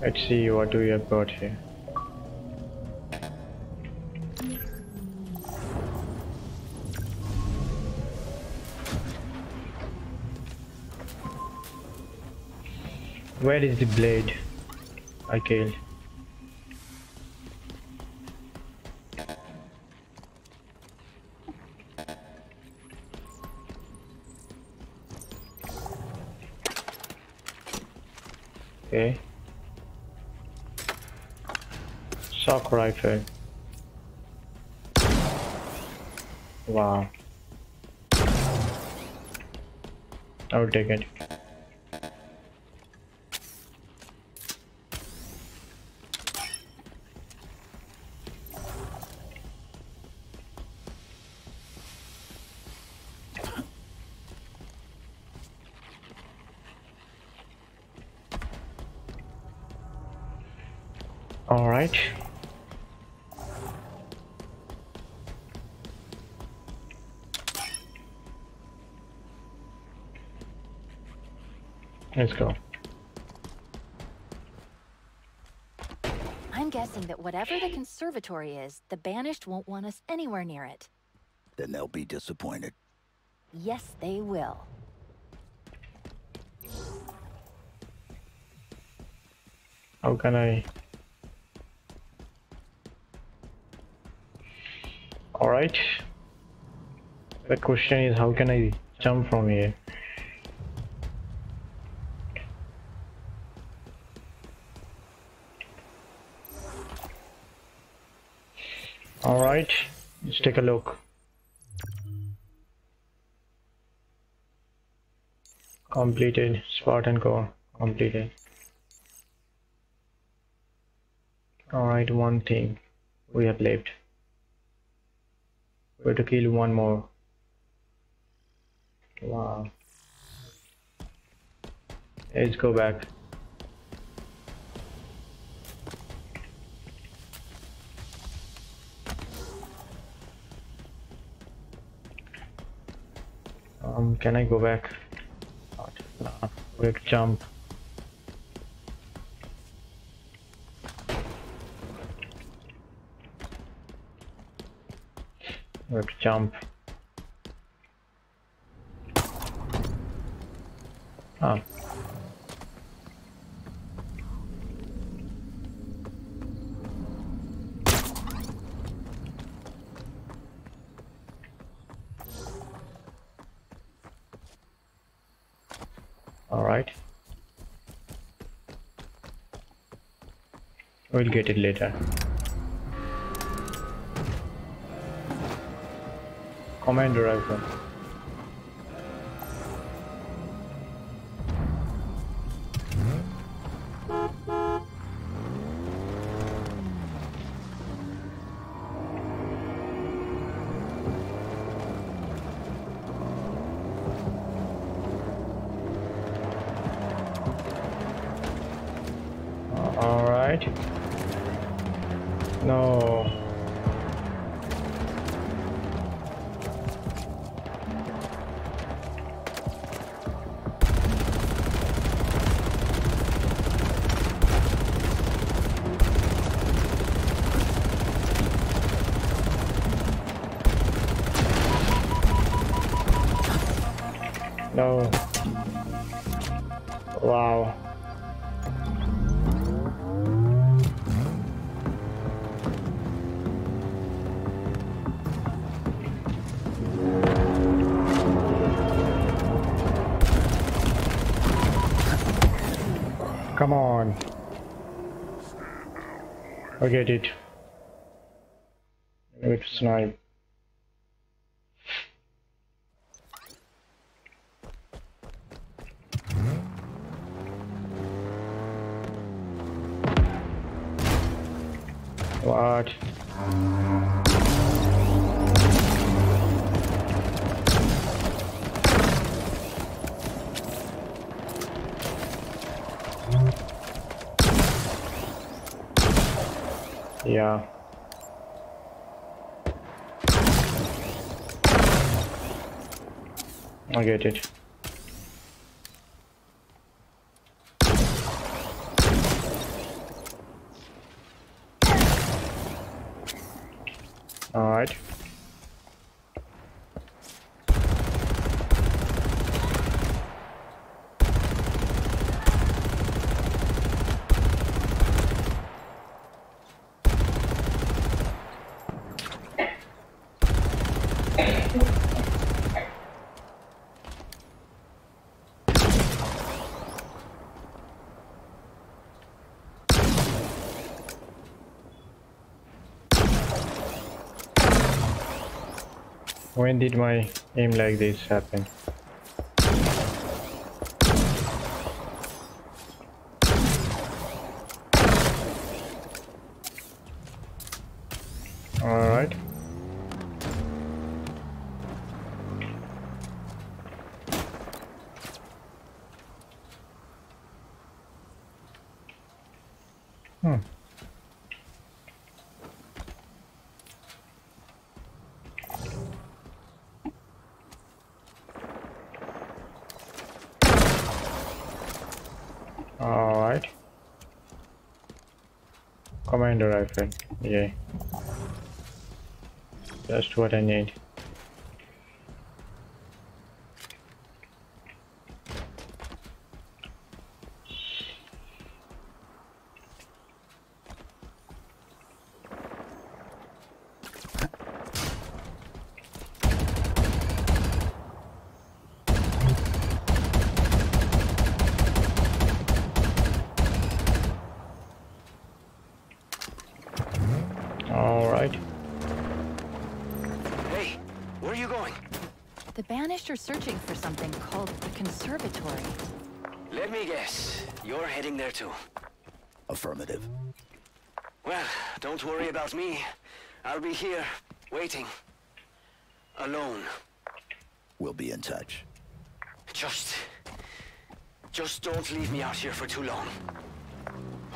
Let's see what do we have got here. Where is the blade I killed? Okay. Stalker rifle. Wow. I will take it. Alright. Let's go. I'm guessing that whatever the conservatory is, the Banished won't want us anywhere near it. Then they'll be disappointed. Yes, they will. How can I... Alright, the question is how can I jump from here? Alright, let's take a look. Completed, Spartan core, completed. Alright, one thing we have left. We have to kill one more. Wow. Let's go back. Can I go back? No, we have to jump. Let's jump. Oh. All right. We'll get it later. Commander rifle. Wow. Come on. I get it. With snipe. What? Yeah. I get it. All right. When did my aim like this happen? All right. Alright. Commander rifle. Yeah. Just what I need. The Banished are searching for something called the Conservatory. Let me guess. You're heading there too. Affirmative. Well, don't worry about me. I'll be here, waiting. Alone. We'll be in touch. Just don't leave me out here for too long.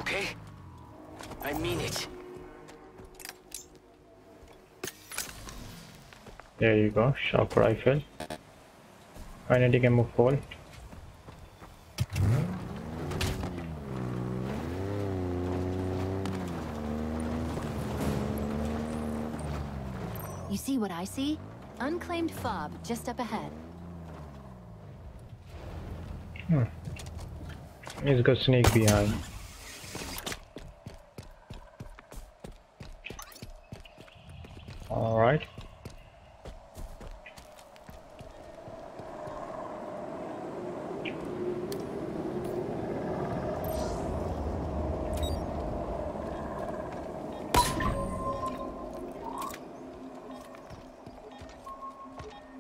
Okay? I mean it. There you go, Stalker rifle. Finally can move forward. You see what I see? Unclaimed fob just up ahead. I need to go sneak behind. All right.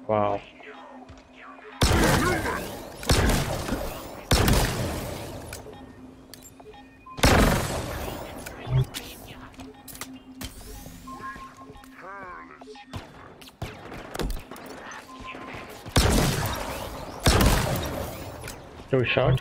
Wow. Two shot.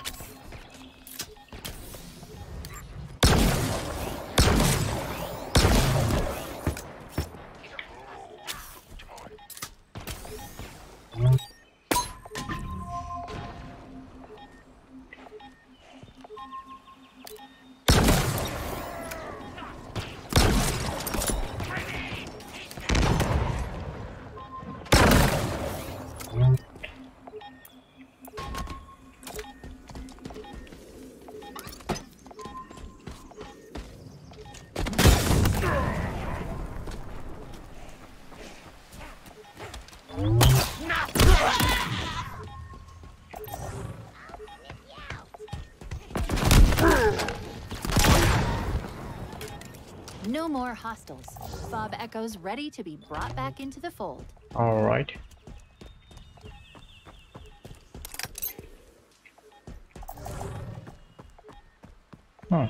No more hostiles. Fob Echo's ready to be brought back into the fold. All right. Huh.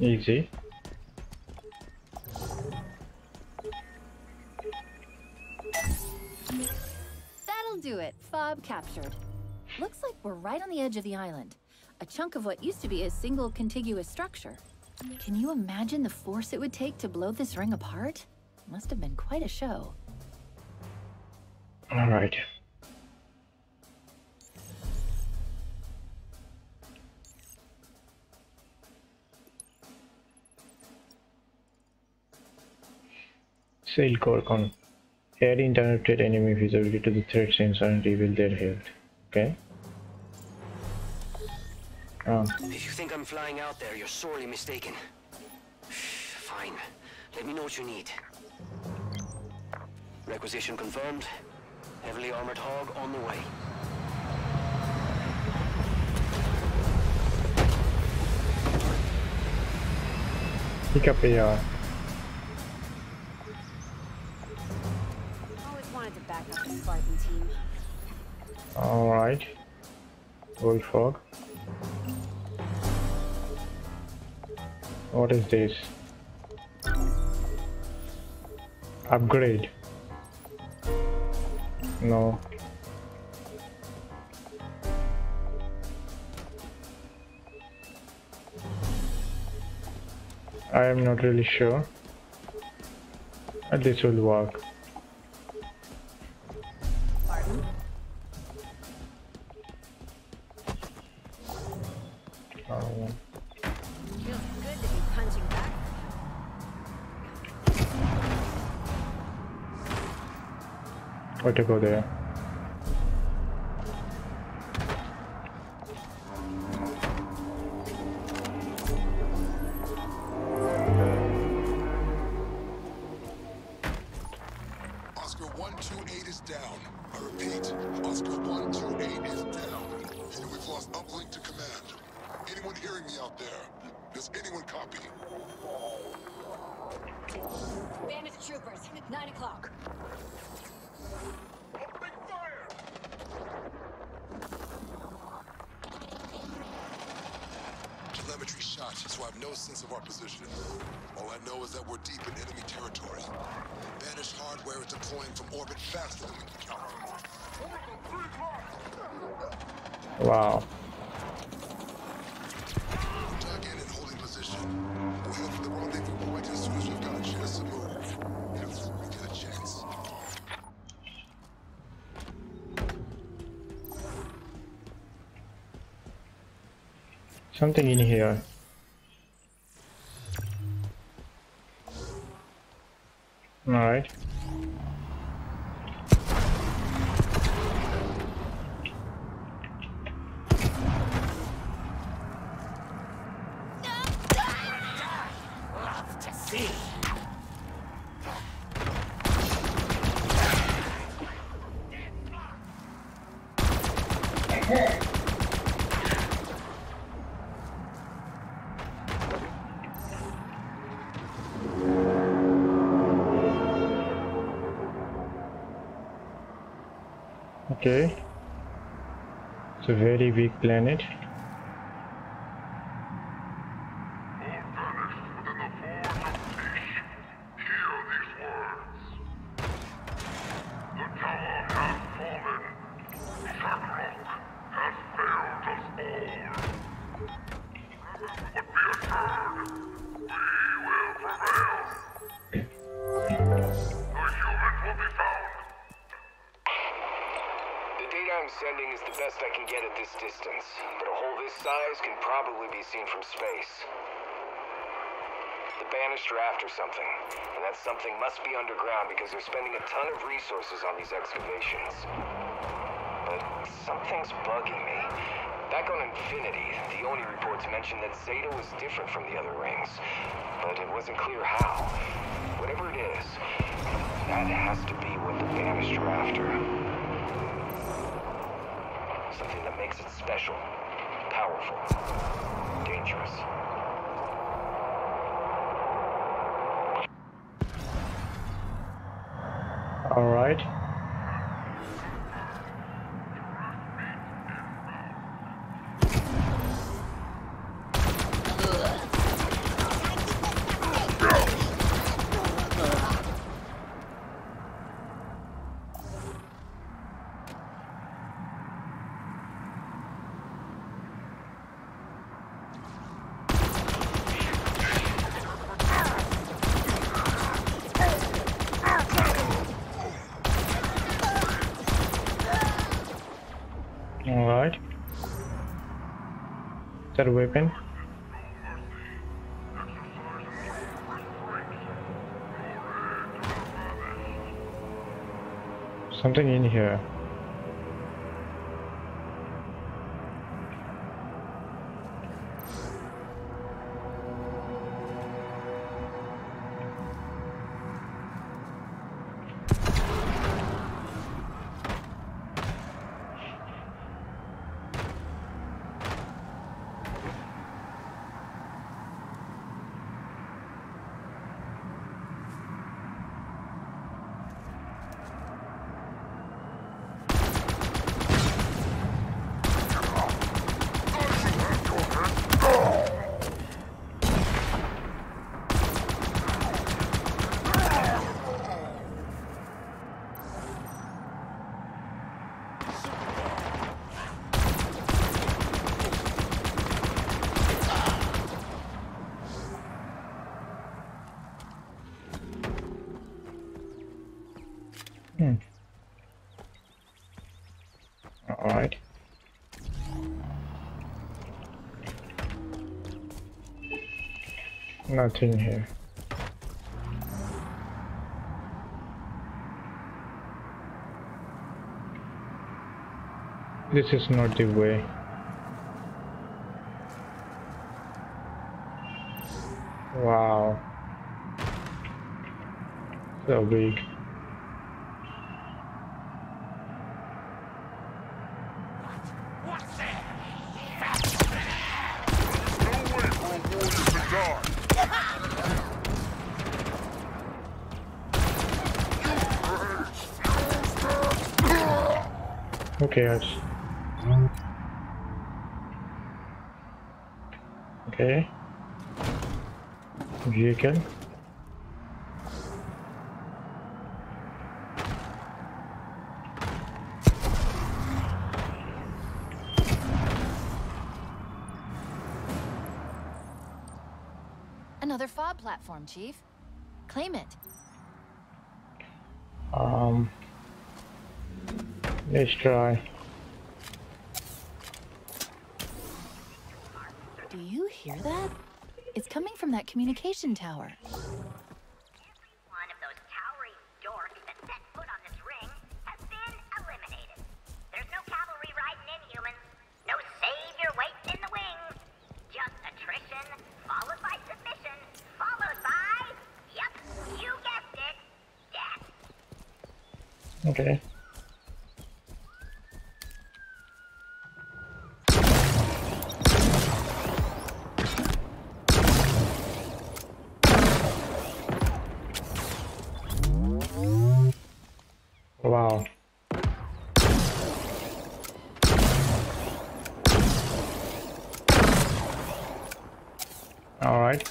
Easy. That'll do it. Fob captured. Looks like we're right on the edge of the island. A chunk of what used to be a single contiguous structure. Can you imagine the force it would take to blow this ring apart? Must have been quite a show. All right. Sail Corcon. Air interrupted enemy visibility to the threats inside and reveal their health. Okay. If you think I'm flying out there, you're sorely mistaken. Fine. Let me know what you need. Requisition confirmed. Heavily armored hog on the way. Pick up the always wanted to back up the Spartan team. All right. Old fog. What is this? Upgrade. No. I am not really sure. This will work. To go there. Oscar 128 is down. I repeat, Oscar 128 is down. And we've lost uplink to command. Anyone hearing me out there? Does anyone copy? Banished troopers, 9 o'clock. Opening fire! Telemetry shot, so I have no sense of our position. All I know is that we're deep in enemy territory. Banished hardware is deploying from orbit faster than we can count on. Wow. Dug in and holding position. We'll head for the rendezvous point as soon as we've got a chance to move. If we get a chance. Something in here. Alright. Okay, it's a very weak planet. Something must be underground because they're spending a ton of resources on these excavations. But something's bugging me. Back on Infinity, the Oni reports mentioned that Zeta was different from the other rings, but it wasn't clear how. Whatever it is, that has to be what the Banished are after. Something that makes it special, powerful, dangerous. All right. Weapon. Something in here. Nothing here. This is not the way. Wow. So big. Okay. Vehicle. Another FOB platform, Chief. Claim it. Let's try. Do you hear that? It's coming from that communication tower. It's one of those towering Okay. Wow. All right.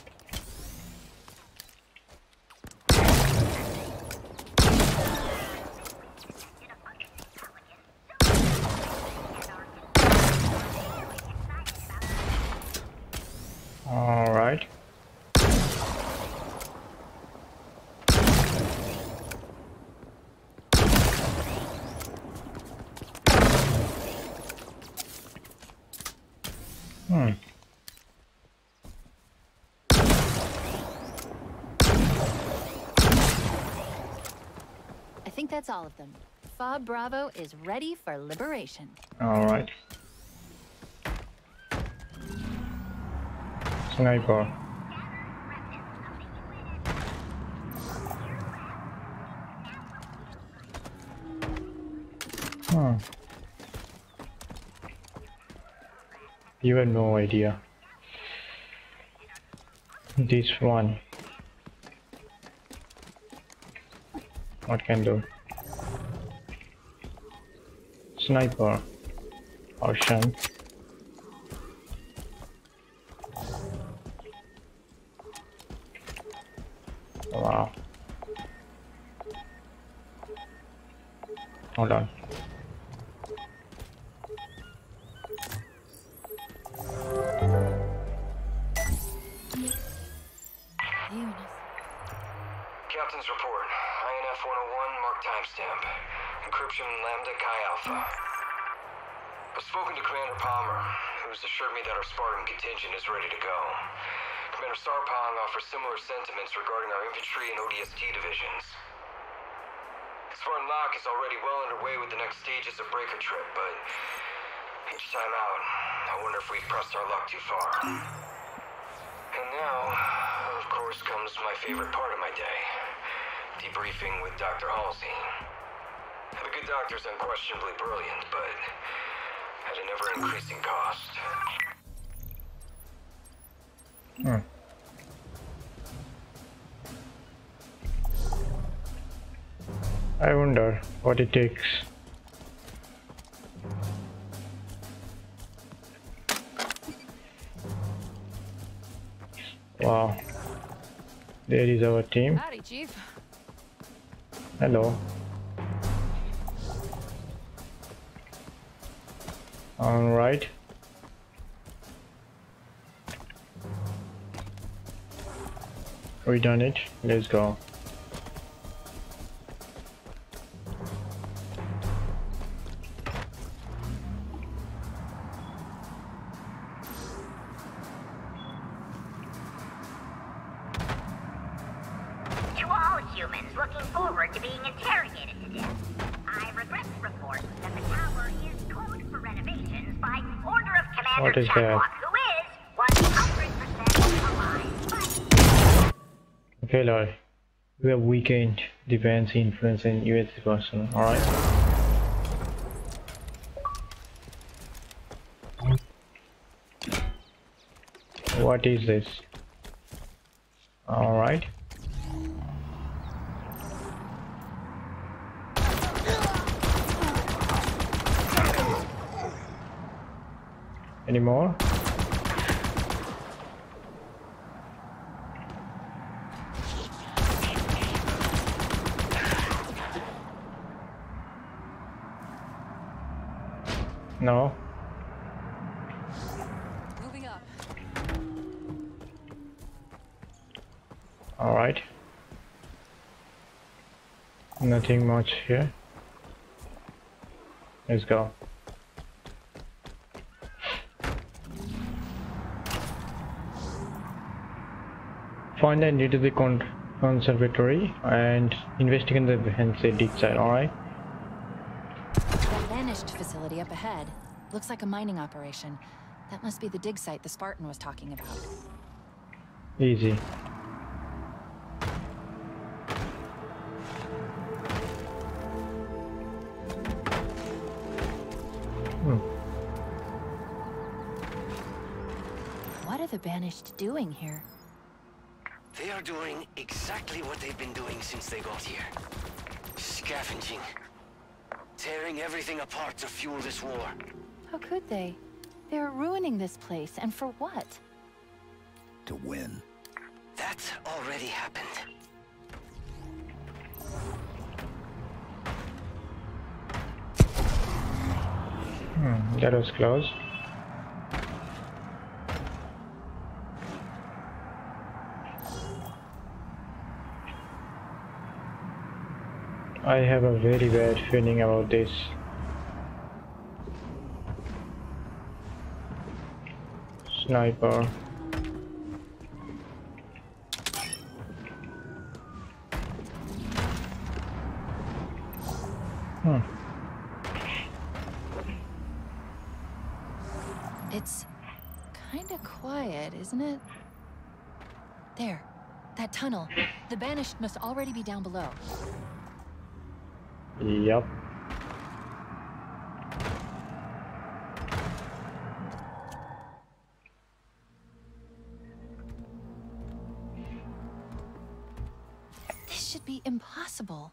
That's all of them. Fob Bravo is ready for liberation. All right. Sniper. Huh. You have no idea. This one. What can do? Sniper option. Wow. Hold on. Unquestionably brilliant, but at an ever-increasing cost. Hmm. I wonder what it takes. Wow. There is our team. Howdy, Chief. Hello. All right. We done it. Let's go. Weekend depends influence in UNSC person. All right. What is this? All right. Any more? No. Moving up. All right. Nothing much here. Let's go. Find and due to the conservatory and investigate the Hensei deep side. All right. Banished facility up ahead. Looks like a mining operation. That must be the dig site the Spartan was talking about. Easy. What are the Banished doing here? They are doing exactly what they've been doing since they got here. Scavenging. Tearing everything apart to fuel this war. How could they? They're ruining this place, and for what? To win. That already happened. That was close. I have a very bad feeling about this. Sniper. It's kind of quiet, isn't it? There, that tunnel. The Banished must already be down below. Yep. This should be impossible.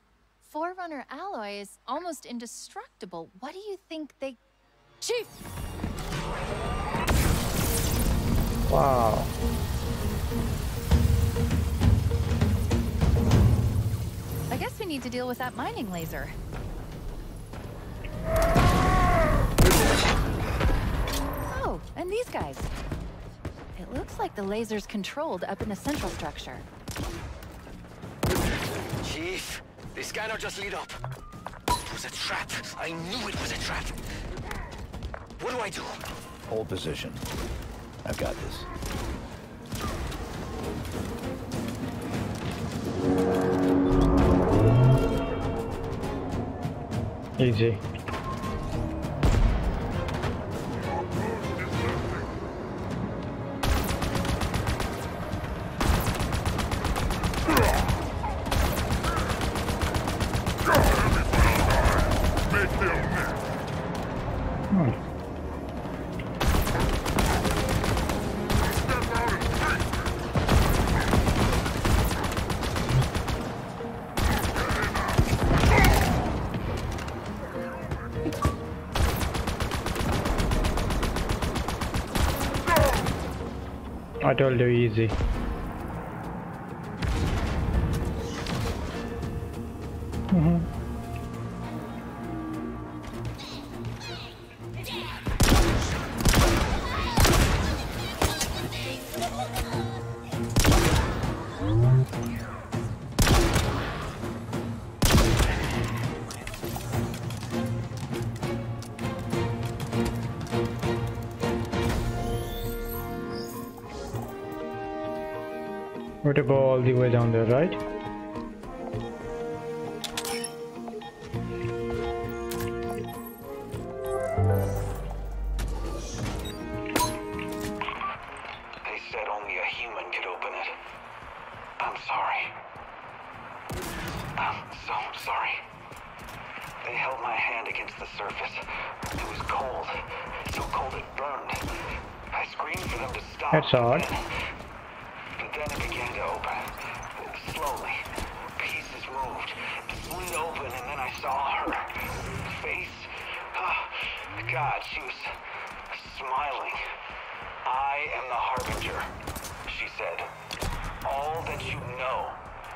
Forerunner alloy is almost indestructible. What do you think they... Chief! Wow. I guess we need to deal with that mining laser. Oh, and these guys. It looks like the laser's controlled up in the central structure. Chief, the scanner just lit up. It was a trap. I knew it was a trap. What do I do? Hold position. I've got this. Easy. I told you easy. All the way down there, right? They said only a human could open it. I'm sorry. I'm so sorry. They held my hand against the surface. It was cold. So cold it burned. I screamed for them to stop. That's odd. God, she was smiling. I am the Harbinger, she said. All that you know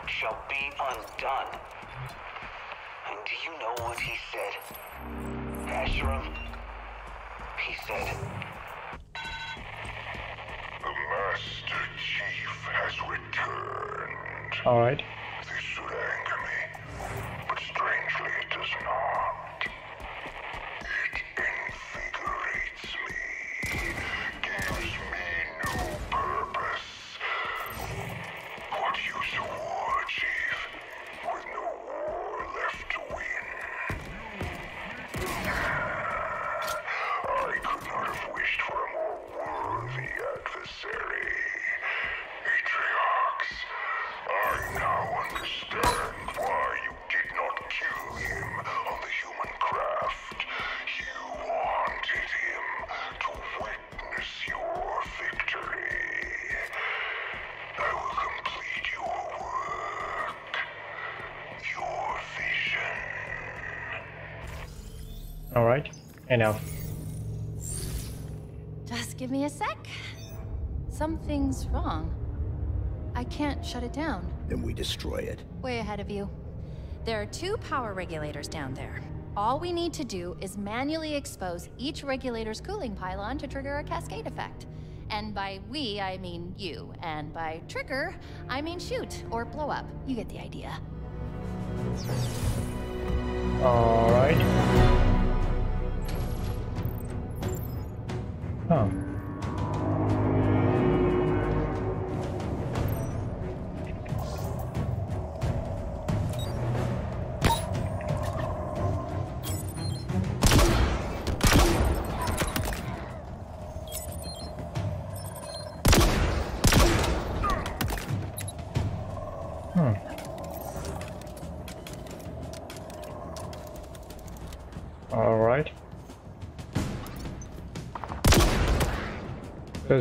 shall be undone. And do you know what he said? Esheram? He said, the Master Chief has returned. All right. This should anger me, but strangely it does not. All right, enough. Just give me a sec. Something's wrong. I can't shut it down. Then we destroy it. Way ahead of you. There are two power regulators down there. All we need to do is manually expose each regulator's cooling pylon to trigger a cascade effect. And by we, I mean you. And by trigger, I mean shoot or blow up. You get the idea. All right. Oh.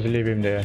Just leave him there.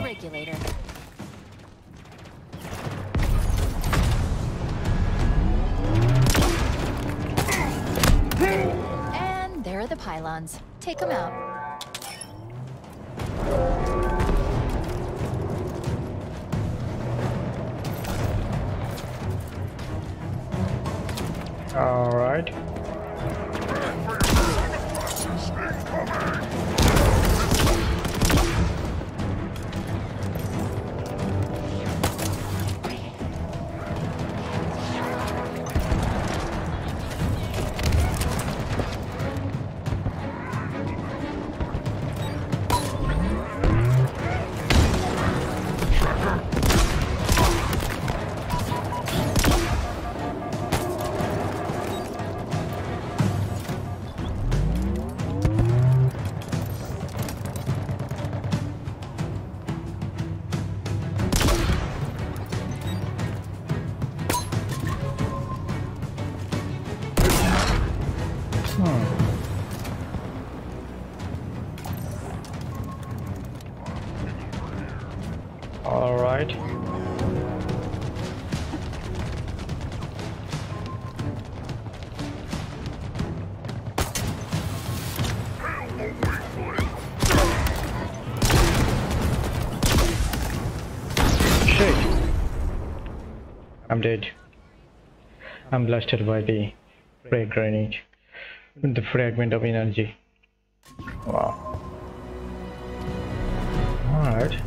Regulator. And there are the pylons. Take them out. All right. I'm dead. I'm blasted by the frag grenade. The fragment of energy. Wow. Alright.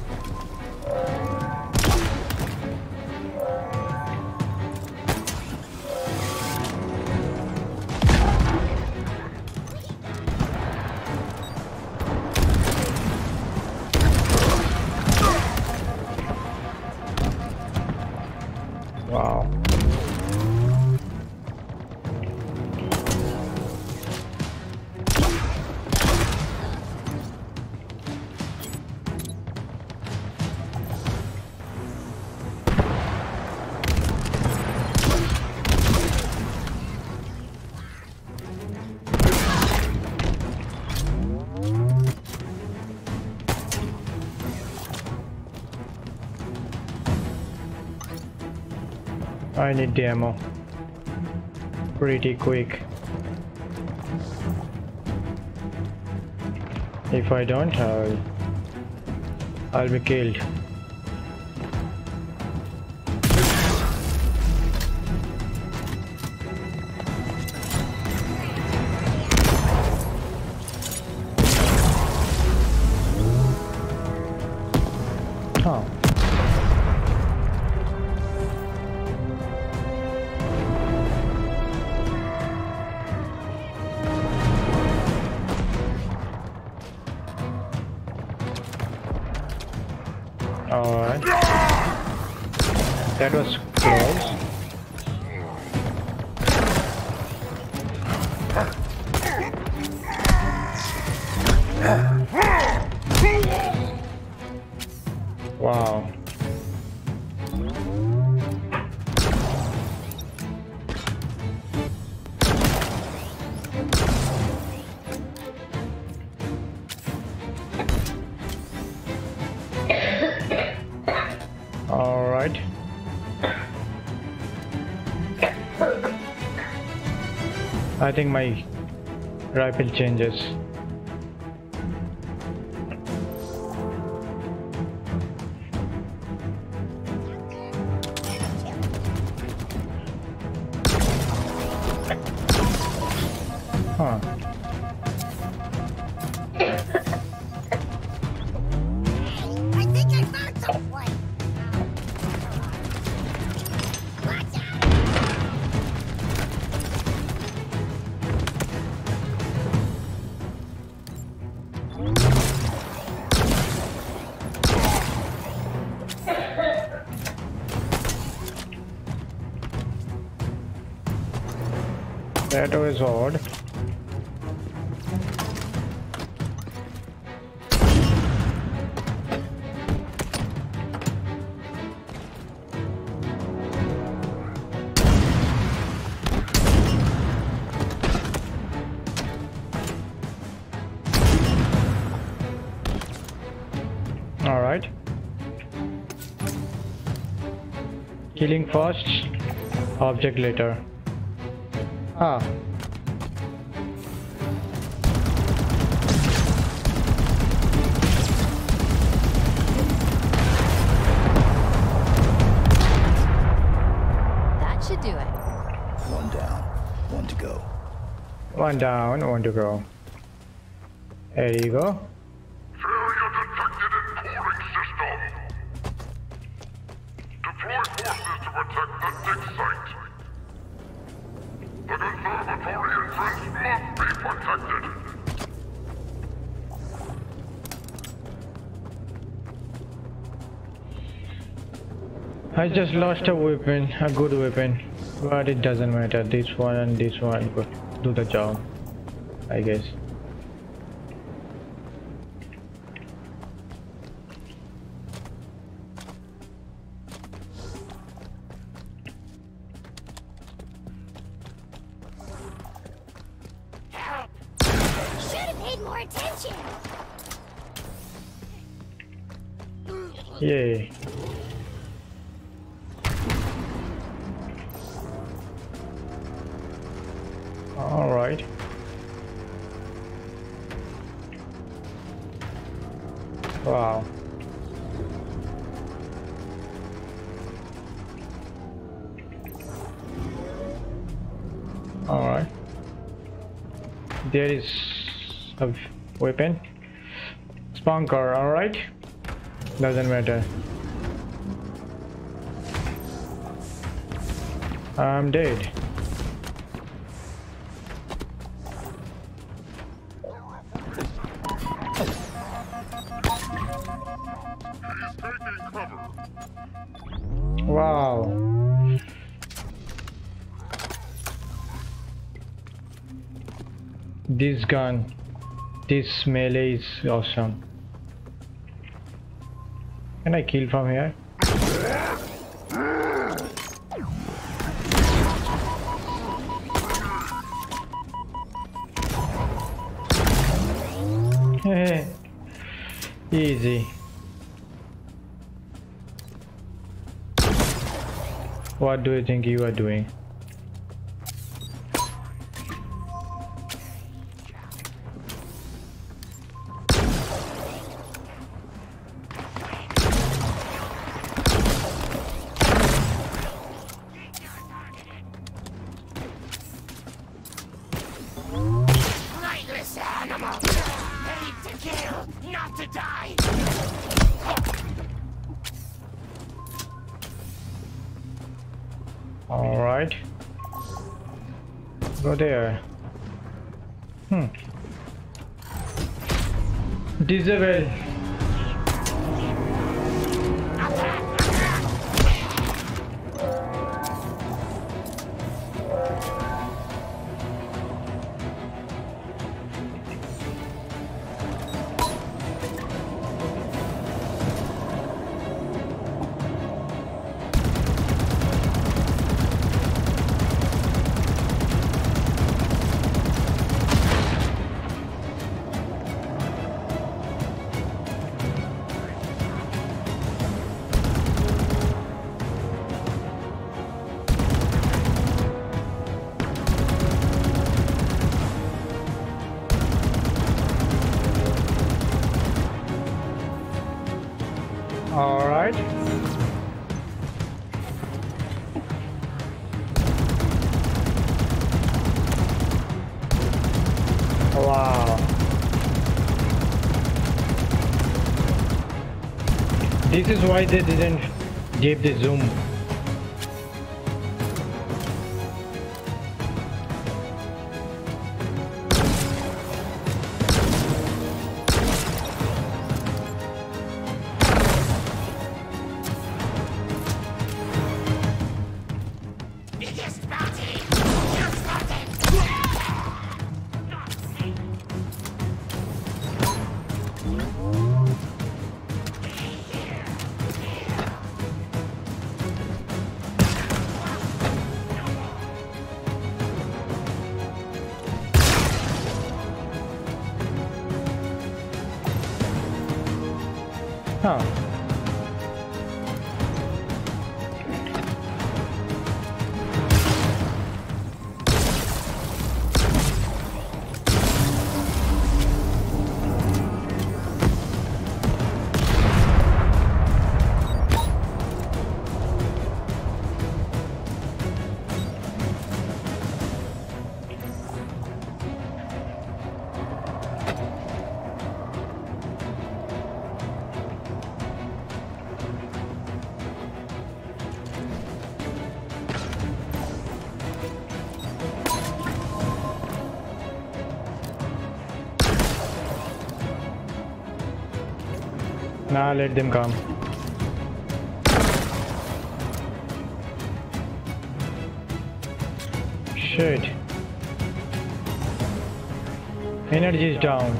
I need the ammo pretty quick. If I don't, I'll be killed. That was close. Wow. I think my rifle changes. Huh. That was odd. All right. Killing first, object later. Ah. That should do it. One down, one to go. One down, one to go. There you go. Failure detected in boarding system. Deploy forces to protect the dig site. The conservatory entrance must be protected. I just lost a weapon, a good weapon, but it doesn't matter. This one and this one could do the job, I guess. Yay. All right. Wow. All right. There is a weapon. Spawn car, all right. Doesn't matter. I'm dead. Wow. This gun, this melee is awesome. Can I kill from here? Easy. What do you think you are doing? Go there. Disable. All right. Wow. This is why they didn't give the zoom. Nah, let them come. Shit. Energy is down.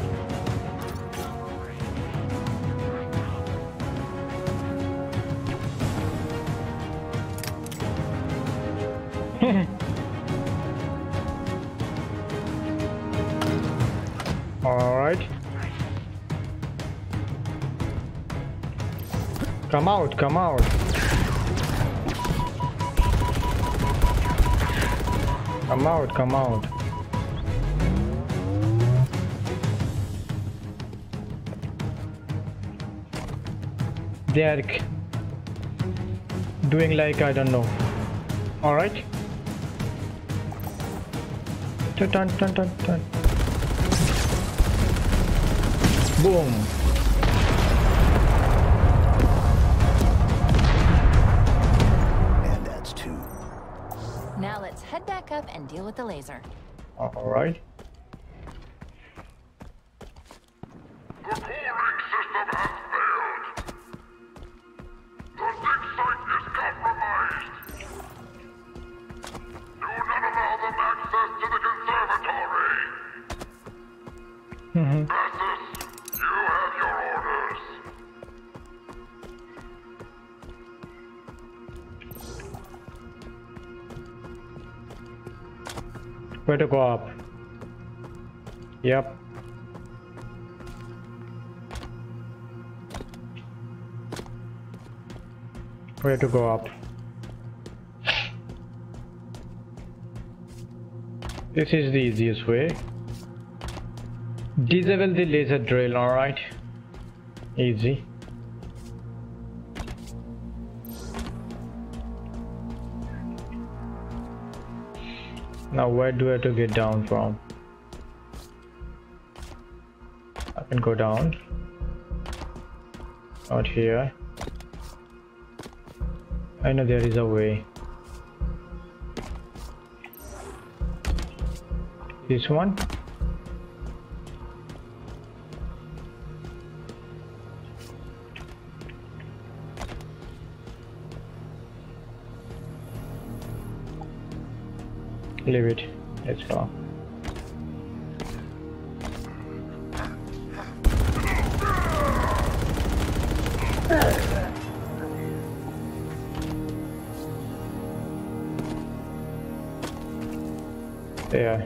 Come out, come out. Come out, come out. They are doing like I don't know. Alright. Turn, turn, turn, turn. Boom. And deal with the laser. All right. The cooling system has failed. The dig site is compromised. Do not allow them access to the conservatory. Bassus, you have your orders. Way to go up. Yep. Way to go up. This is the easiest way. Disable the laser drill, alright. Easy. Now where do I have to get down from? I can go down. Not here. I know there is a way. This one? Leave it. Let's go. There.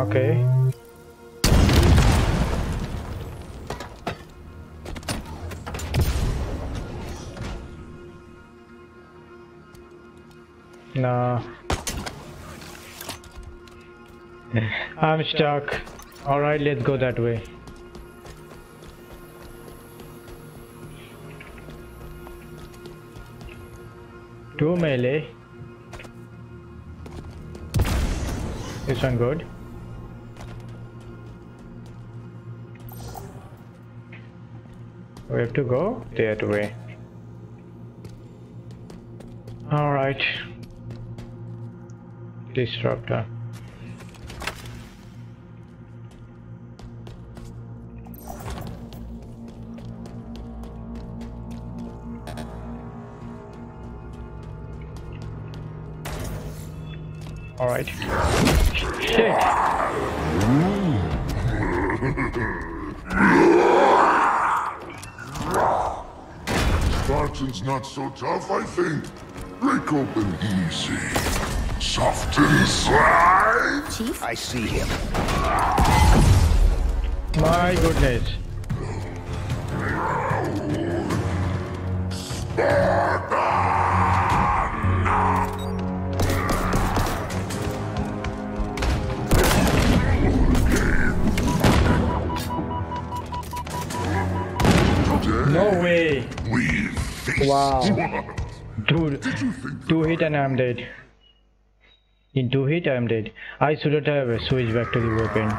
Okay. Nah. I'm stuck. Alright, let's go that way. Two melee. This one good. We have to go that way. Alright. Disruptor. All right. Shit. Spartan's not so tough, I think. Break open easy. Soft inside. Chief, I see him. My goodness. Spartan. No way! Wow. Dude, 2 hit and I'm dead. In 2 hit I'm dead. I shouldn't have switched back to the weapon.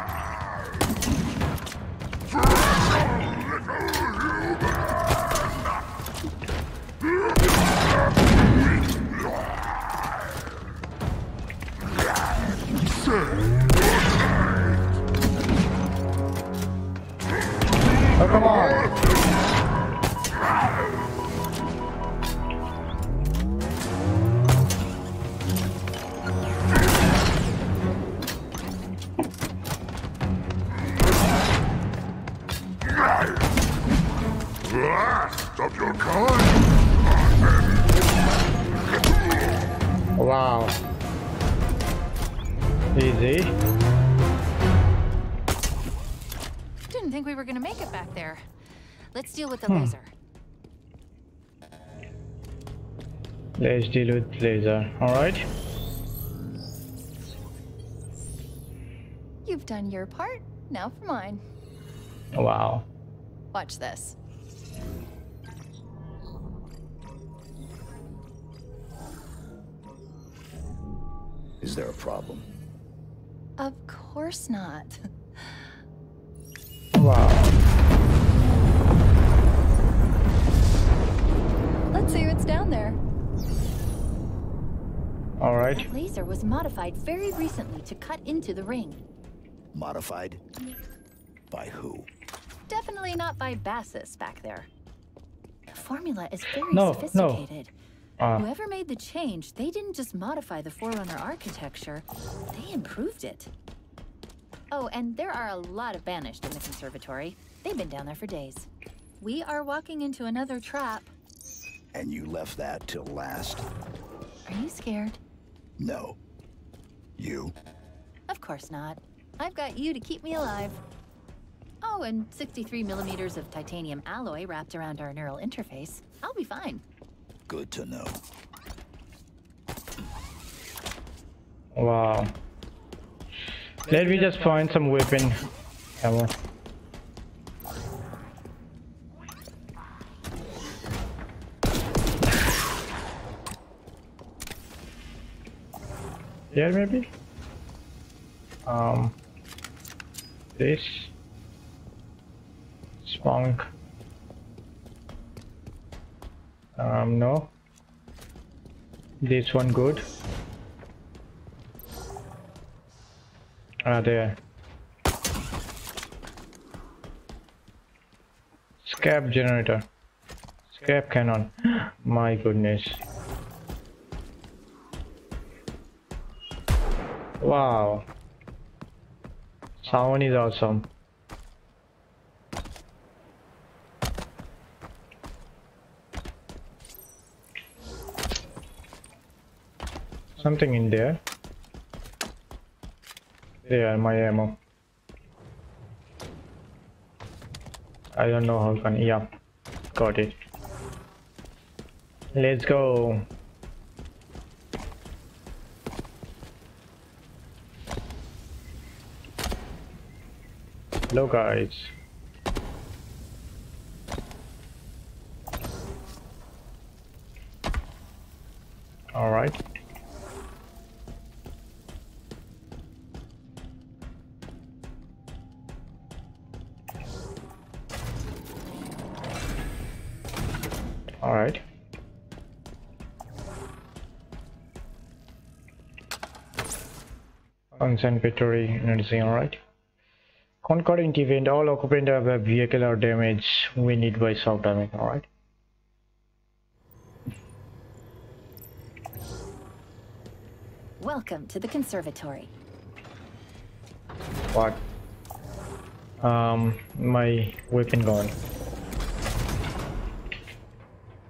Oh, come on! Wow. Easy. Didn't think we were gonna make it back there. Let's deal with the laser. Let's deal with laser. Alright. You've done your part, now for mine. Wow. Watch this. Is there a problem? Of course not. Wow. Let's see what's down there. All right. That laser was modified very recently to cut into the ring. Modified? By who? Definitely not by Bassus back there. The formula is very sophisticated. No. Whoever made the change, they didn't just modify the Forerunner architecture, they improved it. Oh, and there are a lot of Banished in the Conservatory. They've been down there for days. We are walking into another trap. And you left that till last? Are you scared? No. You? Of course not. I've got you to keep me alive. Oh, and 63 millimeters of titanium alloy wrapped around our neural interface. I'll be fine. Good to know. Wow. Let me just find some weapon. Come on. Yeah, maybe. This spunk. No. This one good. Ah, there. Scab generator. Scab cannon. My goodness. Wow. Sound is awesome. Something in there. Yeah, my ammo. I don't know how can. Yeah, got it. Let's go. Hello, guys. All right. All right. Conservatory noticing, all right. Concurrent event, all occupants of a vehicle are damaged. We need by soft damage, all right. Welcome to the Conservatory. What? My weapon gone.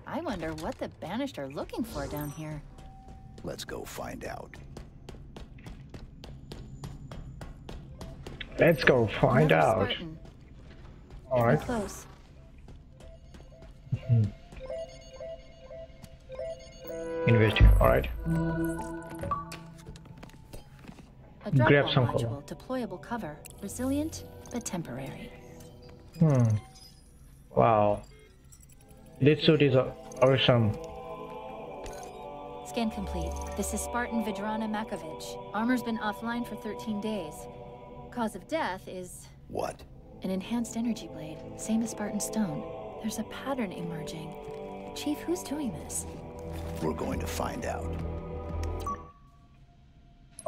I wonder what the Banished are looking for down here. Let's go find out. Let's go find out. Spartan. All right. Close. Investigate. All right. Grab some cover. Deployable cover, resilient but temporary. Wow. This suit is awesome. Scan complete. This is Spartan Vidrana Makovich. Armor's been offline for 13 days. Cause of death is... What? An enhanced energy blade, same as Spartan Stone. There's a pattern emerging. Chief, who's doing this? We're going to find out.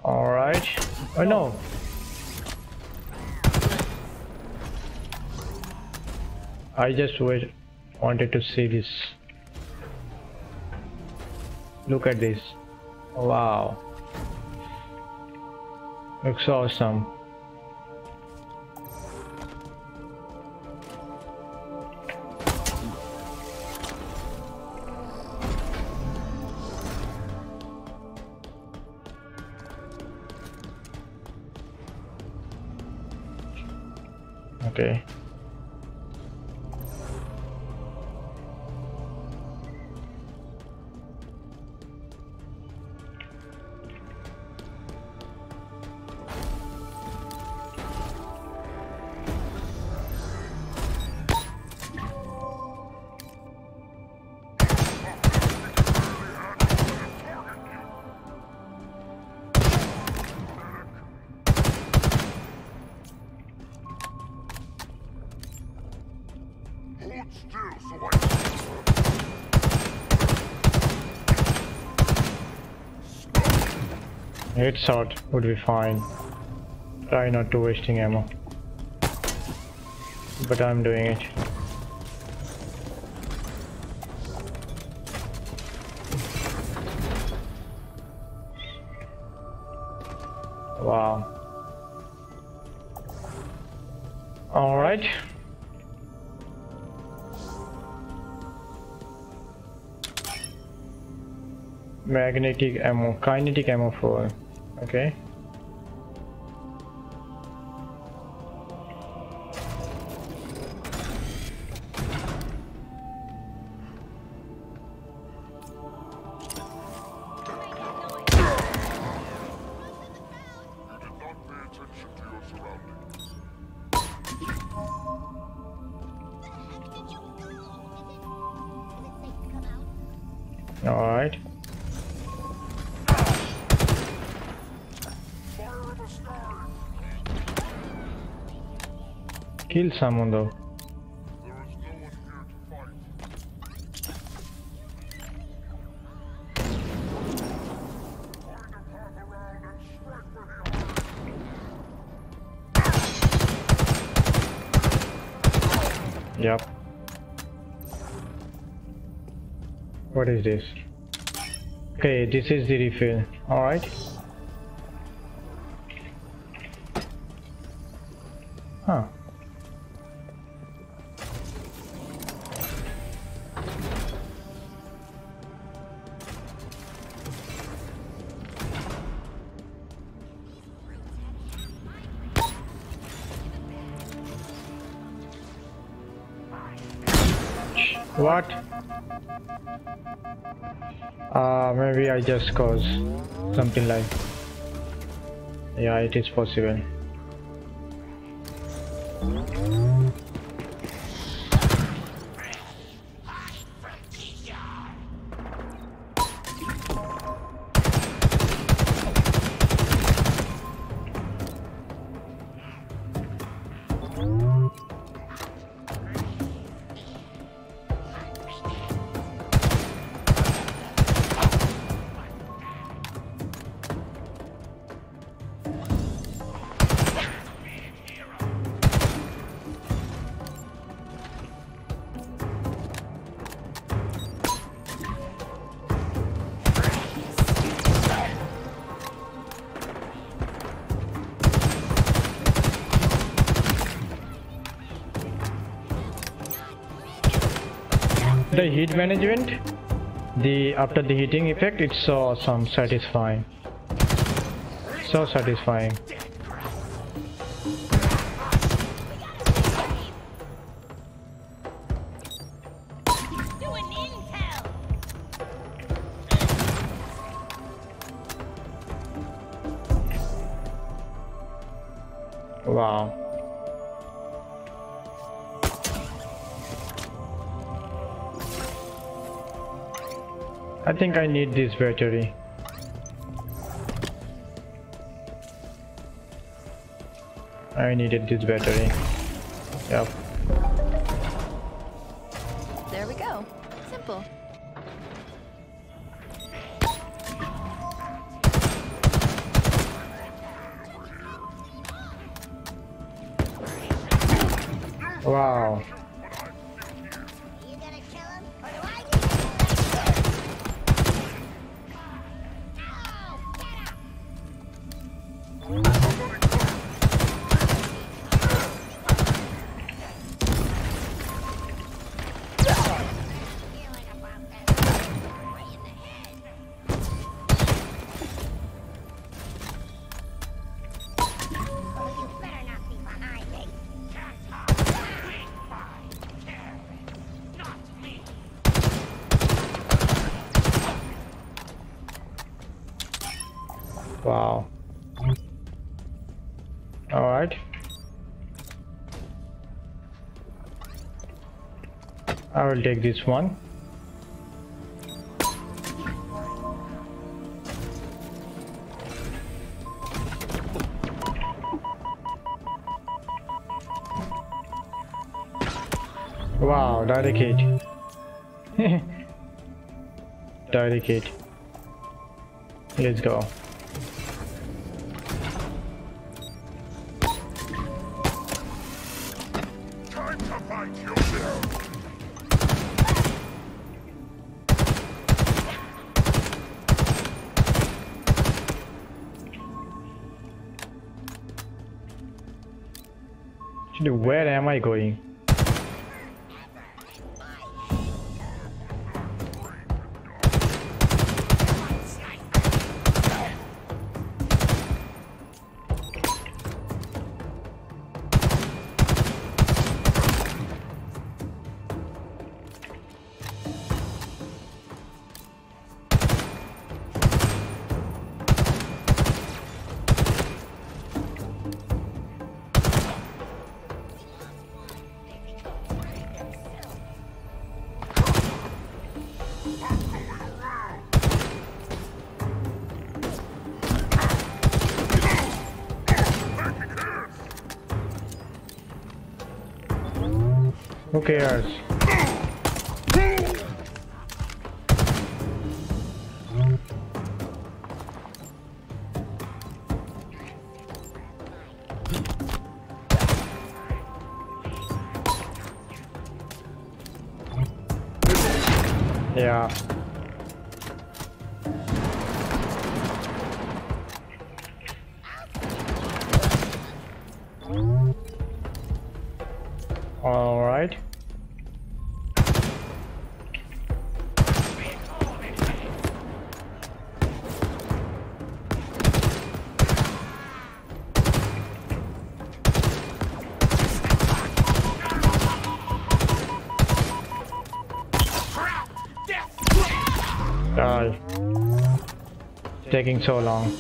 All right. Oh no. I just wanted to see this. Look at this. Wow. Looks awesome. Okay. Headshot would be fine. Try not to wasting ammo, but I'm doing it. Wow. All right. Magnetic ammo, kinetic ammo for. Okay. Kill someone though. There is no one here to fight. Yep. What is this? Okay, this is the refill. All right. Huh. what? Maybe I just cause something like... Yeah, it is possible. The heat management, the after the heating effect, it's so awesome, satisfying, so satisfying. Wow. I think I need this battery. I needed this battery. Yep. There we go. Simple. Wow. Wow. All right. I will take this one. Wow, direct hit. Direct hit. Let's go. Where am I going? Who cares? Yeah. taking so long?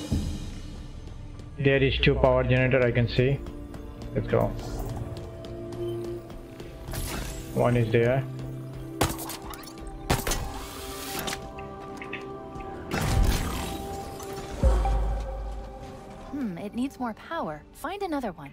There is 2 power generator I can see. Let's go. One is there. It needs more power. Find another one.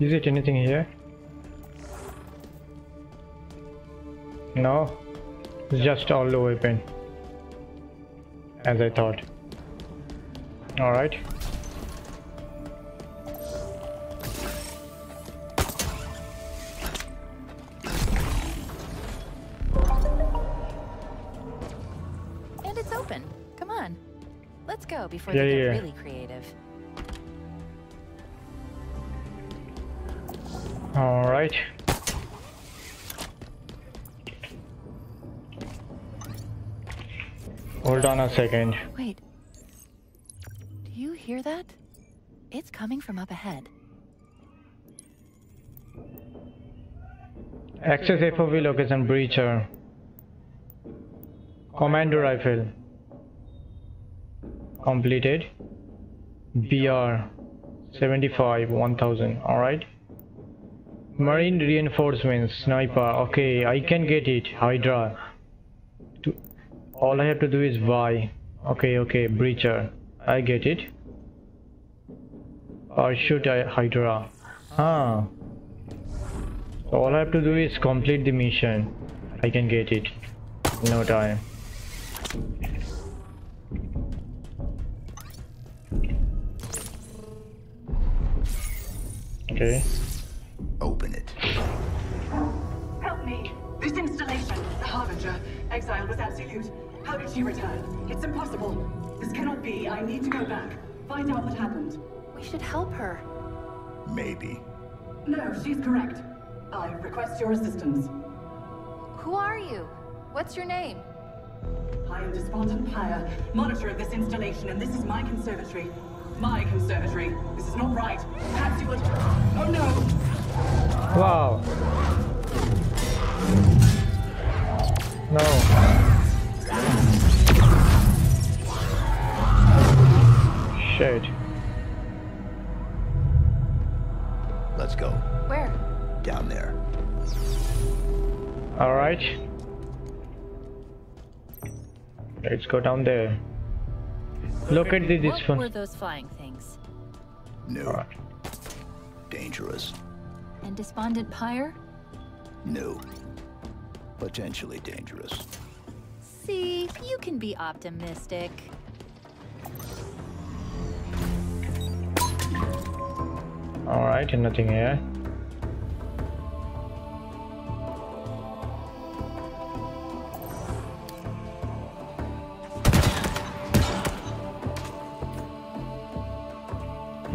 Is it anything here? No, it's just all the weapon, as I thought. All right. And it's open. Come on, let's go before they get really creative. All right. Hold on a second. Wait. Do you hear that? It's coming from up ahead. Access FOV location Breacher. Commando rifle. Completed. BR 75 1000. All right. Marine reinforcements, sniper, okay, I can get it, Hydra. All I have to do is buy. Okay, okay, Breacher, I get it. Or shoot Hydra. Ah. So all I have to do is complete the mission. I can get it. No time. Okay. Open it. Help me. This installation, the Harbinger, exile was absolute. How did she return? It's impossible. This cannot be. I need to go back. Find out what happened. We should help her. Maybe. No, she's correct. I request your assistance. Who are you? What's your name? I am Despondent Pyre, monitor of this installation, and this is my conservatory. My conservatory. This is not right. Perhaps you would... Oh no! Wow. No. Shit. Let's go. Where? Down there. All right. Let's go down there. Look at this one. What were those flying things? No. Right. Dangerous. And Despondent Pyre? No. Potentially dangerous. See, you can be optimistic. Alright, and nothing here.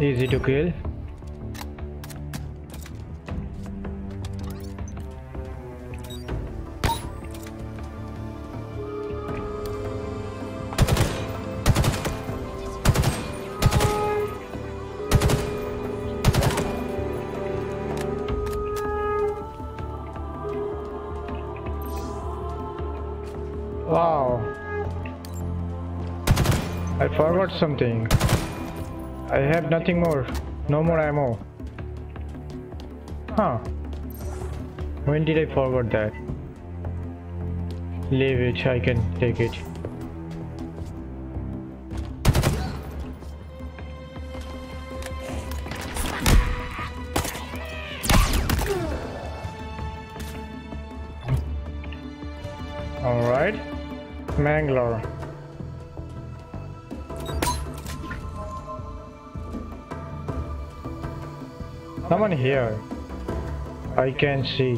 Easy to kill. Something. I have nothing more. No more ammo. Huh. When did I forward that? Leave it. I can take it. Alright. Mangalore. Someone here. I can see.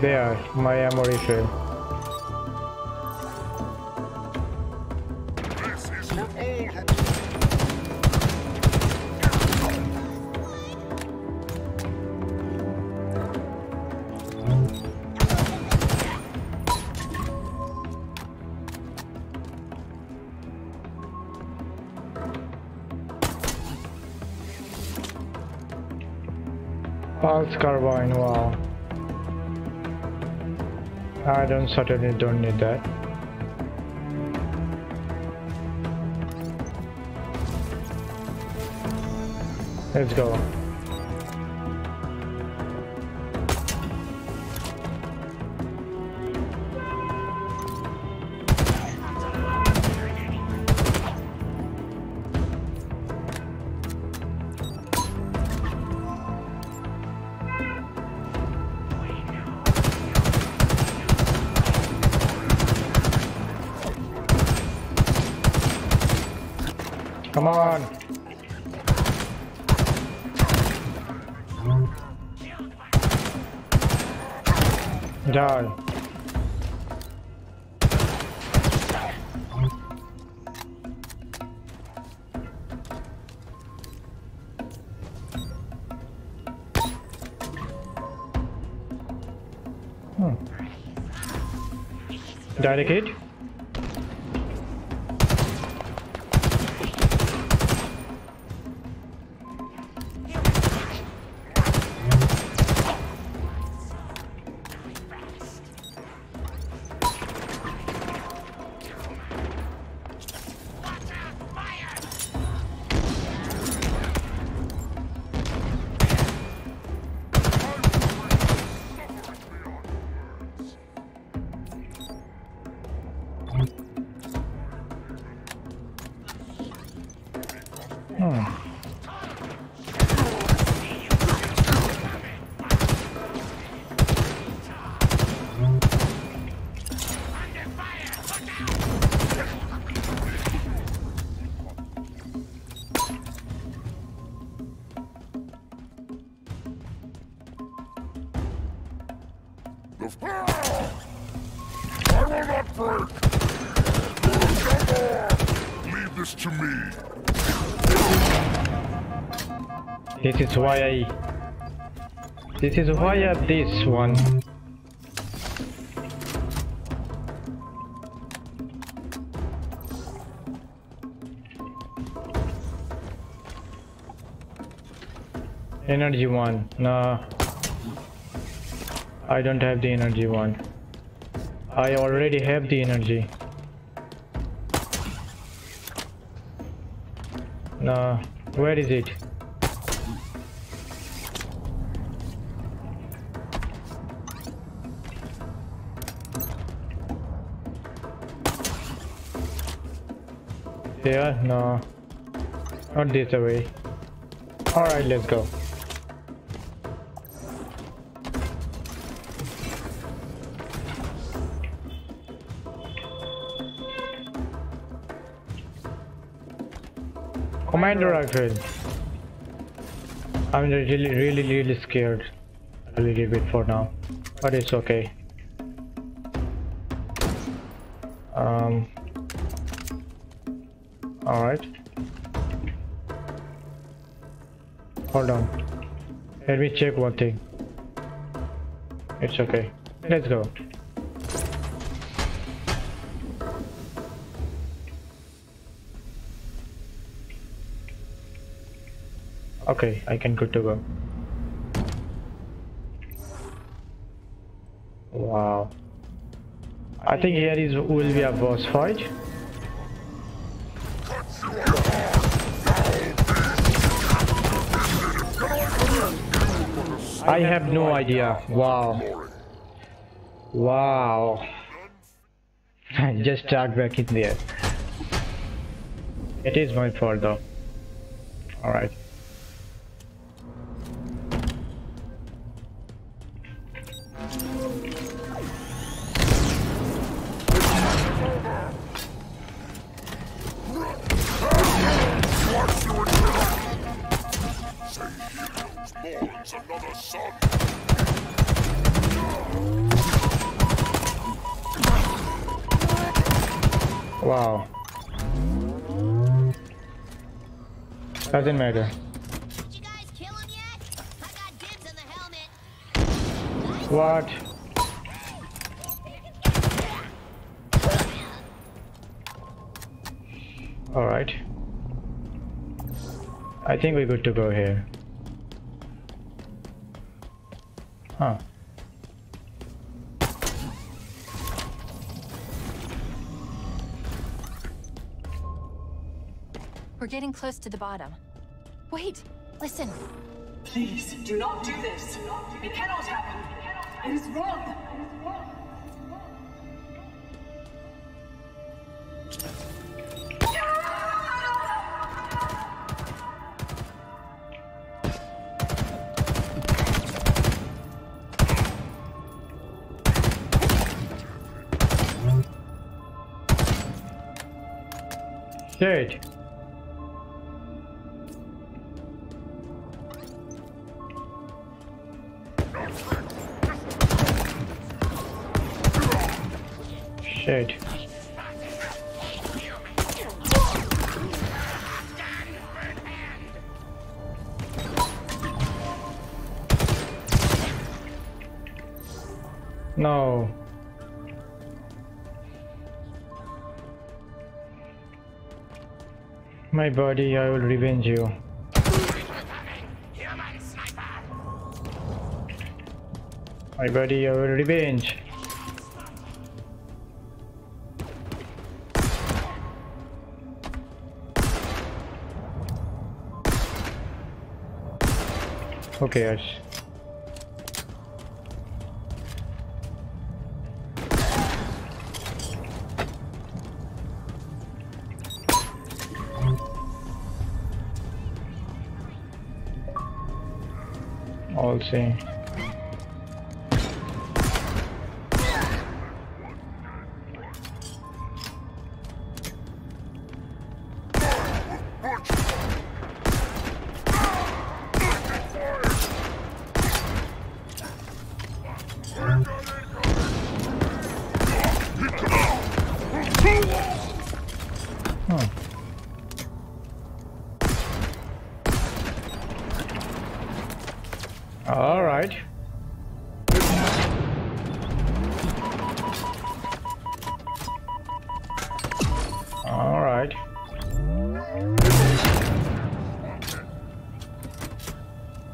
There, my ammo refill. Pulse carbine, wow. I certainly don't need that. Let's go. Come on. Die. Die the kid. This is why I have this one. Energy one. Nah, I don't have the energy one. I already have the energy. Nah, where is it? There? No. Not this way. Alright, let's go. Commander rifle. I'm really scared. A little bit for now. But it's okay. All right. Hold on. Let me check one thing. It's okay. Let's go. Okay, I can good to go. Wow. I think here will be a boss fight. I have no idea. Wow. Wow. I just stuck back in there. It is my fault though. Alright. of the sun. Wow. That didn't matter. Did you guys kill him yet? I got dibs on the helmet. What? All right. I think we're good to go here. Huh. We're getting close to the bottom. Wait, listen. Please, do not do this. It cannot happen. It is wrong. Dude. Shit. No. My body, I will revenge you. My body, I will revenge. Okay, Ash. All see.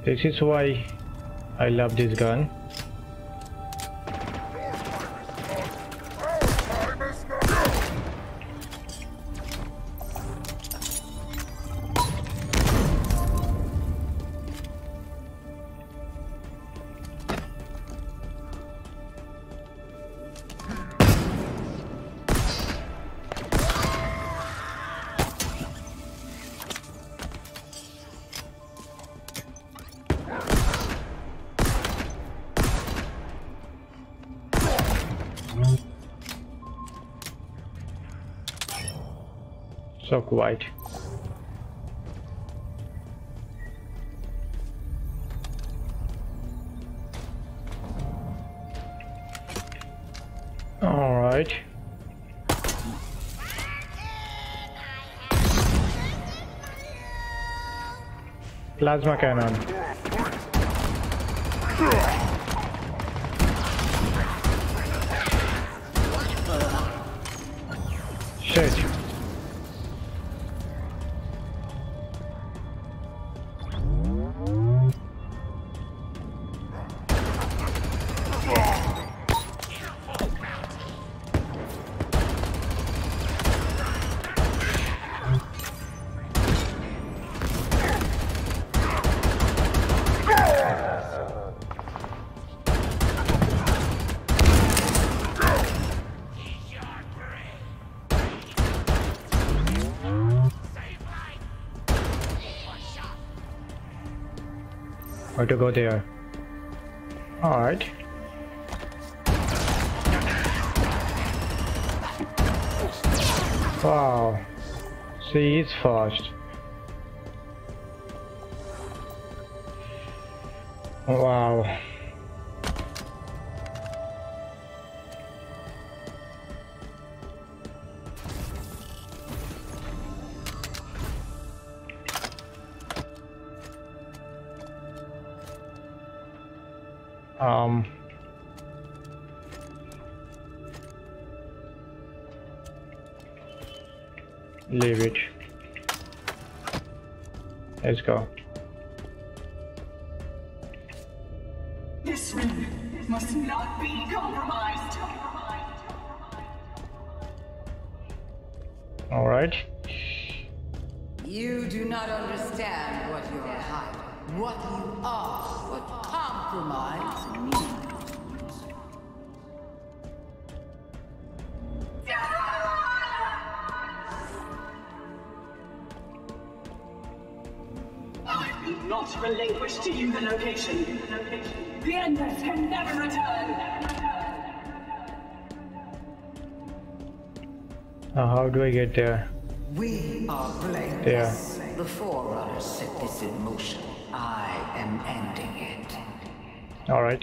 This is why I love this gun. So quiet. All right. Plasma cannon. Shit. To go there. All right. Wow. See, it's fast. Wow. Leave it. Let's go. This ring must not be compromised. All right. You do not understand what you are hiding, what you are, what compromise means. Relinquish to you the location. The Endless can never return. Now how do I get there? We are blameless. Yeah. The Forerunner set this in motion. I am ending it. All right.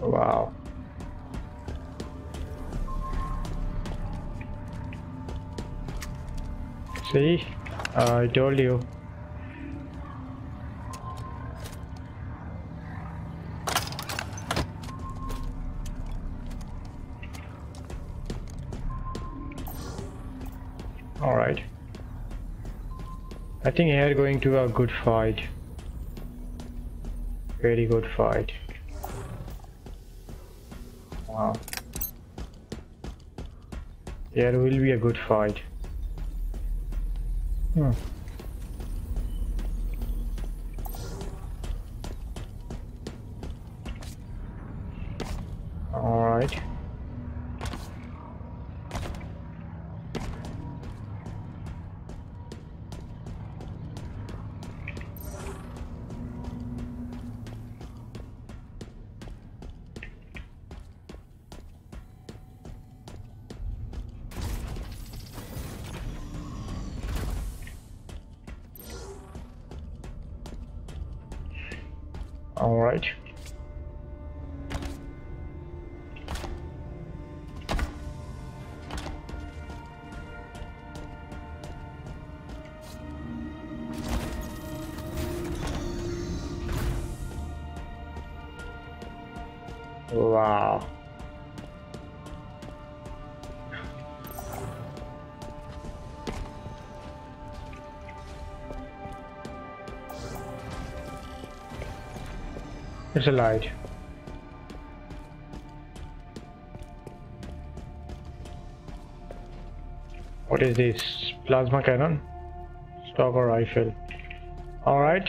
Wow. See, I told you. All right. I think here going to a good fight. Very good fight. Wow. Here will be a good fight. Hmm. All right. All right. Wow. It's a light. What is this? Plasma cannon? Stalker rifle. Alright.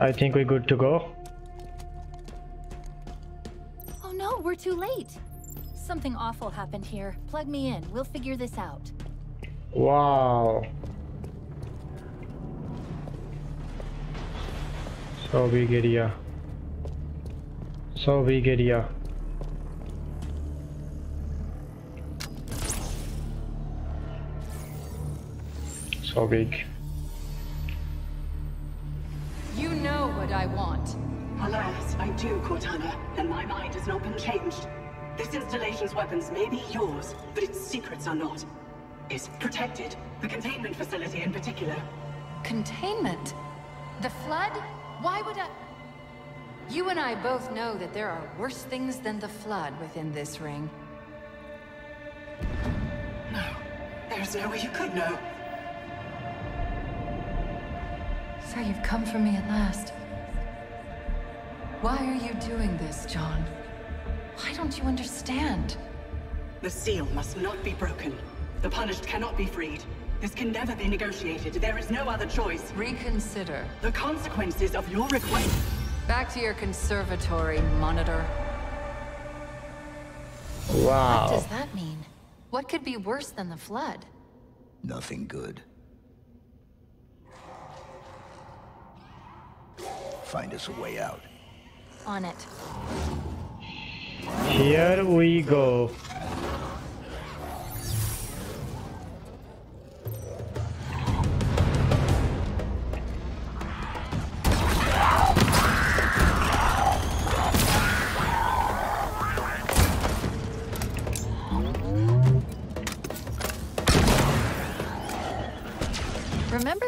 I think we're good to go. Oh no, we're too late. Something awful happened here. Plug me in. We'll figure this out. Wow. So big area. So big area. So big. You know what I want. Alas, I do, Cortana, and my mind has not been changed. This installation's weapons may be yours, but its secrets are not. It's protected. The containment facility in particular. Containment? The Flood? Why would I... You and I both know that there are worse things than the Flood within this ring. No. There's no way you could know. So you've come for me at last. Why are you doing this, John? Why don't you understand? The seal must not be broken. The punished cannot be freed. This can never be negotiated. There is no other choice. Reconsider the consequences of your request. Back to your conservatory, monitor. Wow. What does that mean? What could be worse than the Flood? Nothing good. Find us a way out. On it. Here we go.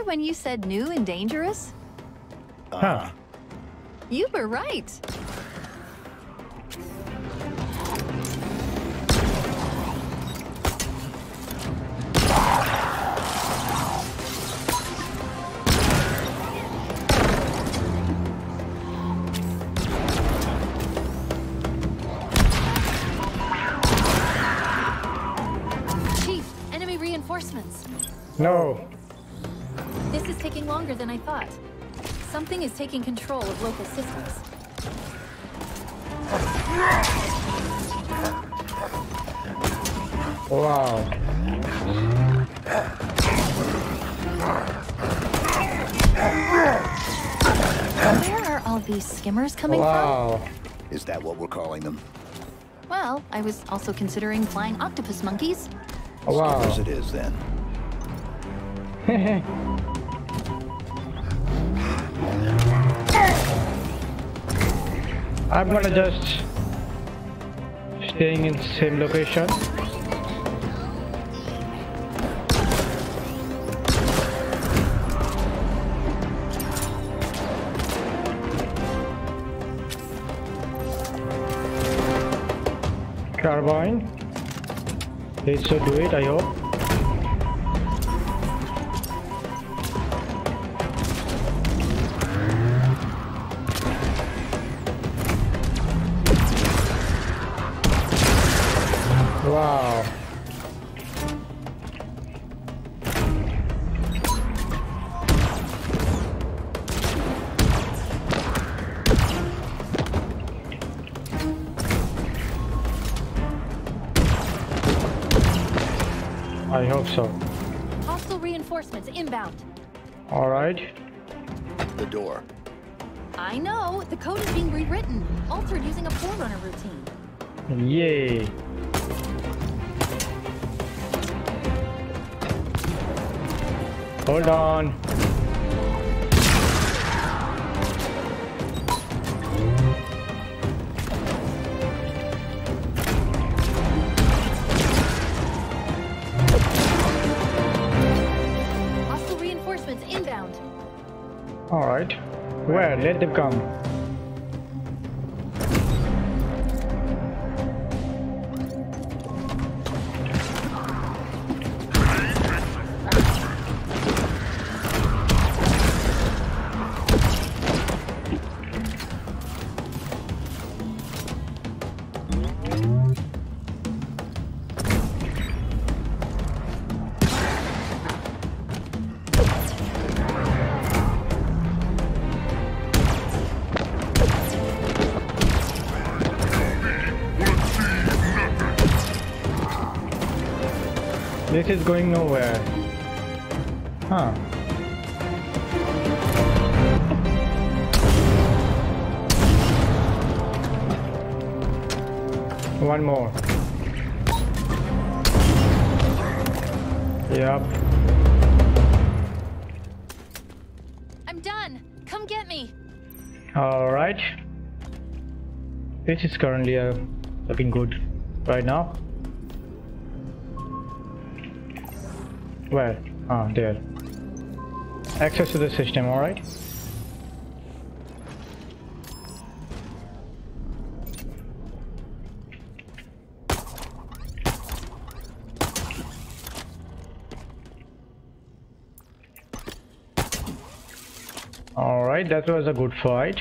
when you said new and dangerous? Huh. You were right. No. This is taking longer than I thought. Something is taking control of local systems. Wow. Where are all these skimmers coming from? Is that what we're calling them? Well, I was also considering flying octopus monkeys. Oh, wow. Skimmers it is then. I'm gonna just staying in the same location. Carbine. They should do it, I hope. Wow. I hope so. Hostile reinforcements inbound. All right. The door. I know. The code is being rewritten, altered using a Forerunner routine. Yay. Hold on. Hostile reinforcements inbound. All right. Where? Let them come. This is going nowhere. Huh. One more. Yep. I'm done. Come get me. All right. This is currently looking good right now. Where? Ah, there. Access to the system, alright? Alright, that was a good fight.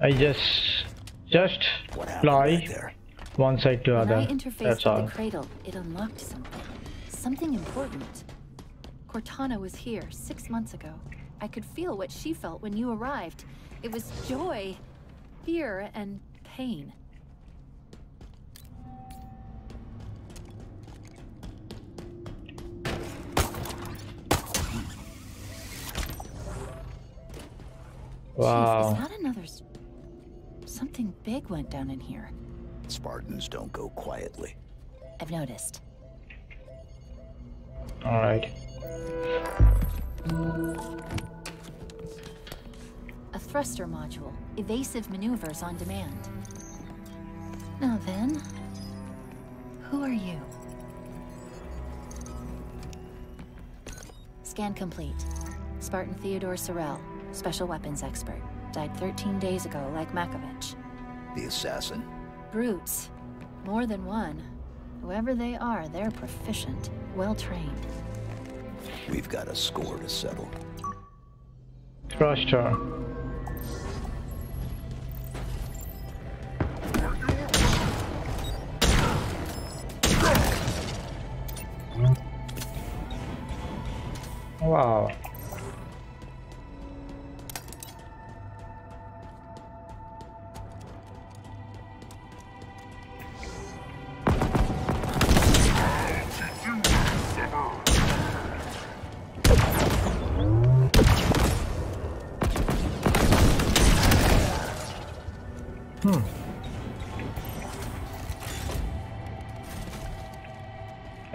I just fly one side to other. When I interfaced with the cradle, it unlocked something. Something important. Cortana was here 6 months ago. I could feel what she felt when you arrived. It was joy, fear, and pain. Wow. Jeez, is that another... Something big went down in here. Spartans don't go quietly. I've noticed. All right. A thruster module. Evasive maneuvers on demand. Now then, who are you? Scan complete. Spartan Theodore Sorrell, special weapons expert. Died 13 days ago, like Makovich. The assassin? Brutes. More than one. Whoever they are, they're proficient, well-trained. We've got a score to settle. Trash tar. Wow.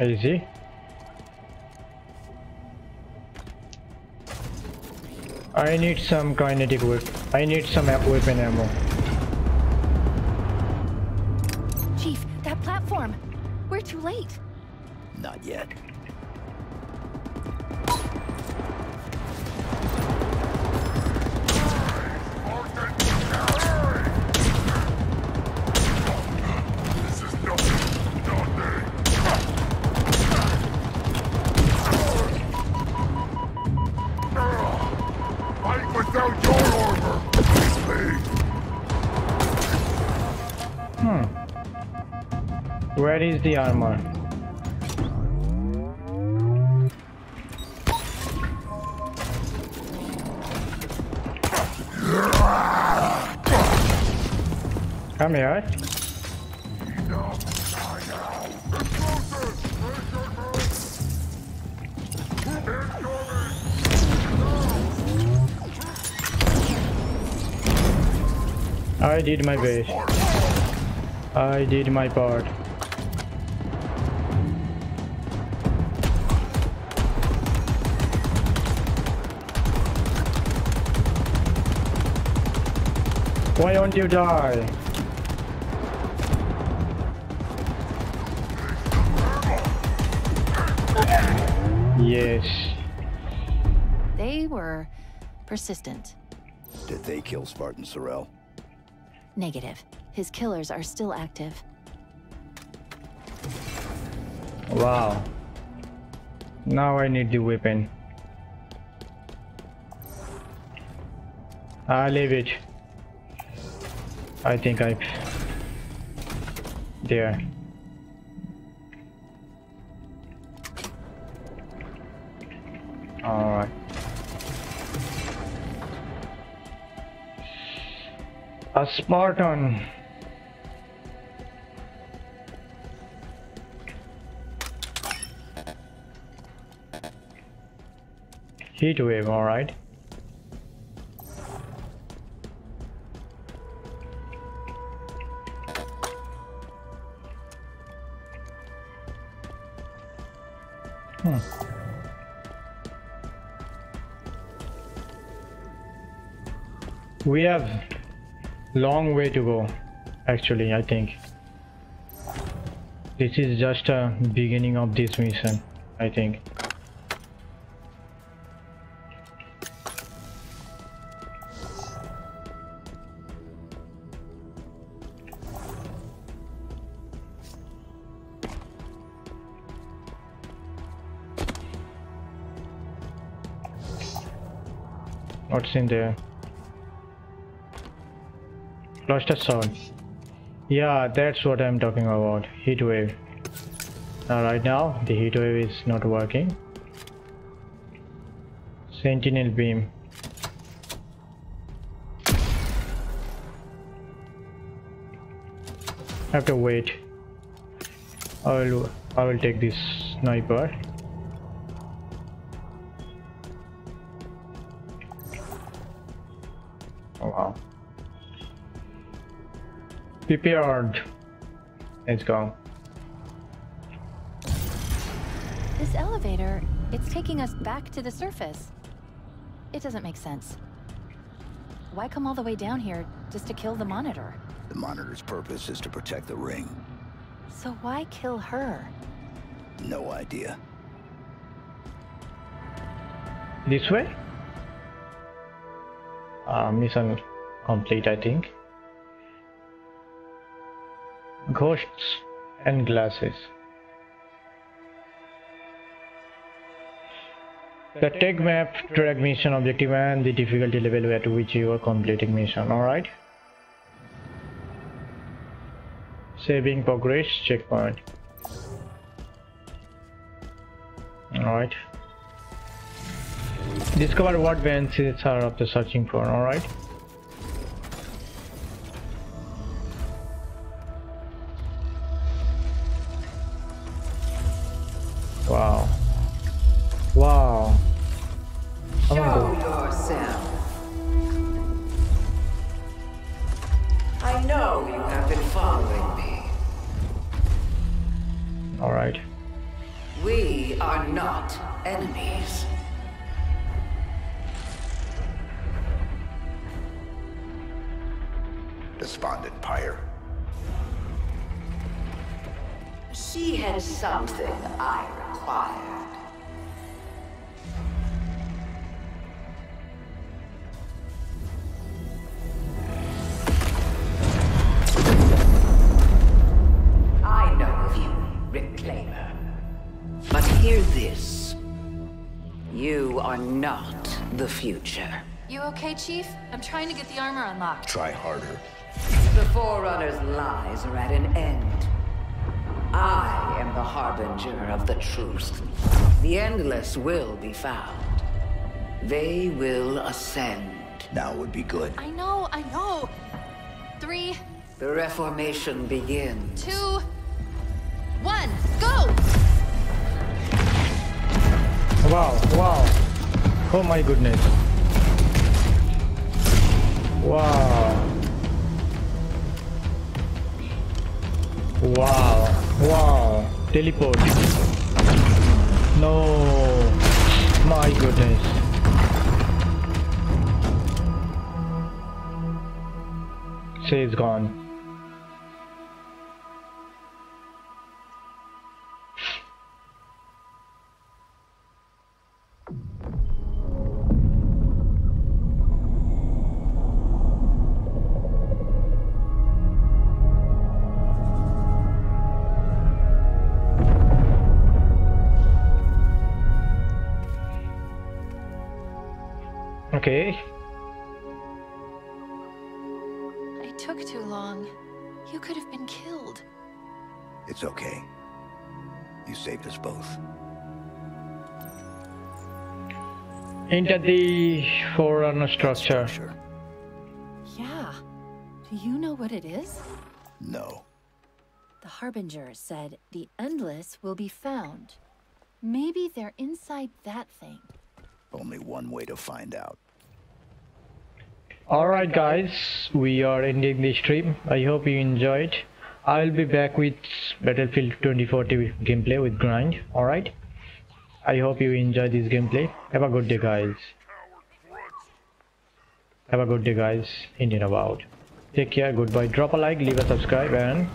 Easy. I need some kinetic whip. I need some weapon ammo. Chief, that platform! We're too late! Not yet. Where is the armor? Come here. I did my best. I did my part. Why don't you die? Yes. They were persistent. Did they kill Spartan Sorrell? Negative. His killers are still active. Wow. Now I need the weapon. I'll leave it. I think I... There. Alright. A Spartan. Heat wave, alright. We have long way to go, actually, I think. This is just a beginning of this mission, I think. What's in there? Lost a sword. Yeah, that's what I'm talking about. Heat wave. Now, right now, the heat wave is not working. Sentinel beam. I have to wait. I will take this sniper. Oh, wow. Prepared. Let's go. This elevator, it's taking us back to the surface. It doesn't make sense. Why come all the way down here just to kill the monitor? The monitor's purpose is to protect the ring. So why kill her? No idea. This way? Mission complete, I think. Ghosts and glasses. The tech map track mission objective and the difficulty level at which you are completing mission. Alright. Saving progress checkpoint. Alright. Discover what variants are after searching for. Alright. Wow. Wow. Show yourself. I know you have been following me. All right. We are not enemies. Despondent Pyre. She has something I require. Not the future. You okay, Chief? I'm trying to get the armor unlocked. Try harder. The Forerunner's lies are at an end. I am the harbinger of the truth. The Endless will be found. They will ascend. Now would be good. I know, I know. 3. The reformation begins. 2. 1. Go! Wow, wow. Oh my goodness. Wow. Wow. Wow. Teleport. No. My goodness. Save's gone. Okay. I took too long. You could have been killed. It's okay. You saved us both. Enter the Forerunner structure. Yeah. Do you know what it is? No. The Harbinger said the Endless will be found. Maybe they're inside that thing. Only one way to find out. Alright guys, we are ending the stream. I hope you enjoyed. I will be back with Battlefield 2040 gameplay with grind. Alright. I hope you enjoy this gameplay. Have a good day guys. Have a good day guys. Indian about. Take care, goodbye. Drop a like, leave a subscribe and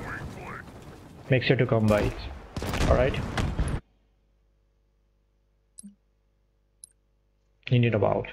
make sure to come by. Alright. Indian about.